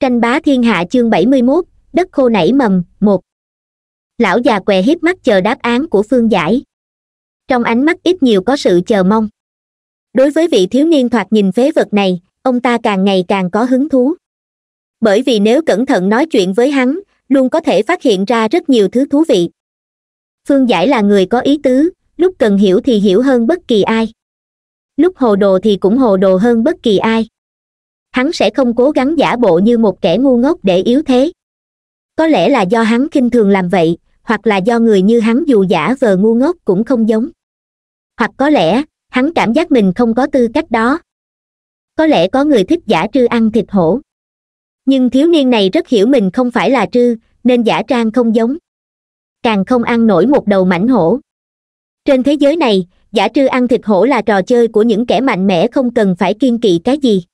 Tranh bá thiên hạ chương 71, đất khô nảy mầm, 1. Lão già què hiếp mắt chờ đáp án của Phương Giải. Trong ánh mắt ít nhiều có sự chờ mong. Đối với vị thiếu niên thoạt nhìn phế vật này, ông ta càng ngày càng có hứng thú. Bởi vì nếu cẩn thận nói chuyện với hắn, luôn có thể phát hiện ra rất nhiều thứ thú vị. Phương Giải là người có ý tứ, lúc cần hiểu thì hiểu hơn bất kỳ ai. Lúc hồ đồ thì cũng hồ đồ hơn bất kỳ ai. Hắn sẽ không cố gắng giả bộ như một kẻ ngu ngốc để yếu thế. Có lẽ là do hắn khinh thường làm vậy, hoặc là do người như hắn dù giả vờ ngu ngốc cũng không giống. Hoặc có lẽ, hắn cảm giác mình không có tư cách đó. Có lẽ có người thích giả trư ăn thịt hổ. Nhưng thiếu niên này rất hiểu mình không phải là trư, nên giả trang không giống. Càng không ăn nổi một đầu mãnh hổ. Trên thế giới này, giả trư ăn thịt hổ là trò chơi của những kẻ mạnh mẽ không cần phải kiêng kỵ cái gì.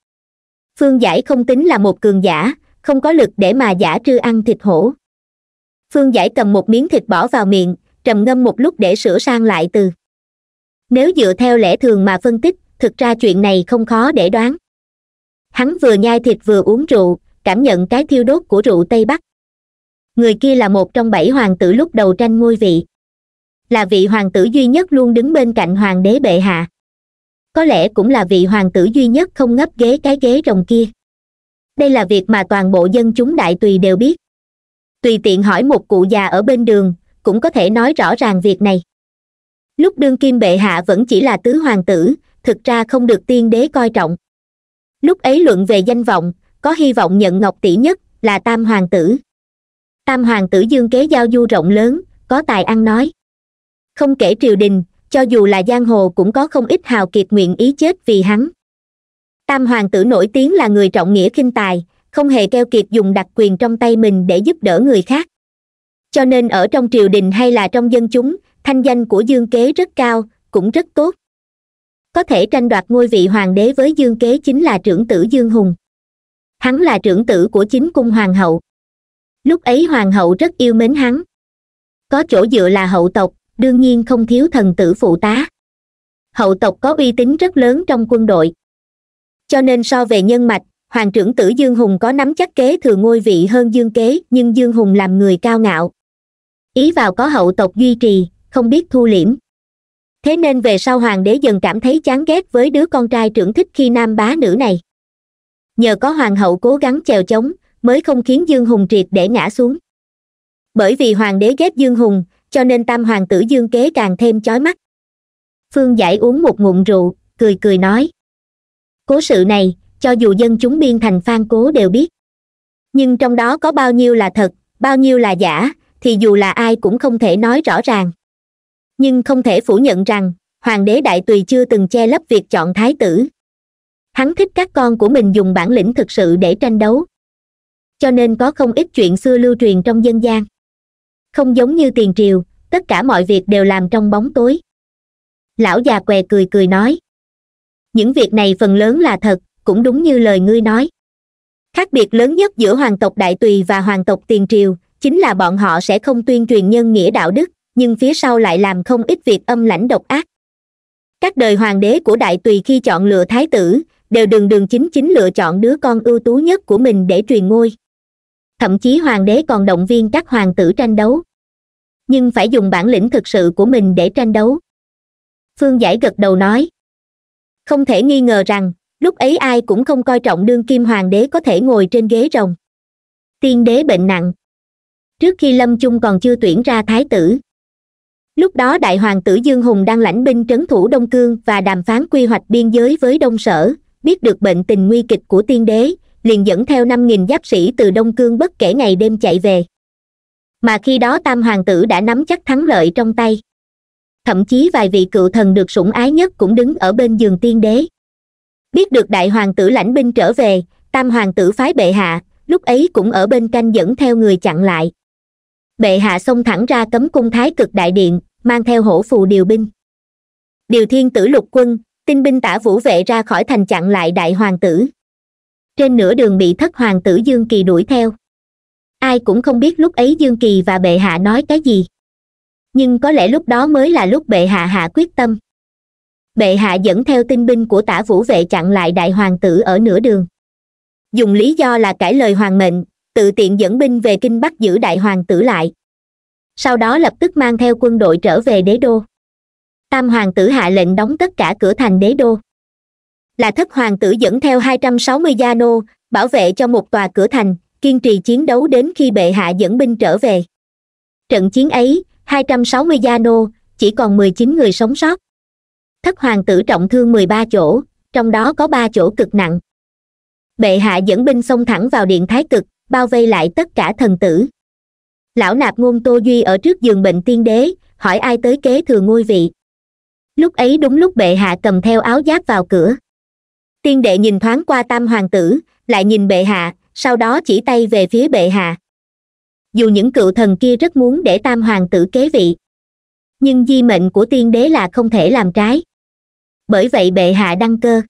Phương Giải không tính là một cường giả, không có lực để mà giả trư ăn thịt hổ. Phương Giải cầm một miếng thịt bỏ vào miệng, trầm ngâm một lúc để sửa sang lại từ. Nếu dựa theo lẽ thường mà phân tích, thực ra chuyện này không khó để đoán. Hắn vừa nhai thịt vừa uống rượu, cảm nhận cái thiêu đốt của rượu Tây Bắc. Người kia là một trong 7 hoàng tử lúc đầu tranh ngôi vị. Là vị hoàng tử duy nhất luôn đứng bên cạnh hoàng đế bệ hạ. Có lẽ cũng là vị hoàng tử duy nhất không ngấp ghế cái ghế rồng kia. Đây là việc mà toàn bộ dân chúng Đại Tùy đều biết. Tùy tiện hỏi một cụ già ở bên đường, cũng có thể nói rõ ràng việc này. Lúc đương kim bệ hạ vẫn chỉ là tứ hoàng tử, thực ra không được tiên đế coi trọng. Lúc ấy luận về danh vọng, có hy vọng nhận ngọc tỷ nhất là tam hoàng tử. Tam hoàng tử Dương Kế giao du rộng lớn, có tài ăn nói. Không kể triều đình, cho dù là giang hồ cũng có không ít hào kiệt nguyện ý chết vì hắn. Tam hoàng tử nổi tiếng là người trọng nghĩa khinh tài, không hề keo kiệt dùng đặc quyền trong tay mình để giúp đỡ người khác. Cho nên ở trong triều đình hay là trong dân chúng, thanh danh của Dương Kế rất cao, cũng rất tốt. Có thể tranh đoạt ngôi vị hoàng đế với Dương Kế chính là trưởng tử Dương Hùng. Hắn là trưởng tử của chính cung hoàng hậu. Lúc ấy hoàng hậu rất yêu mến hắn. Có chỗ dựa là hậu tộc, đương nhiên không thiếu thần tử phụ tá. Hậu tộc có uy tín rất lớn trong quân đội. Cho nên so về nhân mạch, hoàng trưởng tử Dương Hùng có nắm chắc kế thừa ngôi vị hơn Dương Kế, nhưng Dương Hùng làm người cao ngạo. Ý vào có hậu tộc duy trì, không biết thu liễm. Thế nên về sau hoàng đế dần cảm thấy chán ghét với đứa con trai trưởng thích khi nam bá nữ này. Nhờ có hoàng hậu cố gắng chèo chống, mới không khiến Dương Hùng triệt để ngã xuống. Bởi vì hoàng đế ghét Dương Hùng, cho nên tam hoàng tử Dương Kế càng thêm chói mắt. Phương Giải uống một ngụm rượu, cười cười nói. Cố sự này, cho dù dân chúng biên thành Phan Cố đều biết. Nhưng trong đó có bao nhiêu là thật, bao nhiêu là giả, thì dù là ai cũng không thể nói rõ ràng. Nhưng không thể phủ nhận rằng, hoàng đế Đại Tùy chưa từng che lấp việc chọn thái tử. Hắn thích các con của mình dùng bản lĩnh thực sự để tranh đấu. Cho nên có không ít chuyện xưa lưu truyền trong dân gian. Không giống như tiền triều, tất cả mọi việc đều làm trong bóng tối. Lão già què cười cười nói. Những việc này phần lớn là thật, cũng đúng như lời ngươi nói. Khác biệt lớn nhất giữa hoàng tộc Đại Tùy và hoàng tộc tiền triều, chính là bọn họ sẽ không tuyên truyền nhân nghĩa đạo đức, nhưng phía sau lại làm không ít việc âm lãnh độc ác. Các đời hoàng đế của Đại Tùy khi chọn lựa thái tử, đều đường đường chính chính lựa chọn đứa con ưu tú nhất của mình để truyền ngôi. Thậm chí hoàng đế còn động viên các hoàng tử tranh đấu. Nhưng phải dùng bản lĩnh thực sự của mình để tranh đấu. Phương Giải gật đầu nói. Không thể nghi ngờ rằng, lúc ấy ai cũng không coi trọng đương kim hoàng đế có thể ngồi trên ghế rồng. Tiên đế bệnh nặng. Trước khi lâm chung còn chưa tuyển ra thái tử. Lúc đó đại hoàng tử Dương Hùng đang lãnh binh trấn thủ Đông Cương và đàm phán quy hoạch biên giới với Đông Sở, biết được bệnh tình nguy kịch của tiên đế, liền dẫn theo 5.000 giáp sĩ từ Đông Cương bất kể ngày đêm chạy về. Mà khi đó tam hoàng tử đã nắm chắc thắng lợi trong tay. Thậm chí vài vị cựu thần được sủng ái nhất cũng đứng ở bên giường tiên đế. Biết được đại hoàng tử lãnh binh trở về, tam hoàng tử phái bệ hạ, lúc ấy cũng ở bên canh dẫn theo người chặn lại. Bệ hạ xông thẳng ra cấm cung Thái Cực đại điện, mang theo hổ phù điều binh. Điều thiên tử lục quân, tinh binh Tả Vũ Vệ ra khỏi thành chặn lại đại hoàng tử. Trên nửa đường bị thất hoàng tử Dương Kỳ đuổi theo. Ai cũng không biết lúc ấy Dương Kỳ và bệ hạ nói cái gì. Nhưng có lẽ lúc đó mới là lúc bệ hạ hạ quyết tâm. Bệ hạ dẫn theo tinh binh của Tả Vũ Vệ chặn lại đại hoàng tử ở nửa đường. dùng lý do là cãi lời hoàng mệnh, tự tiện dẫn binh về kinh bắt giữ đại hoàng tử lại. Sau đó lập tức mang theo quân đội trở về đế đô. Tam hoàng tử hạ lệnh đóng tất cả cửa thành đế đô. Là thất hoàng tử dẫn theo 260 gia nô, bảo vệ cho một tòa cửa thành, kiên trì chiến đấu đến khi bệ hạ dẫn binh trở về. Trận chiến ấy, 260 gia nô, chỉ còn 19 người sống sót. Thất hoàng tử trọng thương 13 chỗ, trong đó có 3 chỗ cực nặng. Bệ hạ dẫn binh xông thẳng vào điện thái cực, bao vây lại tất cả thần tử. Lão nạp ngôn Tô Duy ở trước giường bệnh tiên đế, hỏi ai tới kế thừa ngôi vị. Lúc ấy đúng lúc bệ hạ cầm theo áo giáp vào cửa. Tiên đệ nhìn thoáng qua tam hoàng tử, lại nhìn bệ hạ, sau đó chỉ tay về phía bệ hạ. Dù những cựu thần kia rất muốn để tam hoàng tử kế vị, nhưng di mệnh của tiên đế là không thể làm trái. Bởi vậy bệ hạ đăng cơ.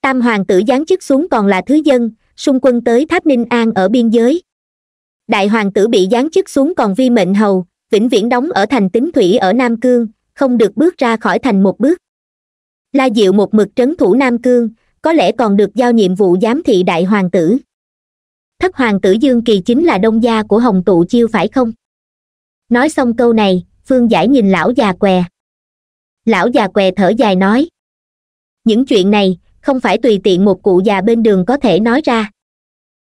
Tam hoàng tử giáng chức xuống còn là thứ dân, xung quân tới tháp Ninh An ở biên giới. Đại hoàng tử bị giáng chức xuống còn vi mệnh hầu, vĩnh viễn đóng ở thành Tín Thủy ở Nam Cương, không được bước ra khỏi thành một bước. La Diệu một mực trấn thủ Nam Cương, có lẽ còn được giao nhiệm vụ giám thị đại hoàng tử. Thất hoàng tử Dương Kỳ chính là đông gia của Hồng Tụ Chiêu phải không? Nói xong câu này, Phương Giải nhìn lão già què. Lão già què thở dài nói. Những chuyện này, không phải tùy tiện một cụ già bên đường có thể nói ra.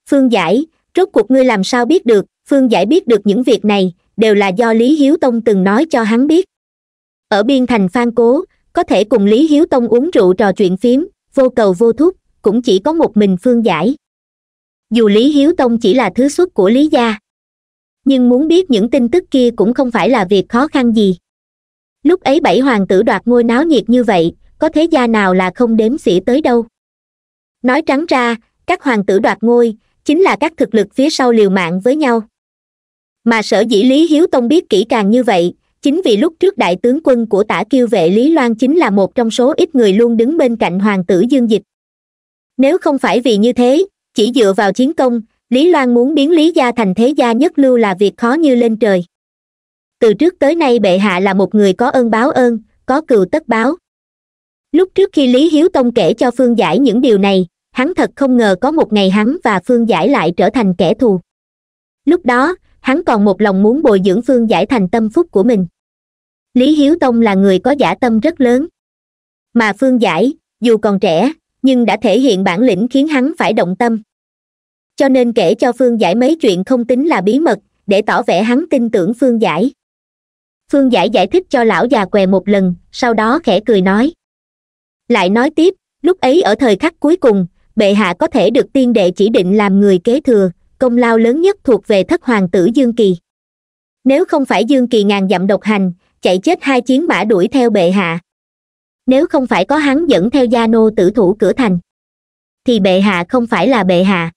Phương Giải, rốt cuộc ngươi làm sao biết được? Phương Giải biết được những việc này, đều là do Lý Hiếu Tông từng nói cho hắn biết. Ở biên thành Phan Cố, có thể cùng Lý Hiếu Tông uống rượu trò chuyện phím, vô cầu vô thúc, cũng chỉ có một mình Phương Giải. Dù Lý Hiếu Tông chỉ là thứ xuất của Lý gia, nhưng muốn biết những tin tức kia cũng không phải là việc khó khăn gì. Lúc ấy bảy hoàng tử đoạt ngôi náo nhiệt như vậy, có thế gia nào là không đếm xỉa tới đâu. Nói trắng ra, các hoàng tử đoạt ngôi, chính là các thực lực phía sau liều mạng với nhau. Mà sở dĩ Lý Hiếu Tông biết kỹ càng như vậy, chính vì lúc trước đại tướng quân của Tả Kiêu Vệ Lý Loan chính là một trong số ít người luôn đứng bên cạnh hoàng tử Dương Dịch. Nếu không phải vì như thế, chỉ dựa vào chiến công, Lý Loan muốn biến Lý gia thành thế gia nhất lưu là việc khó như lên trời. Từ trước tới nay bệ hạ là một người có ơn báo ơn, có cừu tất báo. Lúc trước khi Lý Hiếu Tông kể cho Phương Giải những điều này, hắn thật không ngờ có một ngày hắn và Phương Giải lại trở thành kẻ thù. Lúc đó, hắn còn một lòng muốn bồi dưỡng Phương Giải thành tâm phúc của mình. Lý Hiếu Tông là người có dã tâm rất lớn. Mà Phương Giải, dù còn trẻ, nhưng đã thể hiện bản lĩnh khiến hắn phải động tâm. Cho nên kể cho Phương Giải mấy chuyện không tính là bí mật, để tỏ vẻ hắn tin tưởng Phương Giải. Phương Giải giải thích cho lão già què một lần, sau đó khẽ cười nói. Lại nói tiếp, lúc ấy ở thời khắc cuối cùng, bệ hạ có thể được tiên đệ chỉ định làm người kế thừa, công lao lớn nhất thuộc về thất hoàng tử Dương Kỳ. Nếu không phải Dương Kỳ ngàn dặm độc hành, chạy chết 2 chiến mã đuổi theo bệ hạ. Nếu không phải có hắn dẫn theo gia nô tử thủ cửa thành, thì bệ hạ không phải là bệ hạ.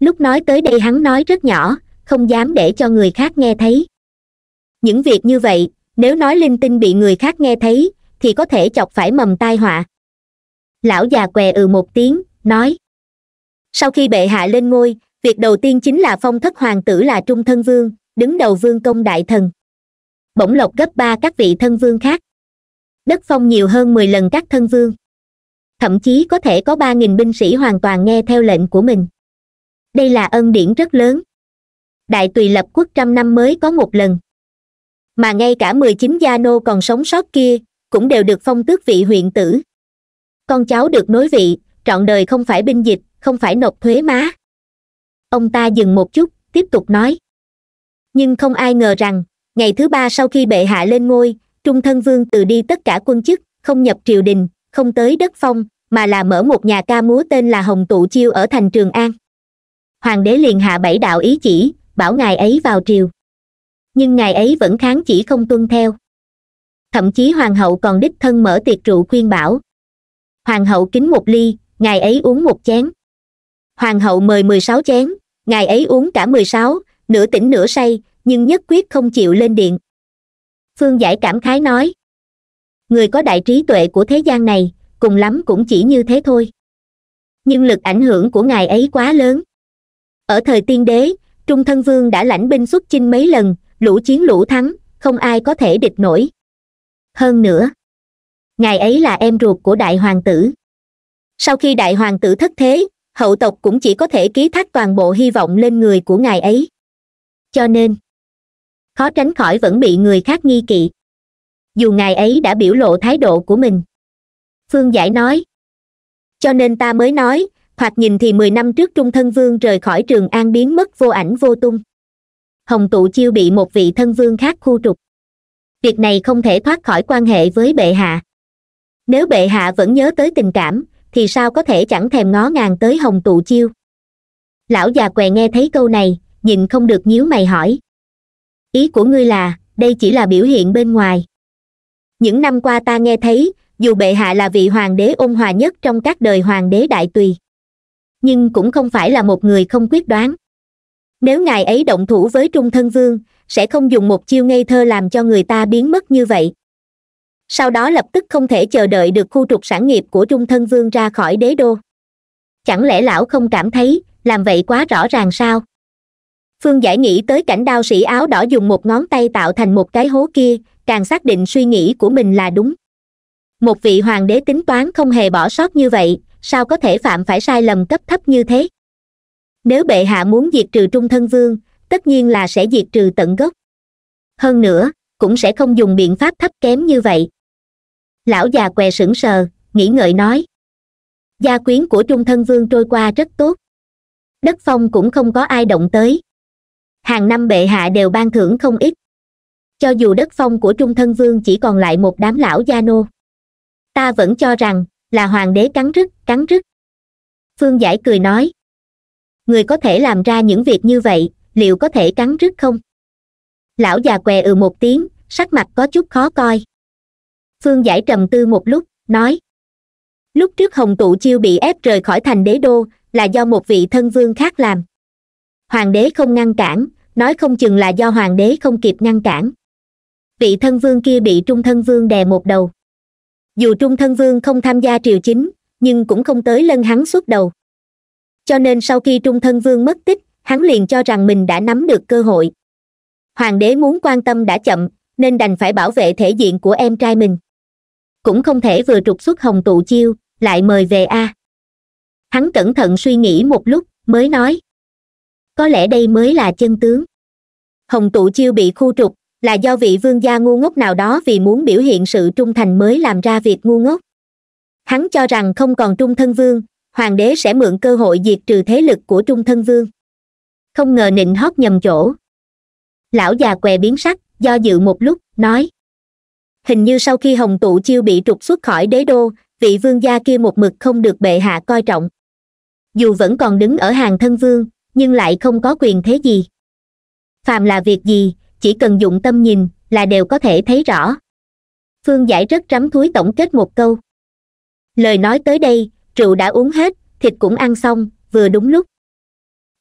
Lúc nói tới đây hắn nói rất nhỏ, không dám để cho người khác nghe thấy. Những việc như vậy, nếu nói linh tinh bị người khác nghe thấy, thì có thể chọc phải mầm tai họa. Lão già què ừ một tiếng, nói. Sau khi bệ hạ lên ngôi, việc đầu tiên chính là phong thất hoàng tử là trung thân vương, đứng đầu vương công đại thần. Bổng lộc gấp 3 các vị thân vương khác. Đất phong nhiều hơn 10 lần các thân vương. Thậm chí có thể có 3.000 binh sĩ hoàn toàn nghe theo lệnh của mình. Đây là ân điển rất lớn. Đại Tùy lập quốc 100 năm mới có một lần. Mà ngay cả 19 gia nô còn sống sót kia, cũng đều được phong tước vị huyện tử. Con cháu được nối vị, trọn đời không phải binh dịch, không phải nộp thuế má. Ông ta dừng một chút, tiếp tục nói. Nhưng không ai ngờ rằng, ngày thứ 3 sau khi bệ hạ lên ngôi, trung thân vương từ đi tất cả quân chức, không nhập triều đình, không tới đất phong, mà là mở một nhà ca múa tên là Hồng Tụ Chiêu ở thành Trường An. Hoàng đế liền hạ 7 đạo ý chỉ, bảo ngài ấy vào triều. Nhưng ngài ấy vẫn kháng chỉ không tuân theo. Thậm chí hoàng hậu còn đích thân mở tiệc rượu khuyên bảo. Hoàng hậu kính 1 ly, ngài ấy uống 1 chén. Hoàng hậu mời 16 chén, ngài ấy uống cả 16, nửa tỉnh nửa say, nhưng nhất quyết không chịu lên điện. Phương Giải cảm khái nói. Người có đại trí tuệ của thế gian này, cùng lắm cũng chỉ như thế thôi. Nhưng lực ảnh hưởng của ngài ấy quá lớn. Ở thời tiên đế, trung thân vương đã lãnh binh xuất chinh mấy lần, lũ chiến lũ thắng, không ai có thể địch nổi. Hơn nữa, ngài ấy là em ruột của đại hoàng tử. Sau khi đại hoàng tử thất thế, hậu tộc cũng chỉ có thể ký thác toàn bộ hy vọng lên người của ngài ấy. Cho nên, khó tránh khỏi vẫn bị người khác nghi kỵ. Dù ngài ấy đã biểu lộ thái độ của mình. Phương Giải nói. Cho nên ta mới nói, thoạt nhìn thì 10 năm trước Trung Thân Vương rời khỏi Trường An biến mất vô ảnh vô tung. Hồng Tụ Chiêu bị một vị thân vương khác khu trục. Việc này không thể thoát khỏi quan hệ với bệ hạ. Nếu bệ hạ vẫn nhớ tới tình cảm, thì sao có thể chẳng thèm ngó ngàng tới Hồng Tụ Chiêu? Lão già què nghe thấy câu này, nhìn không được nhíu mày hỏi. Ý của ngươi là, đây chỉ là biểu hiện bên ngoài. Những năm qua ta nghe thấy, dù bệ hạ là vị hoàng đế ôn hòa nhất trong các đời hoàng đế Đại Tùy, nhưng cũng không phải là một người không quyết đoán. Nếu ngài ấy động thủ với Trung Thân Vương, sẽ không dùng một chiêu ngây thơ làm cho người ta biến mất như vậy. Sau đó lập tức không thể chờ đợi được khu trục sản nghiệp của Trung Thân Vương ra khỏi đế đô. Chẳng lẽ lão không cảm thấy, làm vậy quá rõ ràng sao? Phương Giải nghĩ tới cảnh đao sĩ áo đỏ dùng một ngón tay tạo thành một cái hố kia, càng xác định suy nghĩ của mình là đúng. Một vị hoàng đế tính toán không hề bỏ sót như vậy, sao có thể phạm phải sai lầm cấp thấp như thế? Nếu bệ hạ muốn diệt trừ Trung Thân Vương, tất nhiên là sẽ diệt trừ tận gốc. Hơn nữa, cũng sẽ không dùng biện pháp thấp kém như vậy. Lão già què sững sờ, nghĩ ngợi nói. Gia quyến của Trung Thân Vương trôi qua rất tốt. Đất phong cũng không có ai động tới. Hàng năm bệ hạ đều ban thưởng không ít. Cho dù đất phong của Trung Thân Vương chỉ còn lại một đám lão gia nô, ta vẫn cho rằng là hoàng đế cắn rứt. Phương Giải cười nói. Người có thể làm ra những việc như vậy, liệu có thể cắn rứt không? Lão già què ừ một tiếng, sắc mặt có chút khó coi. Phương Giải trầm tư một lúc, nói. Lúc trước Hồng Tụ Chiêu bị ép rời khỏi thành đế đô là do một vị thân vương khác làm. Hoàng đế không ngăn cản, nói không chừng là do hoàng đế không kịp ngăn cản. Vị thân vương kia bị Trung Thân Vương đè một đầu. Dù Trung Thân Vương không tham gia triều chính, nhưng cũng không tới lân hắn suốt đầu. Cho nên sau khi Trung Thân Vương mất tích, hắn liền cho rằng mình đã nắm được cơ hội. Hoàng đế muốn quan tâm đã chậm, nên đành phải bảo vệ thể diện của em trai mình. Cũng không thể vừa trục xuất Hồng Tụ Chiêu, lại mời về a. Hắn cẩn thận suy nghĩ một lúc, mới nói. Có lẽ đây mới là chân tướng. Hồng Tụ Chiêu bị khu trục, là do vị vương gia ngu ngốc nào đó vì muốn biểu hiện sự trung thành mới làm ra việc ngu ngốc. Hắn cho rằng không còn Trung Thân Vương, hoàng đế sẽ mượn cơ hội diệt trừ thế lực của Trung Thân Vương. Không ngờ nịnh hót nhầm chỗ. Lão già què biến sắc, do dự một lúc, nói. Hình như sau khi Hồng Tụ Chiêu bị trục xuất khỏi đế đô, vị vương gia kia một mực không được bệ hạ coi trọng. Dù vẫn còn đứng ở hàng thân vương, nhưng lại không có quyền thế gì. Phàm là việc gì, chỉ cần dụng tâm nhìn là đều có thể thấy rõ. Phương Giải rất rắm thúi tổng kết một câu. Lời nói tới đây, rượu đã uống hết, thịt cũng ăn xong, vừa đúng lúc.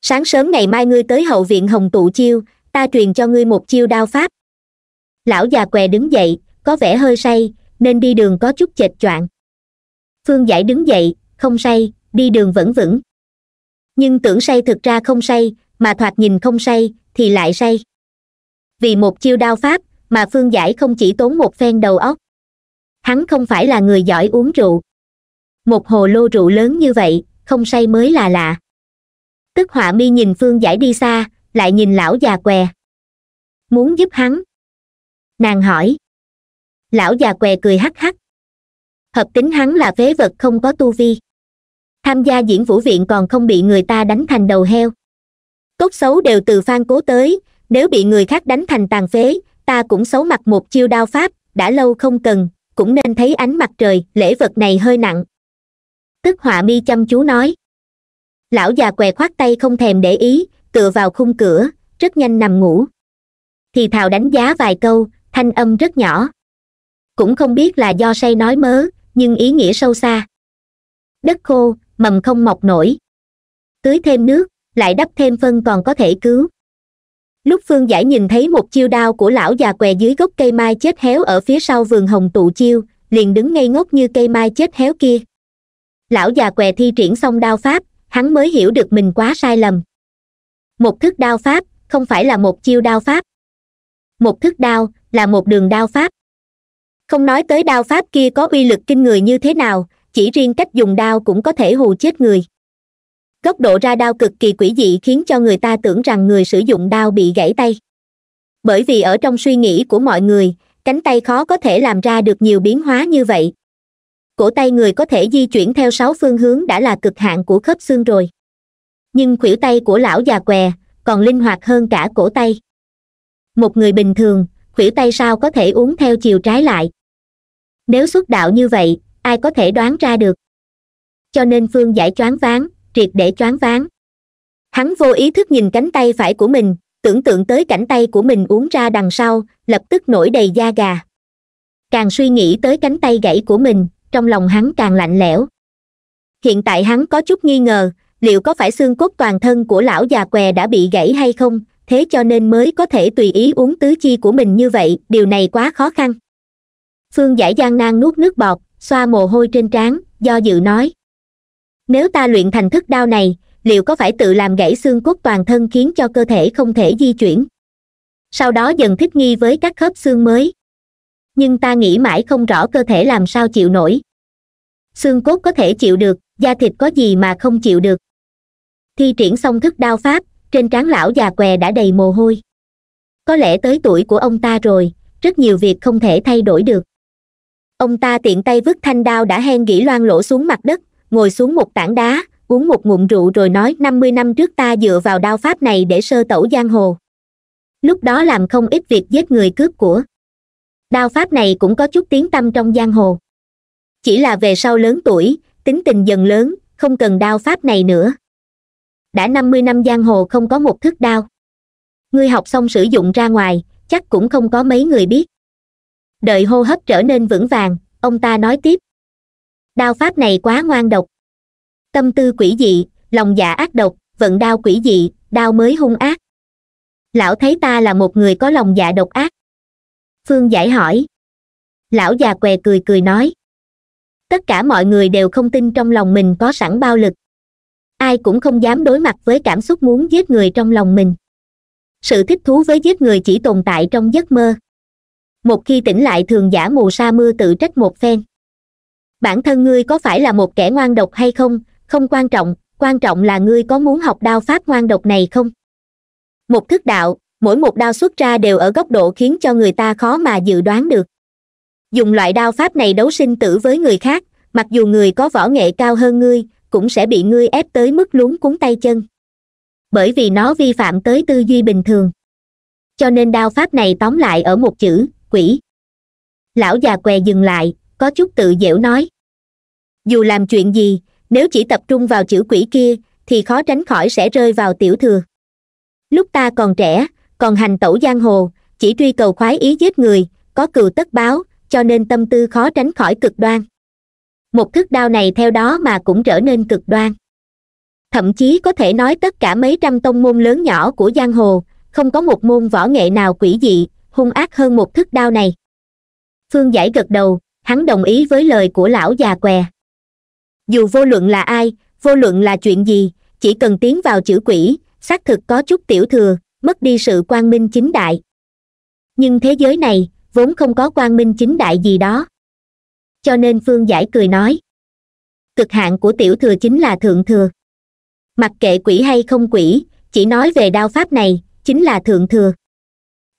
Sáng sớm ngày mai ngươi tới hậu viện Hồng Tụ Chiêu, ta truyền cho ngươi một chiêu đao pháp. Lão già què đứng dậy, có vẻ hơi say, nên đi đường có chút chệch choạng. Phương Giải đứng dậy, không say, đi đường vẫn vững. Nhưng tưởng say thực ra không say, mà thoạt nhìn không say, thì lại say. Vì một chiêu đao pháp, mà Phương Giải không chỉ tốn một phen đầu óc. Hắn không phải là người giỏi uống rượu. Một hồ lô rượu lớn như vậy, không say mới là lạ. Tức Họa Mi nhìn Phương Giải đi xa, lại nhìn lão già què. Muốn giúp hắn? Nàng hỏi. Lão già què cười hắc hắc. Hợp tính hắn là phế vật không có tu vi. Tham gia Diễn Vũ Viện còn không bị người ta đánh thành đầu heo. Tốt xấu đều từ Phan Cố tới, nếu bị người khác đánh thành tàn phế, ta cũng xấu mặt một chiêu đao pháp, đã lâu không cần, cũng nên thấy ánh mặt trời, lễ vật này hơi nặng. Tức Họa Mi chăm chú nói. Lão già què khoát tay không thèm để ý, tựa vào khung cửa, rất nhanh nằm ngủ. Thì thào đánh giá vài câu, thanh âm rất nhỏ. Cũng không biết là do say nói mớ, nhưng ý nghĩa sâu xa. Đất khô, mầm không mọc nổi. Tưới thêm nước, lại đắp thêm phân còn có thể cứu. Lúc Phương Giải nhìn thấy một chiêu đao của lão già què dưới gốc cây mai chết héo ở phía sau vườn Hồng Tụ Chiêu, liền đứng ngây ngốc như cây mai chết héo kia. Lão già què thi triển xong đao pháp, hắn mới hiểu được mình quá sai lầm. Một thức đao pháp, không phải là một chiêu đao pháp. Một thức đao, là một đường đao pháp. Không nói tới đao pháp kia có uy lực kinh người như thế nào, chỉ riêng cách dùng đao cũng có thể hù chết người. Góc độ ra đao cực kỳ quỷ dị khiến cho người ta tưởng rằng người sử dụng đao bị gãy tay. Bởi vì ở trong suy nghĩ của mọi người, cánh tay khó có thể làm ra được nhiều biến hóa như vậy. Cổ tay người có thể di chuyển theo 6 phương hướng đã là cực hạn của khớp xương rồi. Nhưng khuỷu tay của lão già què còn linh hoạt hơn cả cổ tay. Một người bình thường, khuỷu tay sao có thể uốn theo chiều trái lại? Nếu xuất đạo như vậy, ai có thể đoán ra được? Cho nên Phương Giải choáng váng, triệt để choáng váng. Hắn vô ý thức nhìn cánh tay phải của mình, tưởng tượng tới cảnh tay của mình uốn ra đằng sau, lập tức nổi đầy da gà. Càng suy nghĩ tới cánh tay gãy của mình, trong lòng hắn càng lạnh lẽo. Hiện tại hắn có chút nghi ngờ, liệu có phải xương cốt toàn thân của lão già què đã bị gãy hay không, thế cho nên mới có thể tùy ý uốn tứ chi của mình như vậy, điều này quá khó khăn. Phương Giải gian nan nuốt nước bọt, xoa mồ hôi trên trán, do dự nói: nếu ta luyện thành thức đao này, liệu có phải tự làm gãy xương cốt toàn thân khiến cho cơ thể không thể di chuyển? Sau đó dần thích nghi với các khớp xương mới. Nhưng ta nghĩ mãi không rõ cơ thể làm sao chịu nổi. Xương cốt có thể chịu được, da thịt có gì mà không chịu được. Thi triển xong thức đao pháp, trên trán lão già què đã đầy mồ hôi. Có lẽ tới tuổi của ông ta rồi, rất nhiều việc không thể thay đổi được. Ông ta tiện tay vứt thanh đao đã hen gỉ loang lỗ xuống mặt đất, ngồi xuống một tảng đá, uống một ngụm rượu rồi nói: 50 năm trước ta dựa vào đao pháp này để sơ tẩu giang hồ. Lúc đó làm không ít việc giết người cướp của. Đao pháp này cũng có chút tiếng tăm trong giang hồ. Chỉ là về sau lớn tuổi, tính tình dần lớn, không cần đao pháp này nữa. Đã 50 năm giang hồ không có một thức đao. Ngươi học xong sử dụng ra ngoài, chắc cũng không có mấy người biết. Đợi hô hấp trở nên vững vàng, ông ta nói tiếp: đao pháp này quá ngoan độc. Tâm tư quỷ dị, lòng dạ ác độc, vận đao quỷ dị, đao mới hung ác. Lão thấy ta là một người có lòng dạ độc ác? Phương Giải hỏi. Lão già què cười cười nói: tất cả mọi người đều không tin trong lòng mình có sẵn bao lực. Ai cũng không dám đối mặt với cảm xúc muốn giết người trong lòng mình. Sự thích thú với giết người chỉ tồn tại trong giấc mơ. Một khi tỉnh lại thường giả mù sa mưa tự trách một phen. Bản thân ngươi có phải là một kẻ ngoan độc hay không, không quan trọng là ngươi có muốn học đao pháp ngoan độc này không? Một thức đạo, mỗi một đao xuất ra đều ở góc độ khiến cho người ta khó mà dự đoán được. Dùng loại đao pháp này đấu sinh tử với người khác, mặc dù người có võ nghệ cao hơn ngươi, cũng sẽ bị ngươi ép tới mức luống cuống tay chân. Bởi vì nó vi phạm tới tư duy bình thường. Cho nên đao pháp này tóm lại ở một chữ, quỷ. Lão già què dừng lại, có chút tự dễu nói: dù làm chuyện gì, nếu chỉ tập trung vào chữ quỷ kia, thì khó tránh khỏi sẽ rơi vào tiểu thừa. Lúc ta còn trẻ, còn hành tẩu giang hồ, chỉ truy cầu khoái ý giết người, có cừu tất báo, cho nên tâm tư khó tránh khỏi cực đoan. Một thức đao này theo đó mà cũng trở nên cực đoan. Thậm chí có thể nói tất cả mấy trăm tông môn lớn nhỏ của giang hồ, không có một môn võ nghệ nào quỷ dị, hung ác hơn một thức đao này. Phương Giải gật đầu, hắn đồng ý với lời của lão già què. Dù vô luận là ai, vô luận là chuyện gì, chỉ cần tiến vào chữ quỷ, xác thực có chút tiểu thừa, mất đi sự quang minh chính đại. Nhưng thế giới này, vốn không có quang minh chính đại gì đó. Cho nên Phương Giải cười nói: cực hạn của tiểu thừa chính là thượng thừa. Mặc kệ quỷ hay không quỷ, chỉ nói về đao pháp này, chính là thượng thừa.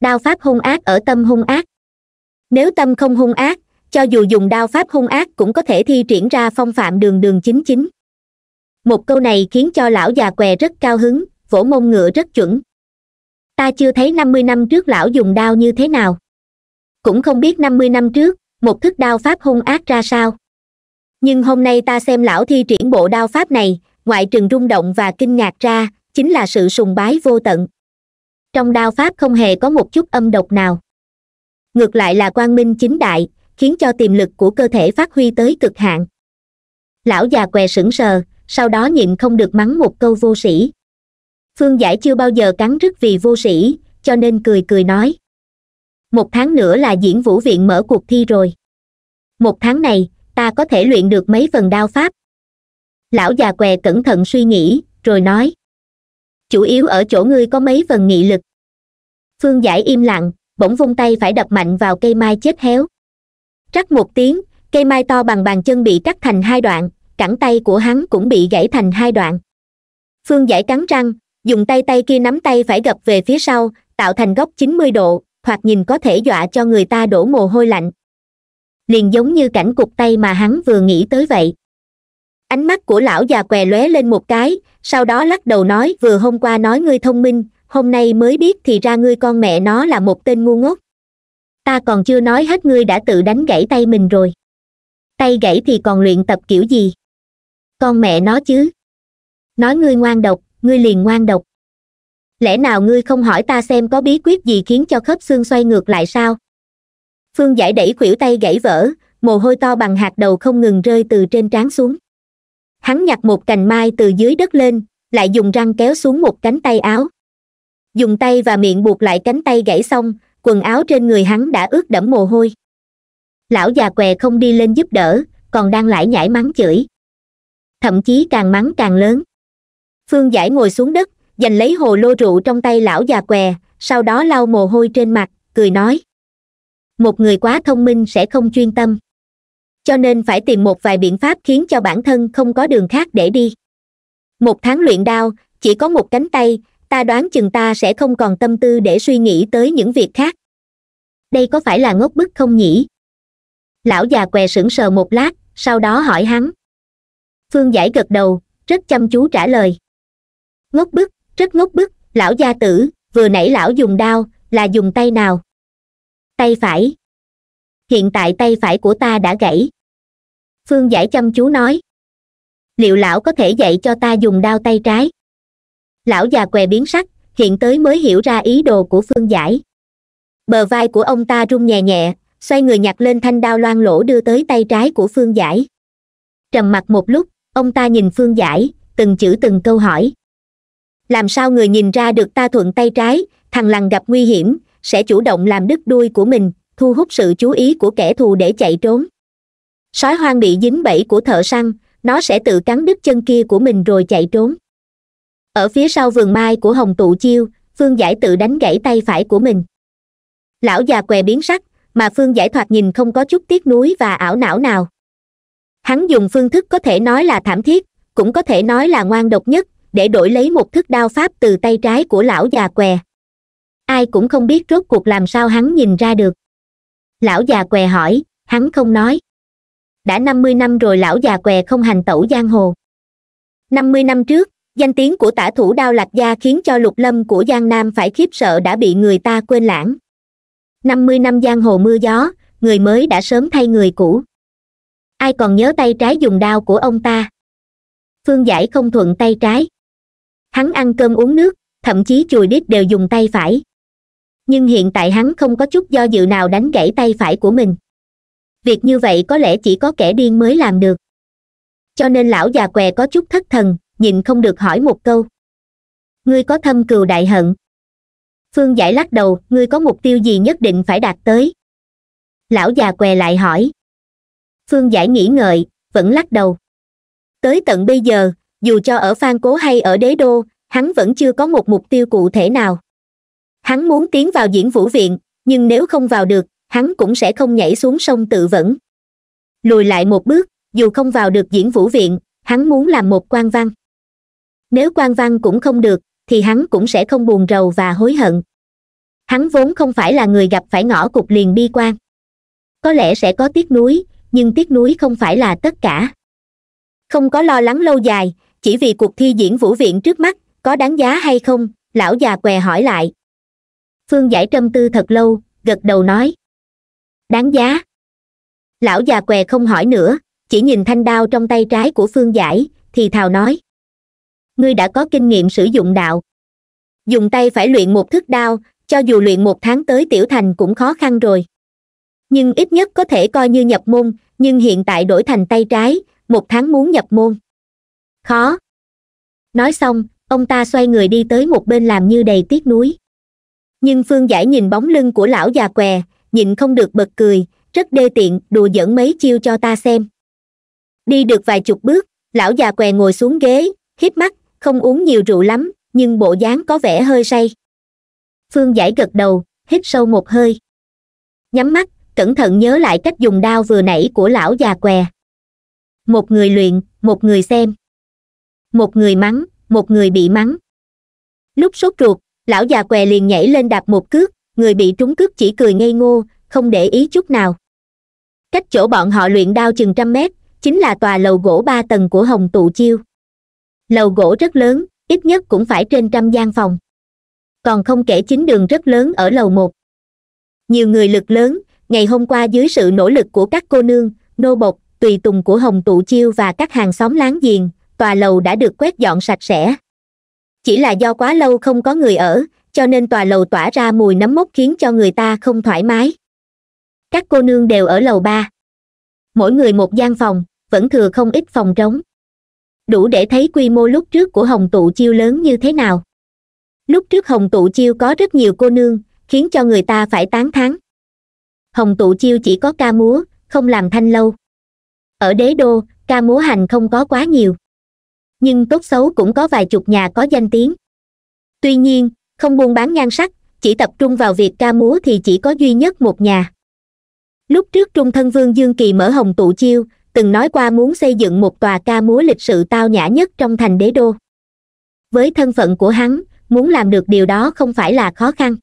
Đao pháp hung ác ở tâm hung ác. Nếu tâm không hung ác, cho dù dùng đao pháp hung ác cũng có thể thi triển ra phong phạm đường đường chính chính. Một câu này khiến cho lão già què rất cao hứng, vỗ mông ngựa rất chuẩn. Ta chưa thấy 50 năm trước lão dùng đao như thế nào. Cũng không biết 50 năm trước, một thức đao pháp hung ác ra sao. Nhưng hôm nay ta xem lão thi triển bộ đao pháp này, ngoại trừ rung động và kinh ngạc ra, chính là sự sùng bái vô tận. Trong đao pháp không hề có một chút âm độc nào. Ngược lại là quang minh chính đại, khiến cho tiềm lực của cơ thể phát huy tới cực hạn. Lão già què sững sờ, sau đó nhịn không được mắng một câu vô sĩ. Phương Giải chưa bao giờ cắn rứt vì vô sĩ, cho nên cười cười nói: 1 tháng nữa là Diễn Vũ Viện mở cuộc thi rồi. 1 tháng này, ta có thể luyện được mấy phần đao pháp? Lão già què cẩn thận suy nghĩ, rồi nói: chủ yếu ở chỗ ngươi có mấy phần nghị lực. Phương Giải im lặng, bỗng vung tay phải đập mạnh vào cây mai chết héo. Rắc một tiếng, cây mai to bằng bàn chân bị cắt thành 2 đoạn, cẳng tay của hắn cũng bị gãy thành 2 đoạn. Phương Giải cắn răng, dùng tay kia nắm tay phải gập về phía sau, tạo thành góc 90 độ, thoạt nhìn có thể dọa cho người ta đổ mồ hôi lạnh. Liền giống như cảnh cụt tay mà hắn vừa nghĩ tới vậy. Ánh mắt của lão già què lóe lên một cái, sau đó lắc đầu nói, vừa hôm qua nói ngươi thông minh, hôm nay mới biết thì ra ngươi con mẹ nó là một tên ngu ngốc. Ta còn chưa nói hết ngươi đã tự đánh gãy tay mình rồi. Tay gãy thì còn luyện tập kiểu gì? Con mẹ nó chứ. Nói ngươi ngoan độc, ngươi liền ngoan độc. Lẽ nào ngươi không hỏi ta xem có bí quyết gì khiến cho khớp xương xoay ngược lại sao? Phương Giải đẩy khuỷu tay gãy vỡ, mồ hôi to bằng hạt đậu không ngừng rơi từ trên trán xuống. Hắn nhặt một cành mai từ dưới đất lên, lại dùng răng kéo xuống một cánh tay áo. Dùng tay và miệng buộc lại cánh tay gãy xong, quần áo trên người hắn đã ướt đẫm mồ hôi. Lão già què không đi lên giúp đỡ, còn đang lải nhải mắng chửi. Thậm chí càng mắng càng lớn. Phương Giải ngồi xuống đất, giành lấy hồ lô rượu trong tay lão già què, sau đó lau mồ hôi trên mặt, cười nói. Một người quá thông minh sẽ không chuyên tâm. Cho nên phải tìm một vài biện pháp khiến cho bản thân không có đường khác để đi. Một tháng luyện đao, chỉ có một cánh tay, ta đoán chừng ta sẽ không còn tâm tư để suy nghĩ tới những việc khác. Đây có phải là ngốc bức không nhỉ? Lão già què sững sờ một lát, sau đó hỏi hắn. Phương Giải gật đầu, rất chăm chú trả lời. Ngốc bức, rất ngốc bức, lão gia tử, vừa nãy lão dùng đao, là dùng tay nào? Tay phải. Hiện tại tay phải của ta đã gãy. Phương Giải chăm chú nói. Liệu lão có thể dạy cho ta dùng đao tay trái? Lão già què biến sắc, hiện tới mới hiểu ra ý đồ của Phương Giải. Bờ vai của ông ta rung nhẹ nhẹ, xoay người nhặt lên thanh đao loang lỗ đưa tới tay trái của Phương Giải. Trầm mặc một lúc, ông ta nhìn Phương Giải, từng chữ từng câu hỏi. Làm sao người nhìn ra được ta thuận tay trái, thằng lằn gặp nguy hiểm, sẽ chủ động làm đứt đuôi của mình, thu hút sự chú ý của kẻ thù để chạy trốn. Sói hoang bị dính bẫy của thợ săn, nó sẽ tự cắn đứt chân kia của mình rồi chạy trốn. Ở phía sau vườn mai của Hồng Tụ Chiêu, Phương Giải tự đánh gãy tay phải của mình. Lão già què biến sắc, mà Phương Giải thoạt nhìn không có chút tiếc nuối và ảo não nào. Hắn dùng phương thức có thể nói là thảm thiết, cũng có thể nói là ngoan độc nhất, để đổi lấy một thức đao pháp từ tay trái của lão già què. Ai cũng không biết rốt cuộc làm sao hắn nhìn ra được. Lão già què hỏi, hắn không nói. Đã 50 năm rồi lão già què không hành tẩu giang hồ. 50 năm trước, danh tiếng của tả thủ đao Lạc Gia khiến cho lục lâm của Giang Nam phải khiếp sợ đã bị người ta quên lãng. 50 năm giang hồ mưa gió, người mới đã sớm thay người cũ. Ai còn nhớ tay trái dùng đao của ông ta? Phương Giải không thuận tay trái. Hắn ăn cơm uống nước, thậm chí chùi đít đều dùng tay phải. Nhưng hiện tại hắn không có chút do dự nào đánh gãy tay phải của mình. Việc như vậy có lẽ chỉ có kẻ điên mới làm được. Cho nên lão già què có chút thất thần, nhịn không được hỏi một câu. Ngươi có thâm cừu đại hận? Phương Giải lắc đầu, ngươi có mục tiêu gì nhất định phải đạt tới? Lão già què lại hỏi. Phương Giải nghĩ ngợi, vẫn lắc đầu. Tới tận bây giờ, dù cho ở Phan Cố hay ở Đế Đô, hắn vẫn chưa có một mục tiêu cụ thể nào. Hắn muốn tiến vào Diễn Vũ Viện, nhưng nếu không vào được, hắn cũng sẽ không nhảy xuống sông tự vẫn. Lùi lại một bước, dù không vào được Diễn Vũ Viện, hắn muốn làm một quan văn. Nếu quan văn cũng không được, thì hắn cũng sẽ không buồn rầu và hối hận. Hắn vốn không phải là người gặp phải ngõ cụt liền bi quan. Có lẽ sẽ có tiếc nuối, nhưng tiếc nuối không phải là tất cả. Không có lo lắng lâu dài, chỉ vì cuộc thi Diễn Vũ Viện trước mắt, có đáng giá hay không, lão già què hỏi lại. Phương Giải trầm tư thật lâu, gật đầu nói. Đáng giá. Lão già què không hỏi nữa, chỉ nhìn thanh đao trong tay trái của Phương Giải, thì thào nói. Ngươi đã có kinh nghiệm sử dụng đạo. Dùng tay phải luyện một thức đao, cho dù luyện một tháng tới tiểu thành cũng khó khăn rồi. Nhưng ít nhất có thể coi như nhập môn, nhưng hiện tại đổi thành tay trái, một tháng muốn nhập môn. Khó. Nói xong, ông ta xoay người đi tới một bên làm như đầy tiếc nuối. Nhưng Phương Giải nhìn bóng lưng của lão già què, nhịn không được bật cười, rất đê tiện, đùa giỡn mấy chiêu cho ta xem. Đi được vài chục bước, lão già què ngồi xuống ghế, híp mắt, không uống nhiều rượu lắm, nhưng bộ dáng có vẻ hơi say. Phương Giải gật đầu, hít sâu một hơi. Nhắm mắt, cẩn thận nhớ lại cách dùng đao vừa nãy của lão già què. Một người luyện, một người xem. Một người mắng, một người bị mắng. Lúc sốt ruột, lão già què liền nhảy lên đạp một cước, người bị trúng cước chỉ cười ngây ngô, không để ý chút nào. Cách chỗ bọn họ luyện đao chừng 100 mét, chính là tòa lầu gỗ 3 tầng của Hồng Tụ Chiêu. Lầu gỗ rất lớn, ít nhất cũng phải trên 100 gian phòng. Còn không kể chính đường rất lớn ở lầu 1. Nhiều người lực lớn, ngày hôm qua dưới sự nỗ lực của các cô nương, nô bộc, tùy tùng của Hồng Tụ Chiêu và các hàng xóm láng giềng, tòa lầu đã được quét dọn sạch sẽ. Chỉ là do quá lâu không có người ở, cho nên tòa lầu tỏa ra mùi nấm mốc khiến cho người ta không thoải mái. Các cô nương đều ở lầu 3. Mỗi người 1 gian phòng, vẫn thừa không ít phòng trống. Đủ để thấy quy mô lúc trước của Hồng Tụ Chiêu lớn như thế nào. Lúc trước Hồng Tụ Chiêu có rất nhiều cô nương, khiến cho người ta phải tán thán. Hồng Tụ Chiêu chỉ có ca múa, không làm thanh lâu. Ở đế đô, ca múa hành không có quá nhiều. Nhưng tốt xấu cũng có vài chục nhà có danh tiếng. Tuy nhiên, không buôn bán nhan sắc, chỉ tập trung vào việc ca múa thì chỉ có duy nhất một nhà. Lúc trước Trung Thân Vương Dương Kỳ mở Hồng Tụ Chiêu, từng nói qua muốn xây dựng một tòa ca múa lịch sự tao nhã nhất trong thành đế đô. Với thân phận của hắn, muốn làm được điều đó không phải là khó khăn.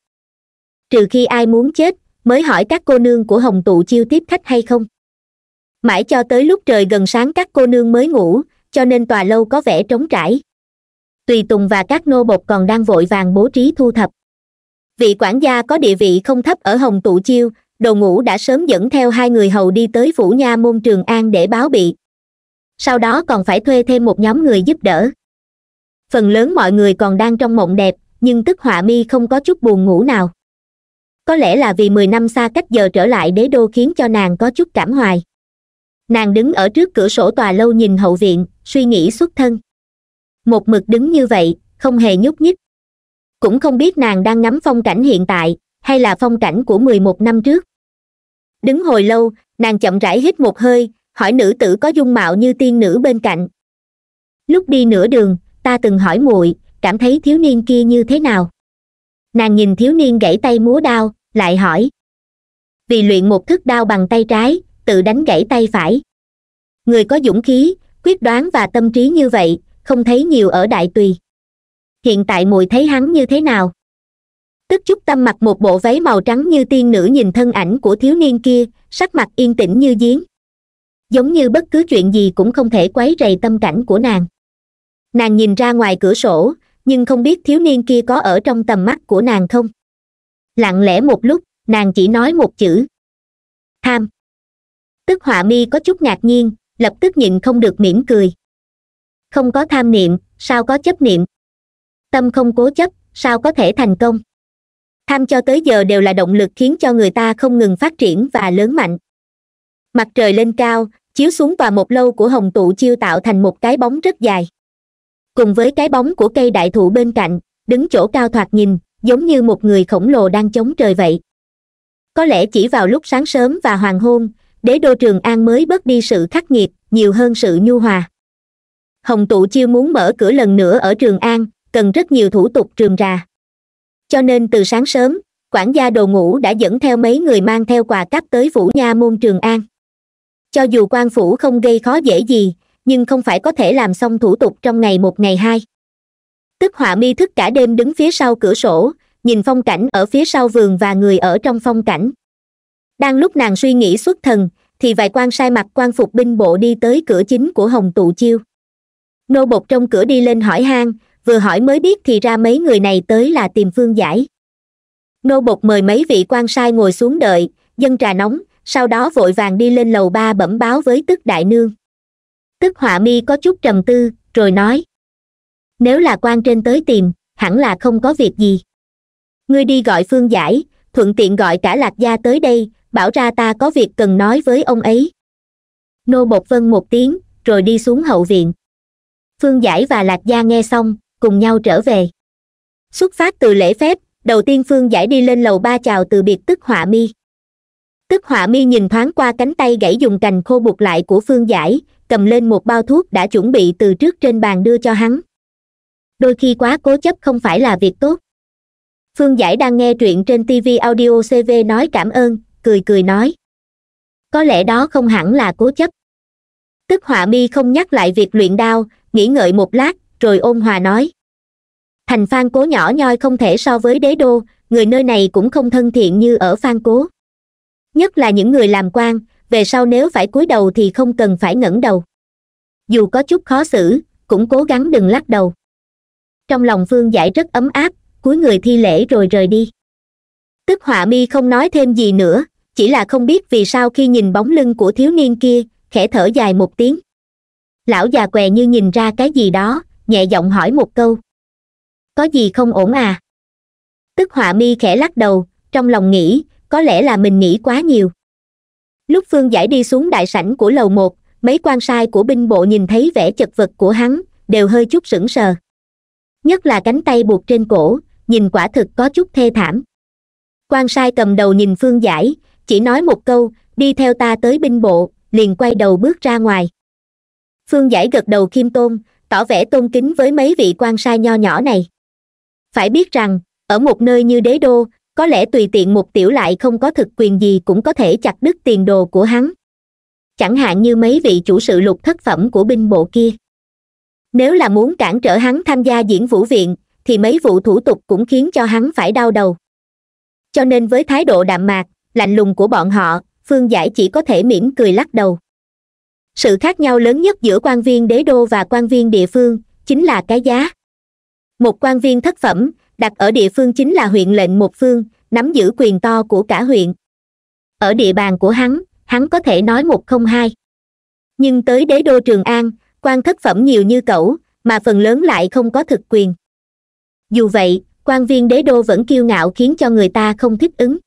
Trừ khi ai muốn chết, mới hỏi các cô nương của Hồng Tụ Chiêu tiếp khách hay không. Mãi cho tới lúc trời gần sáng các cô nương mới ngủ, cho nên tòa lâu có vẻ trống trải. Tùy tùng và các nô bộc còn đang vội vàng bố trí thu thập. Vị quản gia có địa vị không thấp ở Hồng Tụ Chiêu, Đồ Ngũ đã sớm dẫn theo 2 người hầu đi tới Phủ Nha Môn Trường An để báo bị. Sau đó còn phải thuê thêm một nhóm người giúp đỡ. Phần lớn mọi người còn đang trong mộng đẹp, nhưng Tức Họa Mi không có chút buồn ngủ nào. Có lẽ là vì 10 năm xa cách giờ trở lại đế đô khiến cho nàng có chút cảm hoài. Nàng đứng ở trước cửa sổ tòa lâu nhìn hậu viện, suy nghĩ xuất thân. Một mực đứng như vậy, không hề nhúc nhích. Cũng không biết nàng đang ngắm phong cảnh hiện tại, hay là phong cảnh của 11 năm trước. Đứng hồi lâu, nàng chậm rãi hít một hơi, hỏi nữ tử có dung mạo như tiên nữ bên cạnh. Lúc đi nửa đường, ta từng hỏi muội, cảm thấy thiếu niên kia như thế nào? Nàng nhìn thiếu niên gãy tay múa đao, lại hỏi. Vì luyện một thức đao bằng tay trái, tự đánh gãy tay phải. Người có dũng khí, quyết đoán và tâm trí như vậy, không thấy nhiều ở Đại Tùy. Hiện tại muội thấy hắn như thế nào? Tức Trúc Tâm mặc một bộ váy màu trắng như tiên nữ nhìn thân ảnh của thiếu niên kia, sắc mặt yên tĩnh như giếng. Giống như bất cứ chuyện gì cũng không thể quấy rầy tâm cảnh của nàng. Nàng nhìn ra ngoài cửa sổ, nhưng không biết thiếu niên kia có ở trong tầm mắt của nàng không. Lặng lẽ một lúc, nàng chỉ nói một chữ. Tham. Tức Họa Mi có chút ngạc nhiên, lập tức nhịn không được mỉm cười. Không có tham niệm, sao có chấp niệm? Tâm không cố chấp, sao có thể thành công? Tham cho tới giờ đều là động lực khiến cho người ta không ngừng phát triển và lớn mạnh. Mặt trời lên cao, chiếu xuống tòa một lâu của Hồng Tụ Chiêu tạo thành một cái bóng rất dài. Cùng với cái bóng của cây đại thụ bên cạnh, đứng chỗ cao thoạt nhìn, giống như một người khổng lồ đang chống trời vậy. Có lẽ chỉ vào lúc sáng sớm và hoàng hôn, đế đô Trường An mới bớt đi sự khắc nghiệt, nhiều hơn sự nhu hòa. Hồng Tụ Chiêu muốn mở cửa lần nữa ở Trường An, cần rất nhiều thủ tục rườm rà. Cho nên từ sáng sớm, quản gia Đồ Ngũ đã dẫn theo mấy người mang theo quà cáp tới Phủ Nha Môn Trường An. Cho dù quan phủ không gây khó dễ gì, nhưng không phải có thể làm xong thủ tục trong ngày 1 ngày 2. Tức Họa Mi thức cả đêm đứng phía sau cửa sổ, nhìn phong cảnh ở phía sau vườn và người ở trong phong cảnh. Đang lúc nàng suy nghĩ xuất thần, thì vài quan sai mặc quan phục binh bộ đi tới cửa chính của Hồng Tụ Chiêu. Nô bộc trong cửa đi lên hỏi han, vừa hỏi mới biết thì ra mấy người này tới là tìm Phương Giải. Nô bộc mời mấy vị quan sai ngồi xuống đợi, dâng trà nóng, sau đó vội vàng đi lên lầu 3 bẩm báo với Tức Đại Nương. Tức Họa Mi có chút trầm tư, rồi nói. Nếu là quan trên tới tìm, hẳn là không có việc gì. Ngươi đi gọi Phương Giải, thuận tiện gọi cả Lạc gia tới đây, bảo ra ta có việc cần nói với ông ấy. Nô bộc vâng một tiếng, rồi đi xuống hậu viện. Phương Giải và Lạc gia nghe xong, cùng nhau trở về. Xuất phát từ lễ phép, đầu tiên Phương Giải đi lên lầu 3 chào từ biệt Tức Họa Mi. Tức Họa Mi nhìn thoáng qua cánh tay gãy dùng cành khô buộc lại của Phương Giải, cầm lên một bao thuốc đã chuẩn bị từ trước trên bàn đưa cho hắn. Đôi khi quá cố chấp không phải là việc tốt. Phương Giải đang nghe truyện trên TV Audio CV nói cảm ơn, cười nói. Có lẽ đó không hẳn là cố chấp. Tức Họa Mi không nhắc lại việc luyện đao, nghĩ ngợi một lát, rồi ôn hòa nói: thành Phan Cố nhỏ nhoi không thể so với đế đô, người nơi này cũng không thân thiện như ở Phan Cố. Nhất là những người làm quan, về sau nếu phải cúi đầu thì không cần phải ngẩng đầu. Dù có chút khó xử, cũng cố gắng đừng lắc đầu. Trong lòng Phương Giải rất ấm áp, cúi người thi lễ rồi rời đi. Tức Họa Mi không nói thêm gì nữa, chỉ là không biết vì sao khi nhìn bóng lưng của thiếu niên kia, khẽ thở dài một tiếng. Lão già què như nhìn ra cái gì đó, nhẹ giọng hỏi một câu: có gì không ổn à? Tức Họa Mi khẽ lắc đầu, trong lòng nghĩ, có lẽ là mình nghĩ quá nhiều. Lúc Phương Giải đi xuống đại sảnh của lầu 1, mấy quan sai của binh bộ nhìn thấy vẻ chật vật của hắn, đều hơi chút sững sờ. Nhất là cánh tay buộc trên cổ, nhìn quả thực có chút thê thảm. Quan sai cầm đầu nhìn Phương Giải, chỉ nói một câu, đi theo ta tới binh bộ, liền quay đầu bước ra ngoài. Phương Giải gật đầu khiêm tôn, tỏ vẻ tôn kính với mấy vị quan sai nho nhỏ này. Phải biết rằng, ở một nơi như đế đô, có lẽ tùy tiện một tiểu lại không có thực quyền gì cũng có thể chặt đứt tiền đồ của hắn. Chẳng hạn như mấy vị chủ sự lục thất phẩm của binh bộ kia. Nếu là muốn cản trở hắn tham gia Diễn Vũ Viện, thì mấy vụ thủ tục cũng khiến cho hắn phải đau đầu. Cho nên với thái độ đạm mạc, lạnh lùng của bọn họ, Phương Giải chỉ có thể mỉm cười lắc đầu. Sự khác nhau lớn nhất giữa quan viên đế đô và quan viên địa phương, chính là cái giá. Một quan viên thất phẩm, đặt ở địa phương chính là huyện lệnh một phương, nắm giữ quyền to của cả huyện. Ở địa bàn của hắn có thể nói một không hai. Nhưng tới đế đô Trường An, quan thất phẩm nhiều như cẩu, mà phần lớn lại không có thực quyền. Dù vậy, quan viên đế đô vẫn kiêu ngạo khiến cho người ta không thích ứng.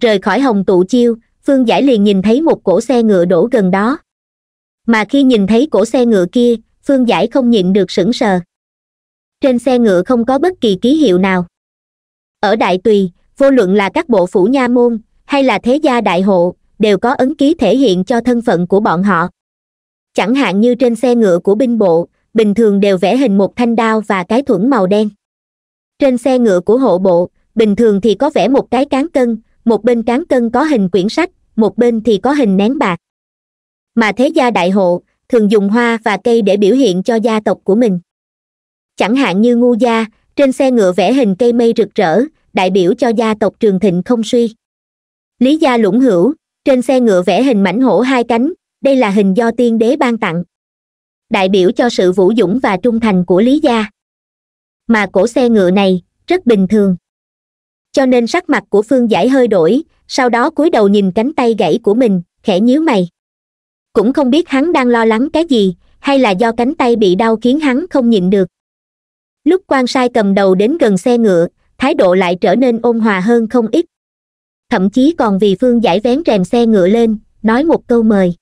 Rời khỏi Hồng Tụ Chiêu, Phương Giải liền nhìn thấy một cỗ xe ngựa đổ gần đó. Mà khi nhìn thấy cỗ xe ngựa kia, Phương Giải không nhịn được sững sờ. Trên xe ngựa không có bất kỳ ký hiệu nào. Ở Đại Tùy, vô luận là các bộ phủ nha môn, hay là thế gia đại hộ, đều có ấn ký thể hiện cho thân phận của bọn họ. Chẳng hạn như trên xe ngựa của binh bộ, bình thường đều vẽ hình một thanh đao và cái thuẫn màu đen. Trên xe ngựa của hộ bộ, bình thường thì có vẽ một cái cán cân, một bên cán cân có hình quyển sách, một bên thì có hình nén bạc. Mà thế gia đại hộ, thường dùng hoa và cây để biểu hiện cho gia tộc của mình. Chẳng hạn như Ngưu gia, trên xe ngựa vẽ hình cây mây rực rỡ, đại biểu cho gia tộc trường thịnh không suy. Lý gia Lũng Hữu, trên xe ngựa vẽ hình mãnh hổ hai cánh, đây là hình do tiên đế ban tặng, đại biểu cho sự vũ dũng và trung thành của Lý gia. Mà cỗ xe ngựa này, rất bình thường. Cho nên sắc mặt của Phương Giải hơi đổi, sau đó cúi đầu nhìn cánh tay gãy của mình, khẽ nhíu mày. Cũng không biết hắn đang lo lắng cái gì, hay là do cánh tay bị đau khiến hắn không nhịn được. Lúc quan sai cầm đầu đến gần xe ngựa, thái độ lại trở nên ôn hòa hơn không ít. Thậm chí còn vì Phương Giải vén rèm xe ngựa lên, nói một câu mời.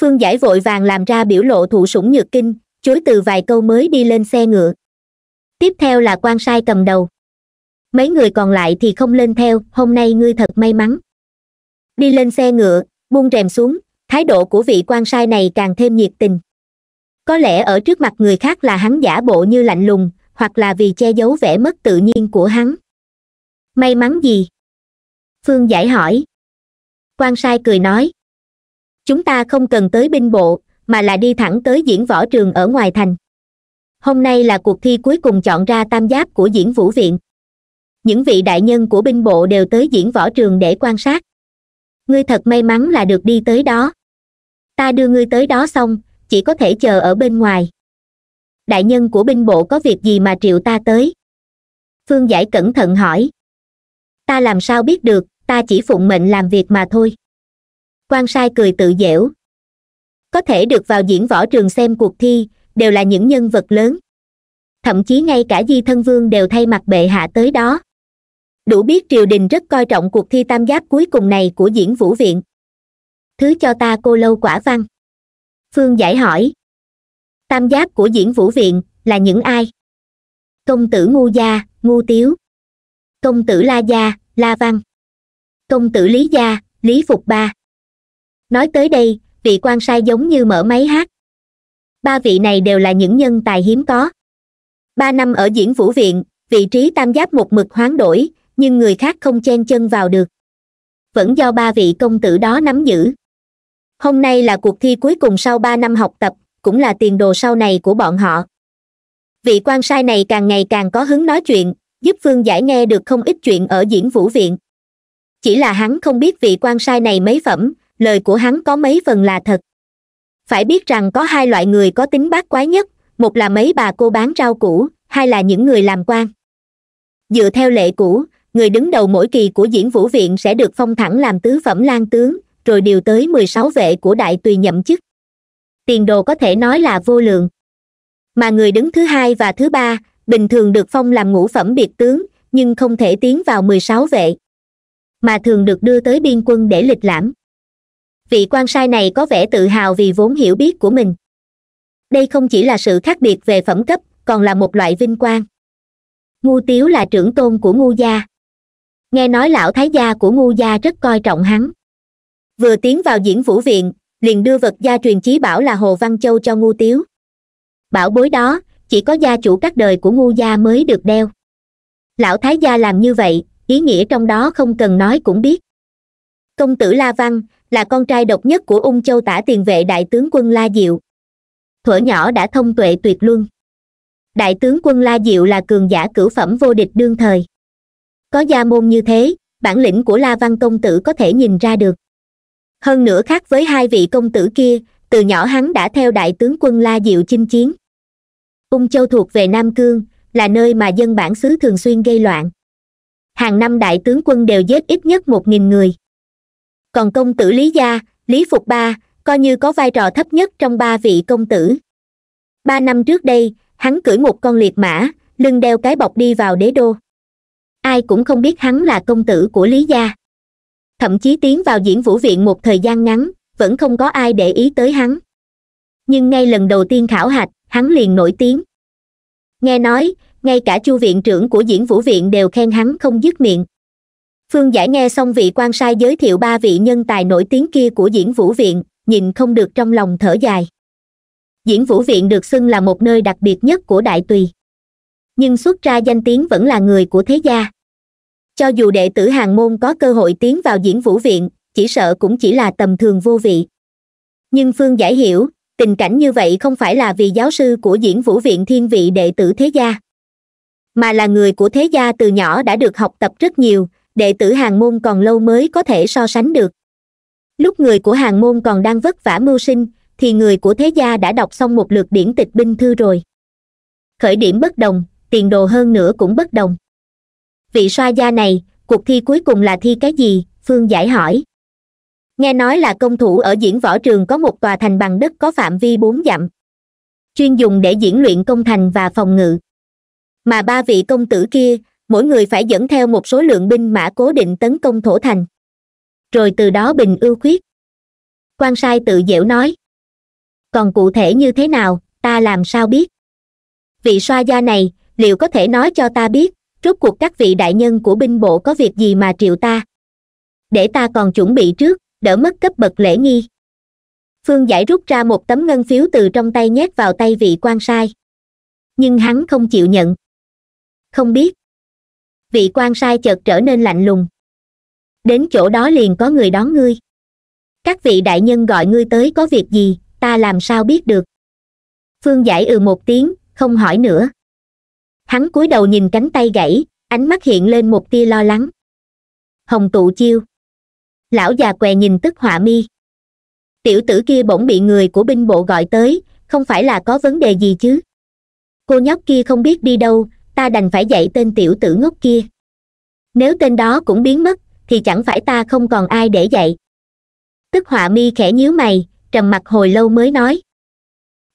Phương Giải vội vàng làm ra biểu lộ thụ sủng nhược kinh, chối từ vài câu mới đi lên xe ngựa. Tiếp theo là quan sai cầm đầu. Mấy người còn lại thì không lên theo, hôm nay ngươi thật may mắn. Đi lên xe ngựa, buông rèm xuống, thái độ của vị quan sai này càng thêm nhiệt tình. Có lẽ ở trước mặt người khác là hắn giả bộ như lạnh lùng, hoặc là vì che giấu vẻ mất tự nhiên của hắn. May mắn gì? Phương Giải hỏi. Quan sai cười nói. Chúng ta không cần tới binh bộ, mà là đi thẳng tới diễn võ trường ở ngoài thành. Hôm nay là cuộc thi cuối cùng chọn ra tam giáp của Diễn Vũ Viện. Những vị đại nhân của binh bộ đều tới diễn võ trường để quan sát. Ngươi thật may mắn là được đi tới đó. Ta đưa ngươi tới đó xong, chỉ có thể chờ ở bên ngoài. Đại nhân của binh bộ có việc gì mà triệu ta tới? Phương Giải cẩn thận hỏi. Ta làm sao biết được, ta chỉ phụng mệnh làm việc mà thôi. Quan sai cười tự giễu. Có thể được vào diễn võ trường xem cuộc thi, đều là những nhân vật lớn. Thậm chí ngay cả Di Thân Vương đều thay mặt bệ hạ tới đó. Đủ biết triều đình rất coi trọng cuộc thi tam giáp cuối cùng này của Diễn Vũ Viện. Thứ cho ta cô lâu quả văn. Phương Giải hỏi. Tam giáp của Diễn Vũ Viện là những ai? Công tử Ngưu gia, Ngưu Tiếu. Công tử La gia, La Văn. Công tử Lý gia, Lý Phục Ba. Nói tới đây, vị quan sai giống như mở máy hát. Ba vị này đều là những nhân tài hiếm có. 3 năm ở Diễn Vũ Viện, vị trí tam giáp một mực hoán đổi, nhưng người khác không chen chân vào được. Vẫn do 3 vị công tử đó nắm giữ. Hôm nay là cuộc thi cuối cùng sau 3 năm học tập, cũng là tiền đồ sau này của bọn họ. vị quan sai này càng ngày càng có hứng nói chuyện, giúp Phương Giải nghe được không ít chuyện ở Diễn Vũ Viện. Chỉ là hắn không biết vị quan sai này mấy phẩm, lời của hắn có mấy phần là thật. Phải biết rằng có hai loại người có tính bát quái nhất, một là mấy bà cô bán rau củ, hai là những người làm quan. Dựa theo lệ cũ, người đứng đầu mỗi kỳ của Diễn Vũ Viện sẽ được phong thẳng làm tứ phẩm lang tướng, rồi điều tới 16 vệ của Đại Tùy nhậm chức. Tiền đồ có thể nói là vô lượng. Mà người đứng thứ hai và thứ ba, bình thường được phong làm ngũ phẩm biệt tướng, nhưng không thể tiến vào 16 vệ, mà thường được đưa tới biên quân để lịch lãm. Vị quan sai này có vẻ tự hào vì vốn hiểu biết của mình. Đây không chỉ là sự khác biệt về phẩm cấp, còn là một loại vinh quang. Ngưu Tiếu là trưởng tôn của Ngưu gia. Nghe nói lão thái gia của Ngưu gia rất coi trọng hắn. Vừa tiến vào Diễn Vũ Viện, liền đưa vật gia truyền chí bảo là Hồ Văn Châu cho Ngưu Tiếu. Bảo bối đó, chỉ có gia chủ các đời của Ngưu gia mới được đeo. Lão thái gia làm như vậy, ý nghĩa trong đó không cần nói cũng biết. Công tử La Văn là con trai độc nhất của Ung Châu Tả tiền vệ đại tướng quân La Diệu. Thuở nhỏ đã thông tuệ tuyệt luân. Đại tướng quân La Diệu là cường giả cửu phẩm vô địch đương thời. Có gia môn như thế, bản lĩnh của La Văn công tử có thể nhìn ra được. Hơn nữa khác với hai vị công tử kia, từ nhỏ hắn đã theo đại tướng quân La Diệu chinh chiến. Ung Châu thuộc về Nam Cương, là nơi mà dân bản xứ thường xuyên gây loạn. Hàng năm đại tướng quân đều giết ít nhất 1.000 người. Còn công tử Lý gia, Lý Phục Ba, coi như có vai trò thấp nhất trong ba vị công tử. 3 năm trước đây, hắn cưỡi một con liệt mã, lưng đeo cái bọc đi vào đế đô. Ai cũng không biết hắn là công tử của Lý gia. Thậm chí tiến vào Diễn Vũ Viện một thời gian ngắn, vẫn không có ai để ý tới hắn. Nhưng ngay lần đầu tiên khảo hạch, hắn liền nổi tiếng. Nghe nói, ngay cả Chu viện trưởng của Diễn Vũ Viện đều khen hắn không dứt miệng. Phương Giải nghe xong vị quan sai giới thiệu ba vị nhân tài nổi tiếng kia của Diễn Vũ Viện, nhìn không được trong lòng thở dài. Diễn Vũ Viện được xưng là một nơi đặc biệt nhất của Đại Tùy. Nhưng xuất ra danh tiếng vẫn là người của thế gia. Cho dù đệ tử hàng môn có cơ hội tiến vào Diễn Vũ Viện, chỉ sợ cũng chỉ là tầm thường vô vị. Nhưng Phương Giải hiểu, tình cảnh như vậy không phải là vì giáo sư của Diễn Vũ Viện thiên vị đệ tử thế gia, mà là người của thế gia từ nhỏ đã được học tập rất nhiều, đệ tử hàng môn còn lâu mới có thể so sánh được. Lúc người của hàng môn còn đang vất vả mưu sinh, thì người của thế gia đã đọc xong một lượt điển tịch binh thư rồi. Khởi điểm bất đồng, tiền đồ hơn nữa cũng bất đồng. Vị xoa gia này, cuộc thi cuối cùng là thi cái gì? Phương Giải hỏi. Nghe nói là công thủ ở diễn võ trường có một tòa thành bằng đất có phạm vi 4 dặm. Chuyên dùng để diễn luyện công thành và phòng ngự. Mà ba vị công tử kia, mỗi người phải dẫn theo một số lượng binh mã cố định tấn công thổ thành. Rồi từ đó bình ưu khuyết. Quan sai tự dễu nói. Còn cụ thể như thế nào, ta làm sao biết? Vị xoa gia này, liệu có thể nói cho ta biết, rốt cuộc các vị đại nhân của binh bộ có việc gì mà triệu ta? Để ta còn chuẩn bị trước, đỡ mất cấp bậc lễ nghi. Phương Giải rút ra một tấm ngân phiếu từ trong tay nhét vào tay vị quan sai. Nhưng hắn không chịu nhận. Không biết. Vị quan sai chợt trở nên lạnh lùng. Đến chỗ đó liền có người đón ngươi. Các vị đại nhân gọi ngươi tới có việc gì, ta làm sao biết được? Phương Giải ừ một tiếng, không hỏi nữa. Hắn cúi đầu nhìn cánh tay gãy, ánh mắt hiện lên một tia lo lắng. Hồng Tụ Chiêu. Lão già què nhìn Tức Họa Mi. Tiểu tử kia bỗng bị người của binh bộ gọi tới, không phải là có vấn đề gì chứ? Cô nhóc kia không biết đi đâu, ta đành phải dạy tên tiểu tử ngốc kia. Nếu tên đó cũng biến mất, thì chẳng phải ta không còn ai để dạy. Tức Họa Mi khẽ nhíu mày, trầm mặc hồi lâu mới nói.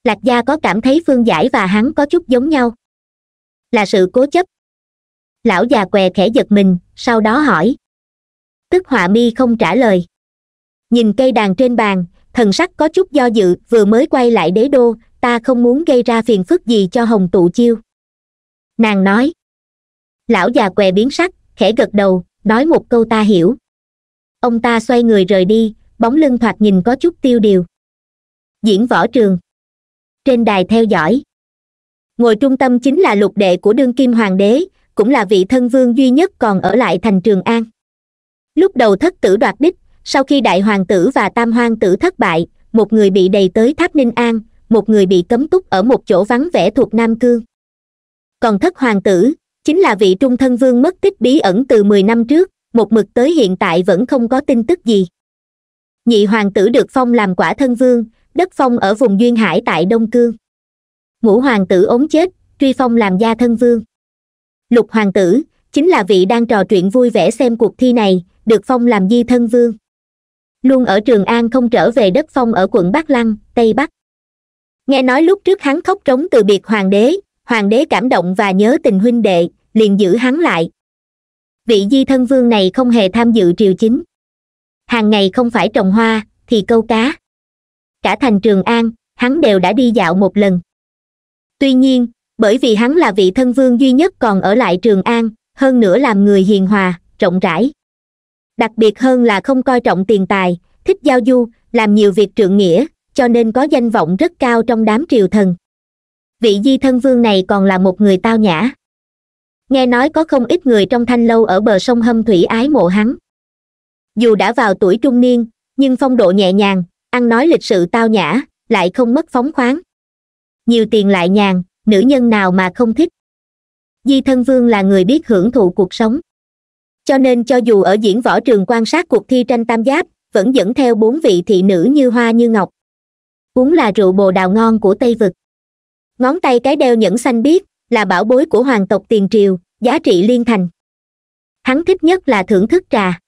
Lạc gia có cảm thấy Phương Giải và hắn có chút giống nhau. Là sự cố chấp. Lão già què khẽ giật mình, sau đó hỏi. Tức Họa Mi không trả lời. Nhìn cây đàn trên bàn, thần sắc có chút do dự. Vừa mới quay lại đế đô, ta không muốn gây ra phiền phức gì cho Hồng Tụ Chiêu, nàng nói. Lão già què biến sắc, khẽ gật đầu, nói một câu ta hiểu. Ông ta xoay người rời đi, bóng lưng thoạt nhìn có chút tiêu điều. Diễn võ trường. Trên đài theo dõi. Ngồi trung tâm chính là lục đệ của đương kim hoàng đế, cũng là vị thân vương duy nhất còn ở lại thành Trường An. Lúc đầu thất tử đoạt đích, sau khi đại hoàng tử và tam hoàng tử thất bại, một người bị đầy tới tháp Ninh An, một người bị cấm túc ở một chỗ vắng vẻ thuộc Nam Cương. còn thất hoàng tử chính là vị trung thân vương mất tích bí ẩn từ 10 năm trước, một mực tới hiện tại vẫn không có tin tức gì. Nhị hoàng tử được phong làm quả thân vương, đất phong ở vùng duyên hải tại Đông Cương. Ngũ hoàng tử ốm chết, truy phong làm gia thân vương. Lục hoàng tử chính là vị đang trò chuyện vui vẻ xem cuộc thi này, được phong làm di thân vương. Luôn ở Trường An không trở về, đất phong ở quận Bắc Lăng, Tây Bắc. Nghe nói lúc trước hắn khóc trống từ biệt hoàng đế cảm động và nhớ tình huynh đệ, liền giữ hắn lại. Vị di thân vương này không hề tham dự triều chính. Hàng ngày không phải trồng hoa, thì câu cá. Cả thành Trường An, hắn đều đã đi dạo một lần. Tuy nhiên, bởi vì hắn là vị thân vương duy nhất còn ở lại Trường An, hơn nữa làm người hiền hòa, rộng rãi. Đặc biệt hơn là không coi trọng tiền tài, thích giao du, làm nhiều việc trượng nghĩa, cho nên có danh vọng rất cao trong đám triều thần. Vị di thân vương này còn là một người tao nhã. Nghe nói có không ít người trong thanh lâu ở bờ sông Hâm Thủy ái mộ hắn. Dù đã vào tuổi trung niên, nhưng phong độ nhẹ nhàng, ăn nói lịch sự tao nhã, lại không mất phóng khoáng. Nhiều tiền lại nhàn, nữ nhân nào mà không thích. Di thân vương là người biết hưởng thụ cuộc sống. Cho nên cho dù ở diễn võ trường quan sát cuộc thi tranh tam giáp, vẫn dẫn theo 4 vị thị nữ như hoa như ngọc. Uống là rượu bồ đào ngon của Tây Vực. Ngón tay cái đeo nhẫn xanh biếc, là bảo bối của hoàng tộc tiền triều, giá trị liên thành. Hắn thích nhất là thưởng thức trà.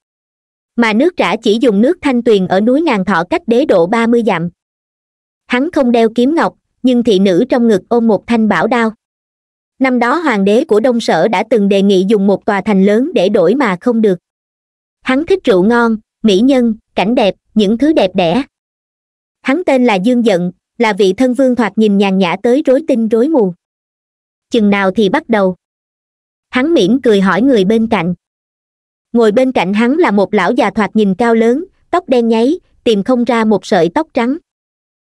Mà nước trà chỉ dùng nước Thanh Tuyền ở núi Ngàn Thọ cách đế độ 30 dặm. Hắn không đeo kiếm ngọc, nhưng thị nữ trong ngực ôm một thanh bảo đao. Năm đó hoàng đế của Đông Sở đã từng đề nghị dùng một tòa thành lớn để đổi mà không được. Hắn thích rượu ngon, mỹ nhân, cảnh đẹp, những thứ đẹp đẽ. Hắn tên là Dương Dận, là vị thân vương thoạt nhìn nhàn nhã tới rối tinh rối mù. Chừng nào thì bắt đầu? Hắn mỉm cười hỏi người bên cạnh. Ngồi bên cạnh hắn là một lão già thoạt nhìn cao lớn, tóc đen nháy, tìm không ra một sợi tóc trắng.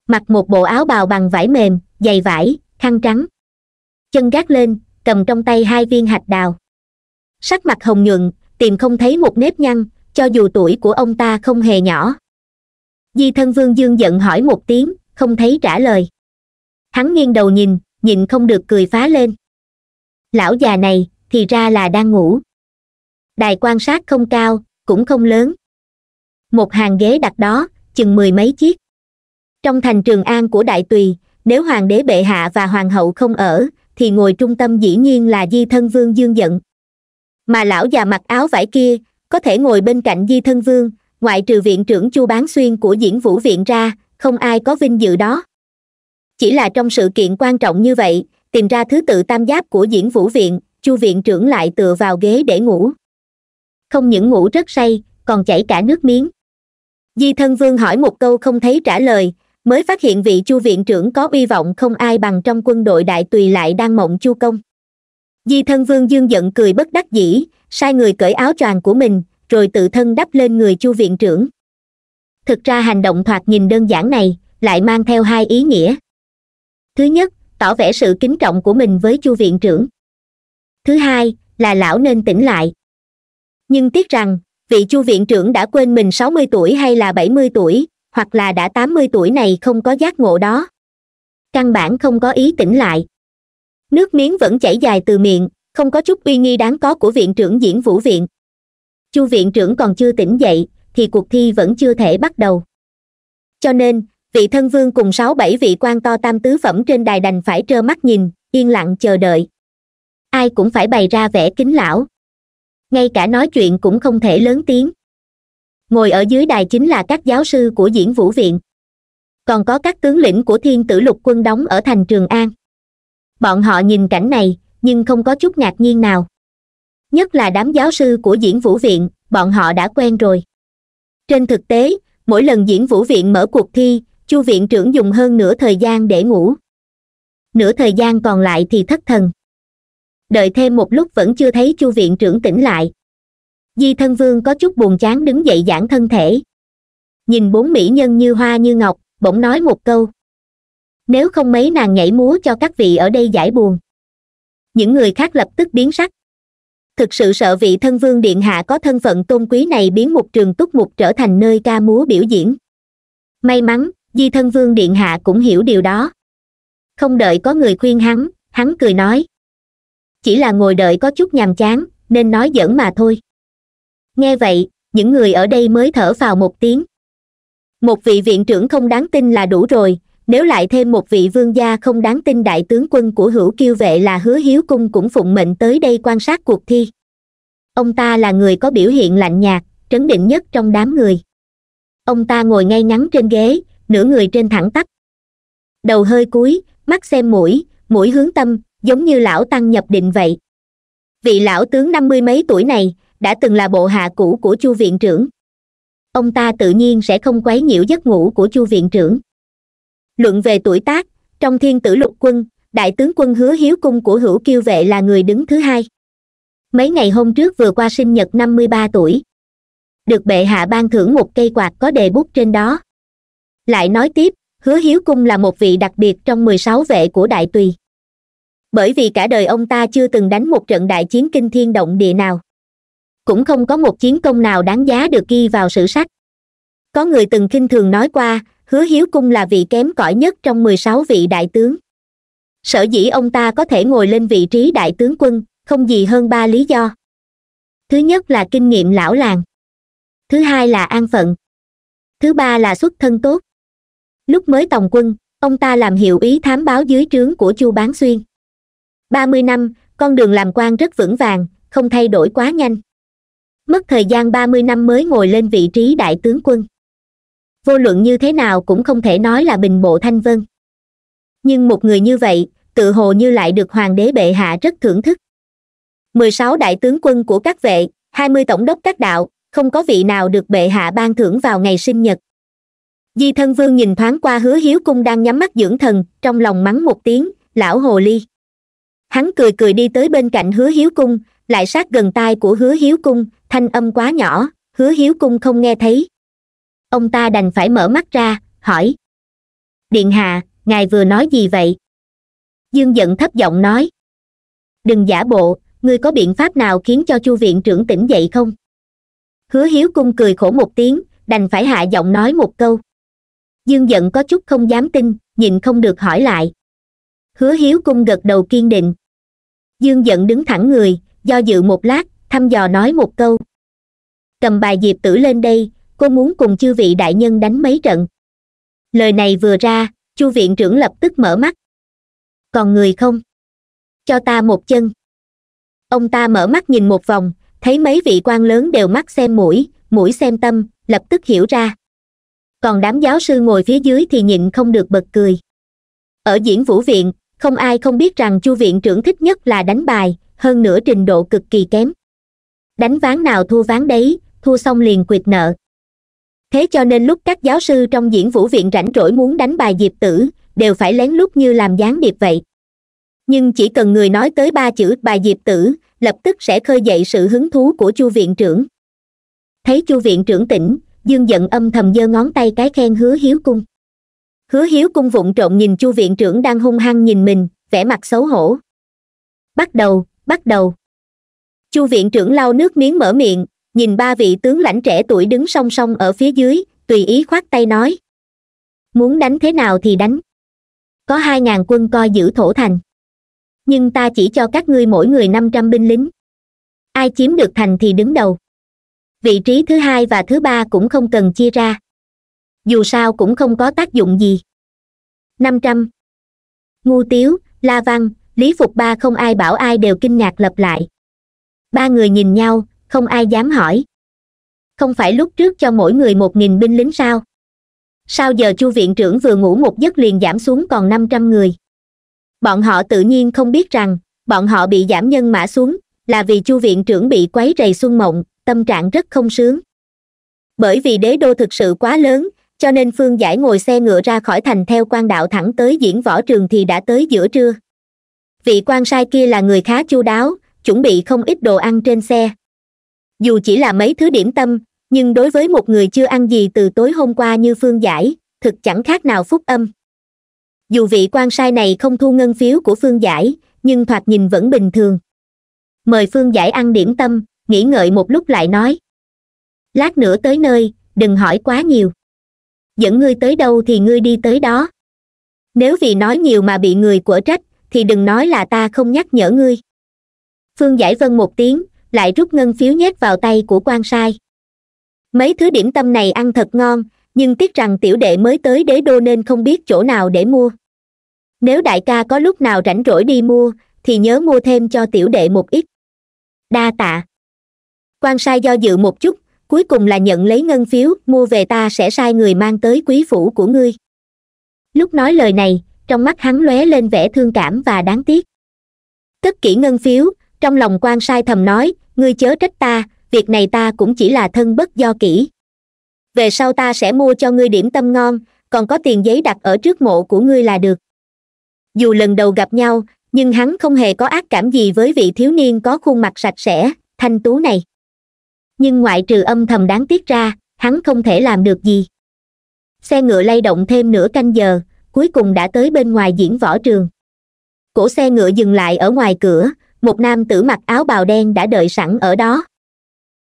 Mặc một bộ áo bào bằng vải mềm, giày vải, khăn trắng. Chân gác lên, cầm trong tay 2 viên hạch đào. Sắc mặt hồng nhuận, tìm không thấy một nếp nhăn, cho dù tuổi của ông ta không hề nhỏ. Di thân vương Dương Dận hỏi một tiếng, không thấy trả lời. Hắn nghiêng đầu nhìn, nhìn không được cười phá lên. Lão già này, thì ra là đang ngủ. Đài quan sát không cao, cũng không lớn. Một hàng ghế đặt đó, chừng 10 mấy chiếc. Trong thành Trường An của Đại Tùy, nếu hoàng đế bệ hạ và hoàng hậu không ở, thì ngồi trung tâm dĩ nhiên là di thân vương Dương Dận. Mà lão già mặc áo vải kia, có thể ngồi bên cạnh di thân vương, ngoại trừ viện trưởng Chu Bán Xuyên của Diễn Vũ Viện ra, không ai có vinh dự đó. Chỉ là trong sự kiện quan trọng như vậy, tìm ra thứ tự tam giáp của Diễn Vũ Viện, Chu viện trưởng lại tựa vào ghế để ngủ. Không những ngủ rất say, còn chảy cả nước miếng. Di thân vương hỏi một câu không thấy trả lời, mới phát hiện vị Chu viện trưởng có uy vọng không ai bằng trong quân đội Đại Tùy lại đang mộng chu công. Di thân vương Dương Dận cười bất đắc dĩ, sai người cởi áo choàng của mình, rồi tự thân đắp lên người Chu viện trưởng. Thực ra hành động thoạt nhìn đơn giản này, lại mang theo 2 ý nghĩa. Thứ nhất, tỏ vẻ sự kính trọng của mình với Chu viện trưởng. Thứ hai, là lão nên tỉnh lại. Nhưng tiếc rằng, vị Chu viện trưởng đã quên mình 60 tuổi hay là 70 tuổi, hoặc là đã 80 tuổi này không có giác ngộ đó. Căn bản không có ý tỉnh lại. Nước miếng vẫn chảy dài từ miệng, không có chút uy nghi đáng có của viện trưởng Diễn Vũ Viện. Chu viện trưởng còn chưa tỉnh dậy, thì cuộc thi vẫn chưa thể bắt đầu. Cho nên, vị thân vương cùng 6-7 vị quan to tam tứ phẩm trên đài đành phải trơ mắt nhìn, yên lặng chờ đợi. Ai cũng phải bày ra vẻ kính lão. Ngay cả nói chuyện cũng không thể lớn tiếng. Ngồi ở dưới đài chính là các giáo sư của Diễn Vũ Viện. Còn có các tướng lĩnh của Thiên Tử Lục Quân đóng ở thành Trường An. Bọn họ nhìn cảnh này, nhưng không có chút ngạc nhiên nào. Nhất là đám giáo sư của Diễn Vũ Viện, bọn họ đã quen rồi. Trên thực tế, mỗi lần Diễn Vũ Viện mở cuộc thi, Chu viện trưởng dùng hơn nửa thời gian để ngủ. Nửa thời gian còn lại thì thất thần. Đợi thêm một lúc vẫn chưa thấy Chu viện trưởng tỉnh lại. Di thân vương có chút buồn chán đứng dậy giãn thân thể. Nhìn 4 mỹ nhân như hoa như ngọc, bỗng nói một câu. Nếu không mấy nàng nhảy múa cho các vị ở đây giải buồn. Những người khác lập tức biến sắc. Thực sự sợ vị thân vương điện hạ có thân phận tôn quý này biến một trường túc mục trở thành nơi ca múa biểu diễn. May mắn, Di thân vương điện hạ cũng hiểu điều đó. Không đợi có người khuyên hắn cười nói. chỉ là ngồi đợi có chút nhàm chán, nên nói giỡn mà thôi. Nghe vậy, những người ở đây mới thở phào một tiếng. Một vị viện trưởng không đáng tin là đủ rồi, nếu lại thêm một vị vương gia không đáng tin đại tướng quân của Hữu Kiêu Vệ là Hứa Hiếu Cung cũng phụng mệnh tới đây quan sát cuộc thi. Ông ta là người có biểu hiện lạnh nhạt, trấn định nhất trong đám người. Ông ta ngồi ngay ngắn trên ghế, nửa người trên thẳng tắp. Đầu hơi cúi, mắt xem mũi, mũi hướng tâm, giống như lão tăng nhập định vậy. Vị lão tướng 50 mấy tuổi này đã từng là bộ hạ cũ của Chu viện trưởng. Ông ta tự nhiên sẽ không quấy nhiễu giấc ngủ của Chu viện trưởng. Luận về tuổi tác, trong Thiên Tử Lục Quân, đại tướng quân Hứa Hiếu Cung của Hữu Kiêu Vệ là người đứng thứ hai. Mấy ngày hôm trước vừa qua sinh nhật 53 tuổi. Được bệ hạ ban thưởng một cây quạt có đề bút trên đó. Lại nói tiếp, Hứa Hiếu Cung là một vị đặc biệt trong 16 vệ của Đại Tùy. Bởi vì cả đời ông ta chưa từng đánh một trận đại chiến kinh thiên động địa nào. Cũng không có một chiến công nào đáng giá được ghi vào sử sách. Có người từng khinh thường nói qua, Hứa Hiếu Cung là vị kém cỏi nhất trong 16 vị đại tướng. Sở dĩ ông ta có thể ngồi lên vị trí đại tướng quân, không gì hơn 3 lý do. Thứ nhất là kinh nghiệm lão làng. Thứ hai là an phận. Thứ ba là xuất thân tốt. Lúc mới tòng quân, ông ta làm hiệu úy thám báo dưới trướng của Chu Bán Xuyên. 30 năm, con đường làm quan rất vững vàng, không thay đổi quá nhanh. Mất thời gian 30 năm mới ngồi lên vị trí đại tướng quân. Vô luận như thế nào cũng không thể nói là bình bộ thanh vân. Nhưng một người như vậy, tự hồ như lại được hoàng đế bệ hạ rất thưởng thức. 16 đại tướng quân của các vệ, 20 tổng đốc các đạo, không có vị nào được bệ hạ ban thưởng vào ngày sinh nhật. Di Thân Vương nhìn thoáng qua Hứa Hiếu Cung đang nhắm mắt dưỡng thần, trong lòng mắng một tiếng, lão hồ ly. Hắn cười cười đi tới bên cạnh Hứa Hiếu Cung, lại sát gần tai của Hứa Hiếu Cung, thanh âm quá nhỏ, Hứa Hiếu Cung không nghe thấy. Ông ta đành phải mở mắt ra, hỏi. Điện hạ, ngài vừa nói gì vậy? Dương Dận thấp giọng nói. Đừng giả bộ, ngươi có biện pháp nào khiến cho Chu viện trưởng tỉnh dậy không? Hứa Hiếu Cung cười khổ một tiếng, đành phải hạ giọng nói một câu. Dương Dận có chút không dám tin, nhịn không được hỏi lại. Hứa Hiếu Cung gật đầu kiên định. Dương Dận đứng thẳng người, do dự một lát, thăm dò nói một câu. Cầm bài diệp tử lên đây, cô muốn cùng chư vị đại nhân đánh mấy trận. Lời này vừa ra, Chu viện trưởng lập tức mở mắt. Còn người không? Cho ta một chân. Ông ta mở mắt nhìn một vòng, thấy mấy vị quan lớn đều mắt xem mũi, mũi xem tâm, lập tức hiểu ra. Còn đám giáo sư ngồi phía dưới thì nhịn không được bật cười. Ở Diễn Vũ Viện, không ai không biết rằng Chu viện trưởng thích nhất là đánh bài, hơn nữa trình độ cực kỳ kém. Đánh ván nào thua ván đấy, thua xong liền quỵt nợ. Thế cho nên lúc các giáo sư trong Diễn Vũ Viện rảnh rỗi muốn đánh bài diệp tử, đều phải lén lút như làm gián điệp vậy. Nhưng chỉ cần người nói tới 3 chữ bài diệp tử, lập tức sẽ khơi dậy sự hứng thú của Chu viện trưởng. Thấy Chu viện trưởng tỉnh, Dương Dận âm thầm giơ ngón tay cái khen Hứa Hiếu Cung. Hứa Hiếu Cung vụng trộm nhìn Chu viện trưởng đang hung hăng nhìn mình, vẻ mặt xấu hổ. Bắt đầu. Chu viện trưởng lau nước miếng mở miệng, nhìn 3 vị tướng lãnh trẻ tuổi đứng song song ở phía dưới, tùy ý khoát tay nói. Muốn đánh thế nào thì đánh. Có 2.000 quân coi giữ thổ thành. Nhưng ta chỉ cho các ngươi mỗi người 500 binh lính. Ai chiếm được thành thì đứng đầu. Vị trí thứ 2 và thứ 3 cũng không cần chia ra. Dù sao cũng không có tác dụng gì. 500. Ngưu Tiếu, La Văn, Lý Phục Ba không ai bảo ai đều kinh ngạc lặp lại. 3 người nhìn nhau, không ai dám hỏi. Không phải lúc trước cho mỗi người 1.000 binh lính sao? Sao giờ Chu viện trưởng vừa ngủ một giấc liền giảm xuống còn 500 người? Bọn họ tự nhiên không biết rằng, bọn họ bị giảm nhân mã xuống, là vì Chu viện trưởng bị quấy rầy xuân mộng, tâm trạng rất không sướng. Bởi vì đế đô thực sự quá lớn, cho nên Phương Giải ngồi xe ngựa ra khỏi thành theo quan đạo thẳng tới diễn võ trường thì đã tới giữa trưa. Vị quan sai kia là người khá chu đáo, chuẩn bị không ít đồ ăn trên xe. Dù chỉ là mấy thứ điểm tâm, nhưng đối với một người chưa ăn gì từ tối hôm qua như Phương Giải, thực chẳng khác nào phúc âm. Dù vị quan sai này không thu ngân phiếu của Phương Giải, nhưng thoạt nhìn vẫn bình thường. Mời Phương Giải ăn điểm tâm, nghĩ ngợi một lúc lại nói. Lát nữa tới nơi, đừng hỏi quá nhiều. Dẫn ngươi tới đâu thì ngươi đi tới đó. Nếu vì nói nhiều mà bị người quở trách, thì đừng nói là ta không nhắc nhở ngươi. Phương Giải vâng một tiếng, lại rút ngân phiếu nhét vào tay của quan sai. Mấy thứ điểm tâm này ăn thật ngon, nhưng tiếc rằng tiểu đệ mới tới đế đô nên không biết chỗ nào để mua. Nếu đại ca có lúc nào rảnh rỗi đi mua, thì nhớ mua thêm cho tiểu đệ một ít. Đa tạ. Quan sai do dự một chút, cuối cùng là nhận lấy ngân phiếu, mua về ta sẽ sai người mang tới quý phủ của ngươi. Lúc nói lời này, trong mắt hắn lóe lên vẻ thương cảm và đáng tiếc. Cất kỹ ngân phiếu, trong lòng quan sai thầm nói, ngươi chớ trách ta, việc này ta cũng chỉ là thân bất do kỹ. Về sau ta sẽ mua cho ngươi điểm tâm ngon, còn có tiền giấy đặt ở trước mộ của ngươi là được. Dù lần đầu gặp nhau, nhưng hắn không hề có ác cảm gì với vị thiếu niên có khuôn mặt sạch sẽ, thanh tú này. Nhưng ngoại trừ âm thầm đáng tiếc ra, hắn không thể làm được gì. Xe ngựa lay động thêm nửa canh giờ, cuối cùng đã tới bên ngoài diễn võ trường. Cổ xe ngựa dừng lại ở ngoài cửa, một nam tử mặc áo bào đen đã đợi sẵn ở đó.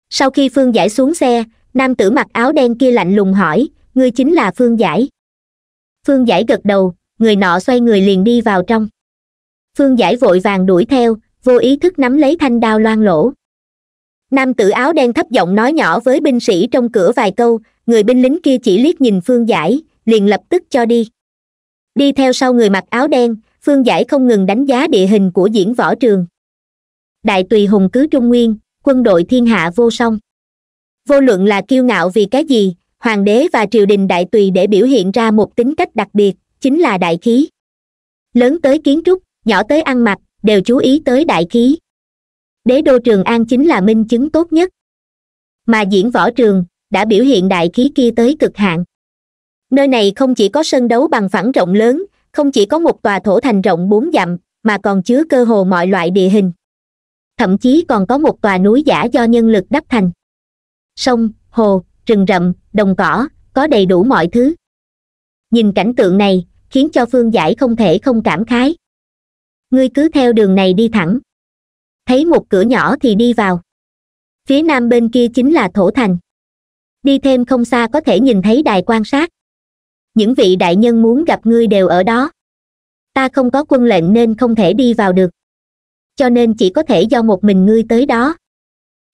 Sau khi Phương Giải xuống xe, nam tử mặc áo đen kia lạnh lùng hỏi, ngươi chính là Phương Giải? Phương Giải gật đầu, người nọ xoay người liền đi vào trong. Phương Giải vội vàng đuổi theo, vô ý thức nắm lấy thanh đao loang lỗ. Nam tử áo đen thấp giọng nói nhỏ với binh sĩ trong cửa vài câu, người binh lính kia chỉ liếc nhìn Phương Giải, liền lập tức cho đi. Đi theo sau người mặc áo đen, Phương Giải không ngừng đánh giá địa hình của diễn võ trường. Đại Tùy hùng cứ Trung Nguyên, quân đội thiên hạ vô song. Vô luận là kiêu ngạo vì cái gì, hoàng đế và triều đình Đại Tùy để biểu hiện ra một tính cách đặc biệt, chính là đại khí. Lớn tới kiến trúc, nhỏ tới ăn mặc, đều chú ý tới đại khí. Đế đô Trường An chính là minh chứng tốt nhất. Mà diễn võ trường đã biểu hiện đại khí kia tới cực hạn. Nơi này không chỉ có sân đấu bằng phẳng rộng lớn, không chỉ có một tòa thổ thành rộng 4 dặm, mà còn chứa cơ hồ mọi loại địa hình. Thậm chí còn có một tòa núi giả do nhân lực đắp thành. Sông, hồ, rừng rậm, đồng cỏ, có đầy đủ mọi thứ. Nhìn cảnh tượng này, khiến cho Phương Giải không thể không cảm khái. Ngươi cứ theo đường này đi thẳng. Thấy một cửa nhỏ thì đi vào. Phía nam bên kia chính là thổ thành. Đi thêm không xa có thể nhìn thấy đài quan sát. Những vị đại nhân muốn gặp ngươi đều ở đó. Ta không có quân lệnh nên không thể đi vào được. Cho nên chỉ có thể do một mình ngươi tới đó.